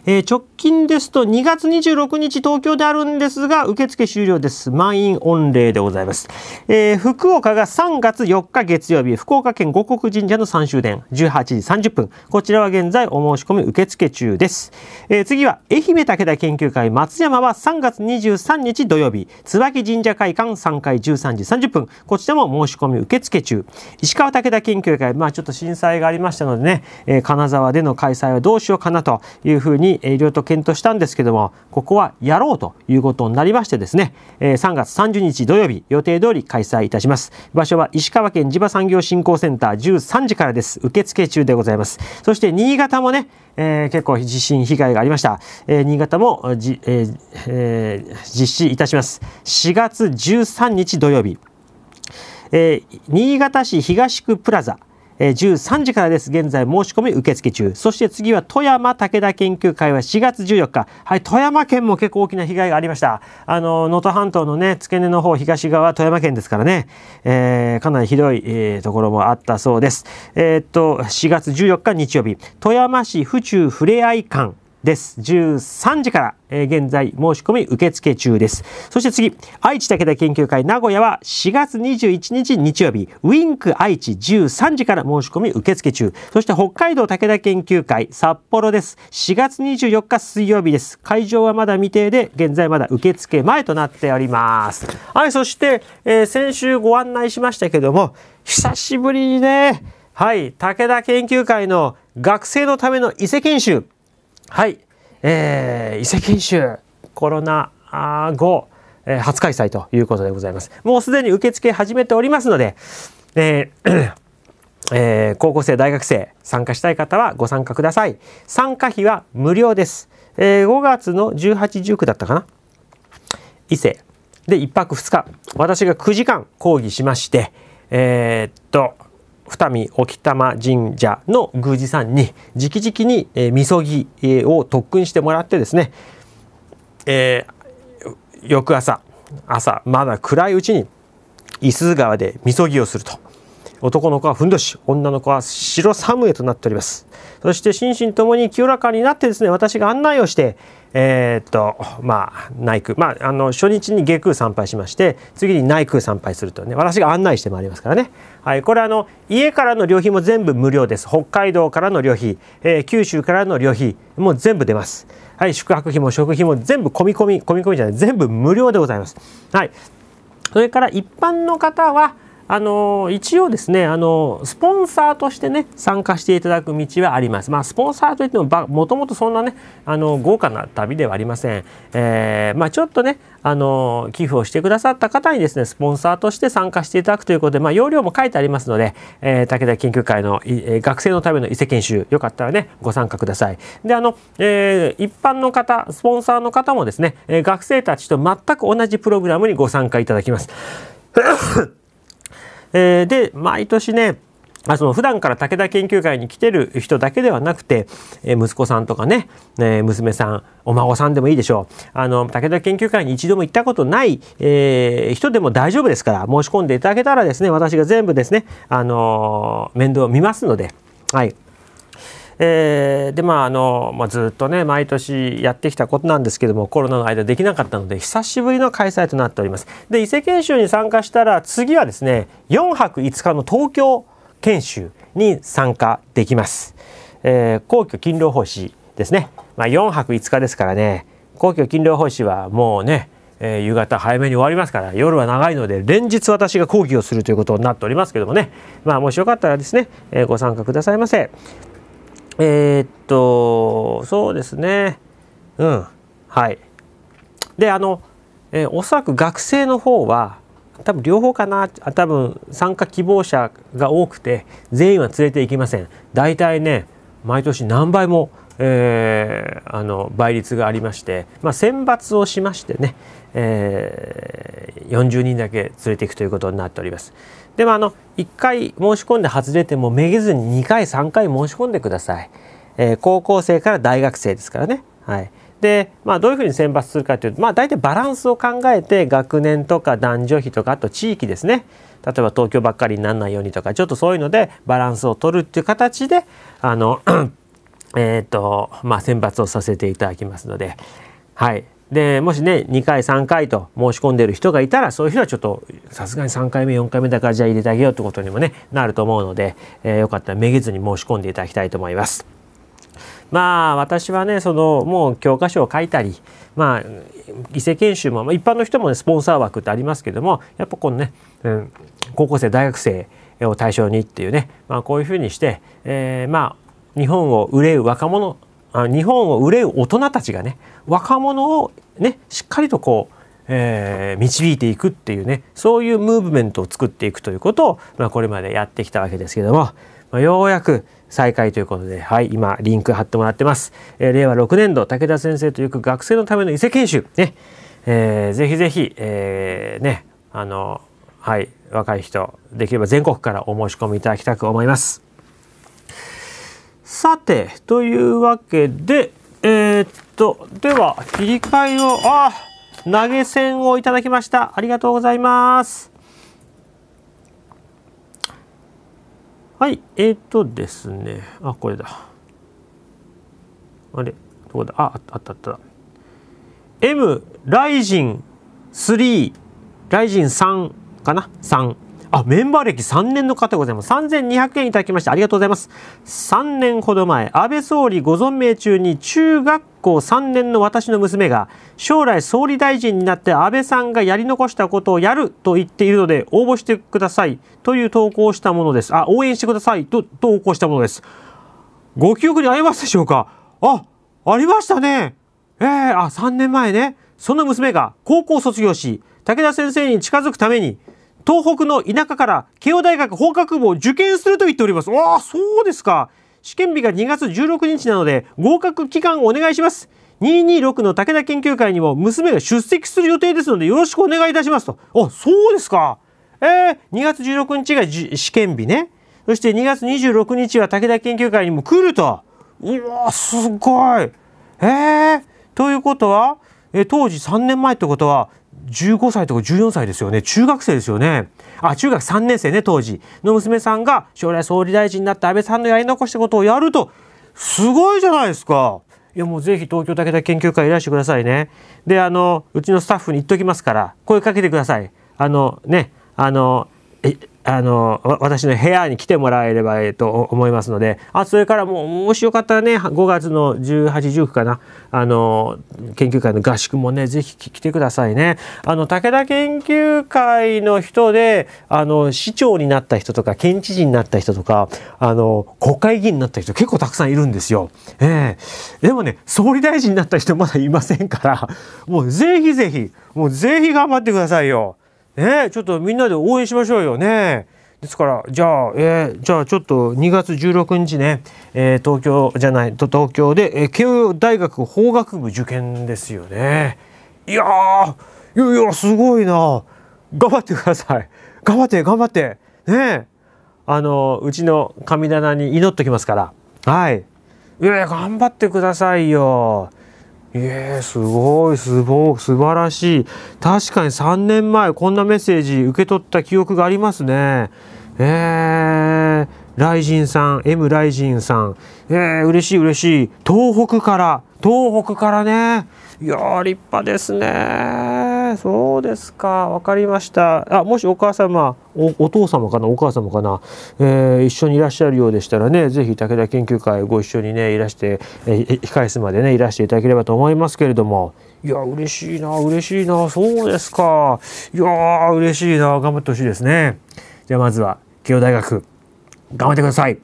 えー、直近ですとにがつにじゅうろくにち東京であるんですが、受付終了です。満員御礼でございます。えー、福岡がさんがつよっか月曜日、福岡県護国神社の三周殿じゅうはちじさんじゅっぷん、こちらは現在お申し込み受付中です。えー、次は愛媛武田研究会松山はさんがつにじゅうさんにち土曜日、椿神社会館さんがいじゅうさんじさんじゅっぷん、こちらも申し込み受付中。石川武田研究会、まあちょっと震災がありましたのでね、えー、金沢での開催はどうしようかなというふうにいろいろと検討したんですけども、ここはやろうということになりましてですね、さんがつさんじゅうにち土曜日予定通り開催いたします。場所は石川県地場産業振興センターじゅうさんじからです。受付中でございます。そして新潟もね、えー、結構地震被害がありました、えー、新潟もじ、えーえー、実施いたします。しがつじゅうさんにち土曜日、えー、新潟市東区プラザじゅうさんじからです。現在申し込み受付中。そして次は富山武田研究会はしがつじゅうよっか、はい、富山県も結構大きな被害がありました。あの能登半島のね付け根の方東側富山県ですからね、えー、かなりひどい、えー、ところもあったそうです。えー、っとしがつじゅうよっか日曜日、富山市府中ふれあい館です。じゅうさんじから、えー、現在申し込み受付中です。そして次、愛知武田研究会名古屋はしがつにじゅういちにち日曜日、ウィンク愛知じゅうさんじから申し込み受付中。そして北海道武田研究会札幌です。しがつにじゅうよっか水曜日です。会場はまだ未定で、現在まだ受付前となっております。はい、そして、えー、先週ご案内しましたけども、久しぶりにね、はい、武田研究会の学生のための伊勢研修。はい、えー、伊勢研修、コロナ後、えー、初開催ということでございます。もうすでに受付始めておりますので、えーえー、高校生、大学生、参加したい方はご参加ください。参加費は無料です。えー、ごがつのじゅうはち、じゅうくだったかな。伊勢。で、いっぱくふつか。私がくじかん講義しまして、えー、っと、二見沖玉神社の宮司さんに直々にみそぎを特訓してもらってですね、えー、翌朝朝まだ暗いうちに五十鈴川でみそぎをすると、男の子はふんどし、女の子は白サムエとなっております。そして心身ともに清らかになってですね、私が案内をしてえー、っとまあ内宮、まあ、あの初日に下宮参拝しまして、次に内宮参拝するとね、私が案内してまいりますからね。はい、これあの家からの旅費も全部無料です。北海道からの旅費、えー、九州からの旅費もう全部出ます。はい、宿泊費も食費も全部込み込み込み込みじゃない全部無料でございます。はい、それから一般の方はあの一応ですね、あのスポンサーとしてね参加していただく道はあります。まあ、スポンサーといってももともとそんなねあの豪華な旅ではありません。えーまあ、ちょっとねあの寄付をしてくださった方にですねスポンサーとして参加していただくということで、まあ、要領も書いてありますので、えー、武田研究会の、えー、学生のための伊勢研修、よかったらねご参加ください。であの、えー、一般の方、スポンサーの方もですね、えー、学生たちと全く同じプログラムにご参加いただきます。で毎年ね、その普段から武田研究会に来てる人だけではなくて、息子さんとかね娘さん、お孫さんでもいいでしょう。あの武田研究会に一度も行ったことない、えー、人でも大丈夫ですから、申し込んでいただけたらですね、私が全部ですね、あのー、面倒を見ますので。はいえー、でまああの、まあ、ずっとね毎年やってきたことなんですけども、コロナの間できなかったので久しぶりの開催となっております。で伊勢研修に参加したら次はですねよんはくいつかの東京研修に参加できます。えー、皇居勤労奉仕ですね、まあ、よんはくいつかですからね、皇居勤労奉仕はもうね、えー、夕方早めに終わりますから、夜は長いので連日私が講義をするということになっておりますけどもね、まあ、もしよかったらですね、えー、ご参加くださいませ。えっとそうですね、うんはいであの、えー、おそらく学生の方は多分両方かな、多分参加希望者が多くて全員は連れていきません。大体ね毎年何倍も、えー、あの倍率がありまして、まあ、選抜をしましてね、えー、よんじゅうにんだけ連れていくということになっております。でもあのいっかい申し込んで外れてもめげずににかいさんかい申し込んでください。えー、高校生から大学生ですからね。はい、で、まあ、どういうふうに選抜するかというと、まあ、大体バランスを考えて学年とか男女比とか、あと地域ですね、例えば東京ばっかりにならないようにとか、ちょっとそういうのでバランスを取るっていう形であのえっと、まあ、選抜をさせていただきますので。はいでもしねにかいさんかいと申し込んでる人がいたら、そういう人はちょっとさすがにさんかいめよんかいめだからじゃあ入れてあげようってことにもねなると思うので、えー、よかったらめげずに申し込んでいただきたいと思います。まあ私はねそのもう教科書を書いたり、まあ、伊勢研修も一般の人もねスポンサー枠ってありますけども、やっぱこのね、うん、高校生大学生を対象にっていうね、まあ、こういうふうにして、えー、まあ日本を憂う若者日本を憂う大人たちがね若者をねしっかりとこう、えー、導いていくっていうね、そういうムーブメントを作っていくということを、まあ、これまでやってきたわけですけども、まあ、ようやく再開ということで、はい今リンク貼ってもらってます。えー、れいわろくねんど武田先生という学生のための伊勢研修ね、えー、ぜひぜひ、えー、ねあのはい若い人できれば全国からお申し込みいただきたく思います。さてというわけでえー、っとでは切り替えをあ投げ銭をいただきました、ありがとうございます。はいえー、っとですねあこれだあれどこだ、あ、あったあった。M ライジンスリー、ライジンさんかな、さん。あ、メンバー歴さんねんの方でございます。さんぜんにひゃくえんいただきましてありがとうございます。さんねんほど前、安倍総理ご存命中に中学校さんねんの私の娘が将来総理大臣になって安倍さんがやり残したことをやると言っているので応募してくださいという投稿をしたものです。あ、応援してくださいと投稿したものです。ご記憶にありますでしょうか。あ、ありましたね。えー、あ、さんねんまえね。その娘が高校を卒業し、武田先生に近づくために東北の田舎から慶応大学法学部を受験すると言っております。ああ、そうですか。試験日がにがつじゅうろくにちなので合格祈願をお願いします。にひゃくにじゅうろくの武田研究会にも娘が出席する予定ですのでよろしくお願いいたしますと。あ、そうですか。えー、にがつじゅうろくにちがじ試験日ね。そしてにがつにじゅうろくにちは武田研究会にも来ると。うわ、すごい。えー、ということは、え当時さんねんまえってことは、じゅうごさいとかじゅうよんさいですよね。中学生ですよね。あ、中学さんねん生ね、当時の娘さんが将来総理大臣になって安倍さんのやり残したことをやると。すごいじゃないですか。いや、もうぜひ東京武田研究会いらしてくださいね。で、あのうちのスタッフに言っときますから声かけてください。あのね、あのえあの私の部屋に来てもらえればえと思いますので、あ、それからもうもしよかったらね、ごがつのじゅうはち、じゅうくかな、あの研究会の合宿もね是非来てくださいね。あの武田研究会の人であの市長になった人とか県知事になった人とかあの国会議員になった人結構たくさんいるんですよ。えー、でもね総理大臣になった人まだいませんから、もう是非是非もう是非頑張ってくださいよ。ね、ちょっとみんなで応援しましょうよね。ですからじゃあ、えー、じゃあちょっとにがつじゅうろくにちね、えー、東京じゃないと東京で、えー、慶応大学法学部受験ですよね。いやー、いやいやすごいな。頑張ってください。頑張って頑張ってね。あのうちの神棚に祈っときますから。はい、いやいや頑張ってくださいよ。えー、すごい、すごい、素晴らしい。確かにさんねんまえこんなメッセージ受け取った記憶がありますね。えー、ライジンさん、 M ライジンさん、えー、嬉しい嬉しい。東北から東北からね。いやー立派ですね。そうですか、分かりました。あ、もしお母様 お, お父様かなお母様かな、えー、一緒にいらっしゃるようでしたらね、是非武田研究会ご一緒にねいらして、えー、控室までねいらしていただければと思いますけれども。いや嬉しいな嬉しいな。そうですか。いやー嬉しいな。頑張ってほしいですね。じゃあまずは慶応大学頑張ってください。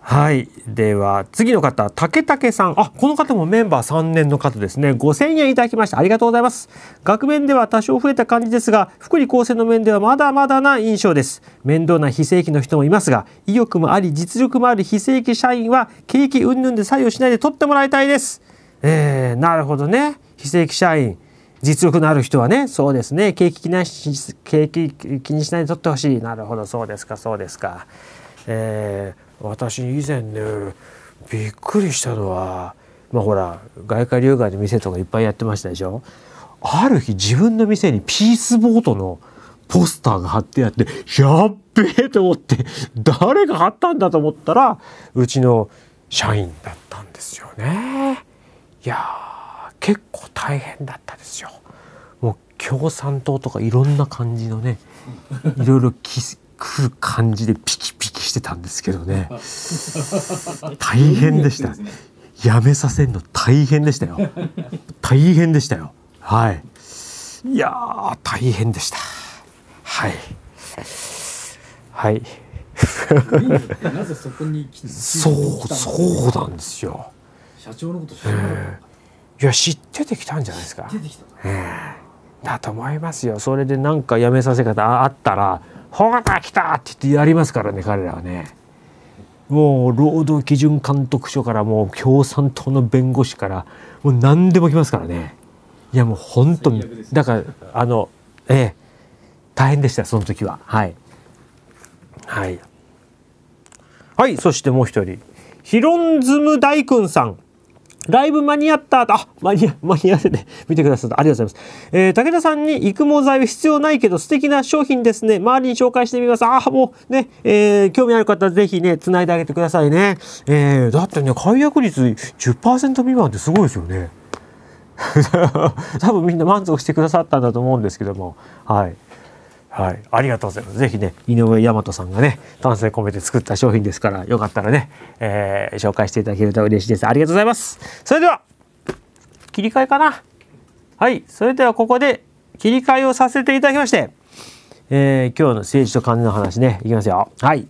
はい。では、次の方、竹竹さん。あ、この方もメンバーさんねんの方ですね。ごせんえんいただきましてありがとうございます。額面では多少増えた感じですが、福利厚生の面ではまだまだな印象です。面倒な非正規の人もいますが、意欲もあり、実力もある非正規社員は、景気云々で左右しないで取ってもらいたいです。えー、なるほどね。非正規社員。実力のある人はね、そうですね。景気気にし、景気気にしないで取ってほしい。なるほど、そうですか、そうですか。えー私以前ねびっくりしたのは、まあほら外貨留学の店とかいっぱいやってましたでしょ。ある日自分の店にピースボートのポスターが貼ってあって、やっべえと思って、誰が貼ったんだと思ったらうちの社員だったんですよね。いやー結構大変だったですよ。もう共産党とかいろんな感じのねいろいろき来る感じでピキピキしてたんですけどね。大変でした。やめさせるの大変でしたよ。大変でしたよ。はい。いやー大変でした。はいはい。なぜそこに来て。そうそうなんですよ。社長のこと知らない。いや知っててきたんじゃないですか。知っててきた。だと思いますよ。それでなんかやめさせ方あったら。ほら来たって言ってやりますからね、彼らはね。もう労働基準監督署からもう共産党の弁護士からもう何でも来ますからね。いやもう本当にだからあのええ大変でしたその時は。はいはいはい。そしてもう一人ヒロンズム大君さん。ライブ間に合ったと、あ、間に合、間に合ってね、見てくださってありがとうございます。えー、武田さんに育毛剤は必要ないけど素敵な商品ですね。周りに紹介してみます。ああ、もうね、えー、興味ある方はぜひね、繋いであげてくださいね。えー、だってね、解約率 じゅっパーセント 未満ってすごいですよね。多分みんな満足してくださったんだと思うんですけども、はい。はい、ありがとうございます。ぜひね、井上大和さんがね、丹精込めて作った商品ですから、よかったらね、えー、紹介していただけると嬉しいです。ありがとうございます。それでは、切り替えかな。はい、それではここで切り替えをさせていただきまして、えー、今日の政治と金の話ね、いきますよ。はい。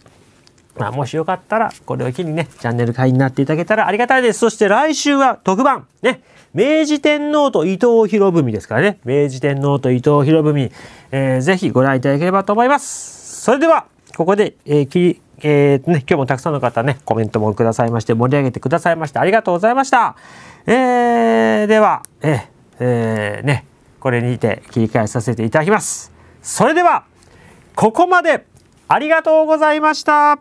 まあ、もしよかったら、これを機にね、チャンネル会員になっていただけたらありがたいです。そして来週は特番、ね、明治天皇と伊藤博文ですからね、明治天皇と伊藤博文、えー、ぜひご覧いただければと思います。それでは、ここで、えーきえーね、今日もたくさんの方ね、コメントもくださいまして、盛り上げてくださいまして、ありがとうございました。えー、では、えーえー、ね、これにて切り替えさせていただきます。それでは、ここまでありがとうございました。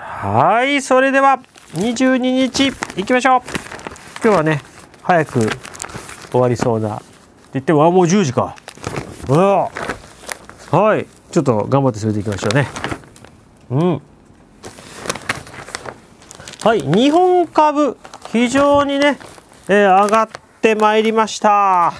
はい、それではにじゅうににち行きましょう。今日はね、早く終わりそうなって言っても、あ、もうじゅうじか。うわ、はい、ちょっと頑張って進めていきましょうね。うん。はい、日本株非常にね、えー、上がってまいりました。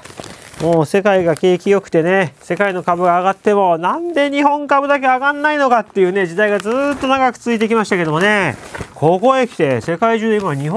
もう世界が景気良くてね、世界の株が上がっても、なんで日本株だけ上がんないのかっていうね、時代がずっと長く続いてきましたけどもね、ここへ来て世界中で今日本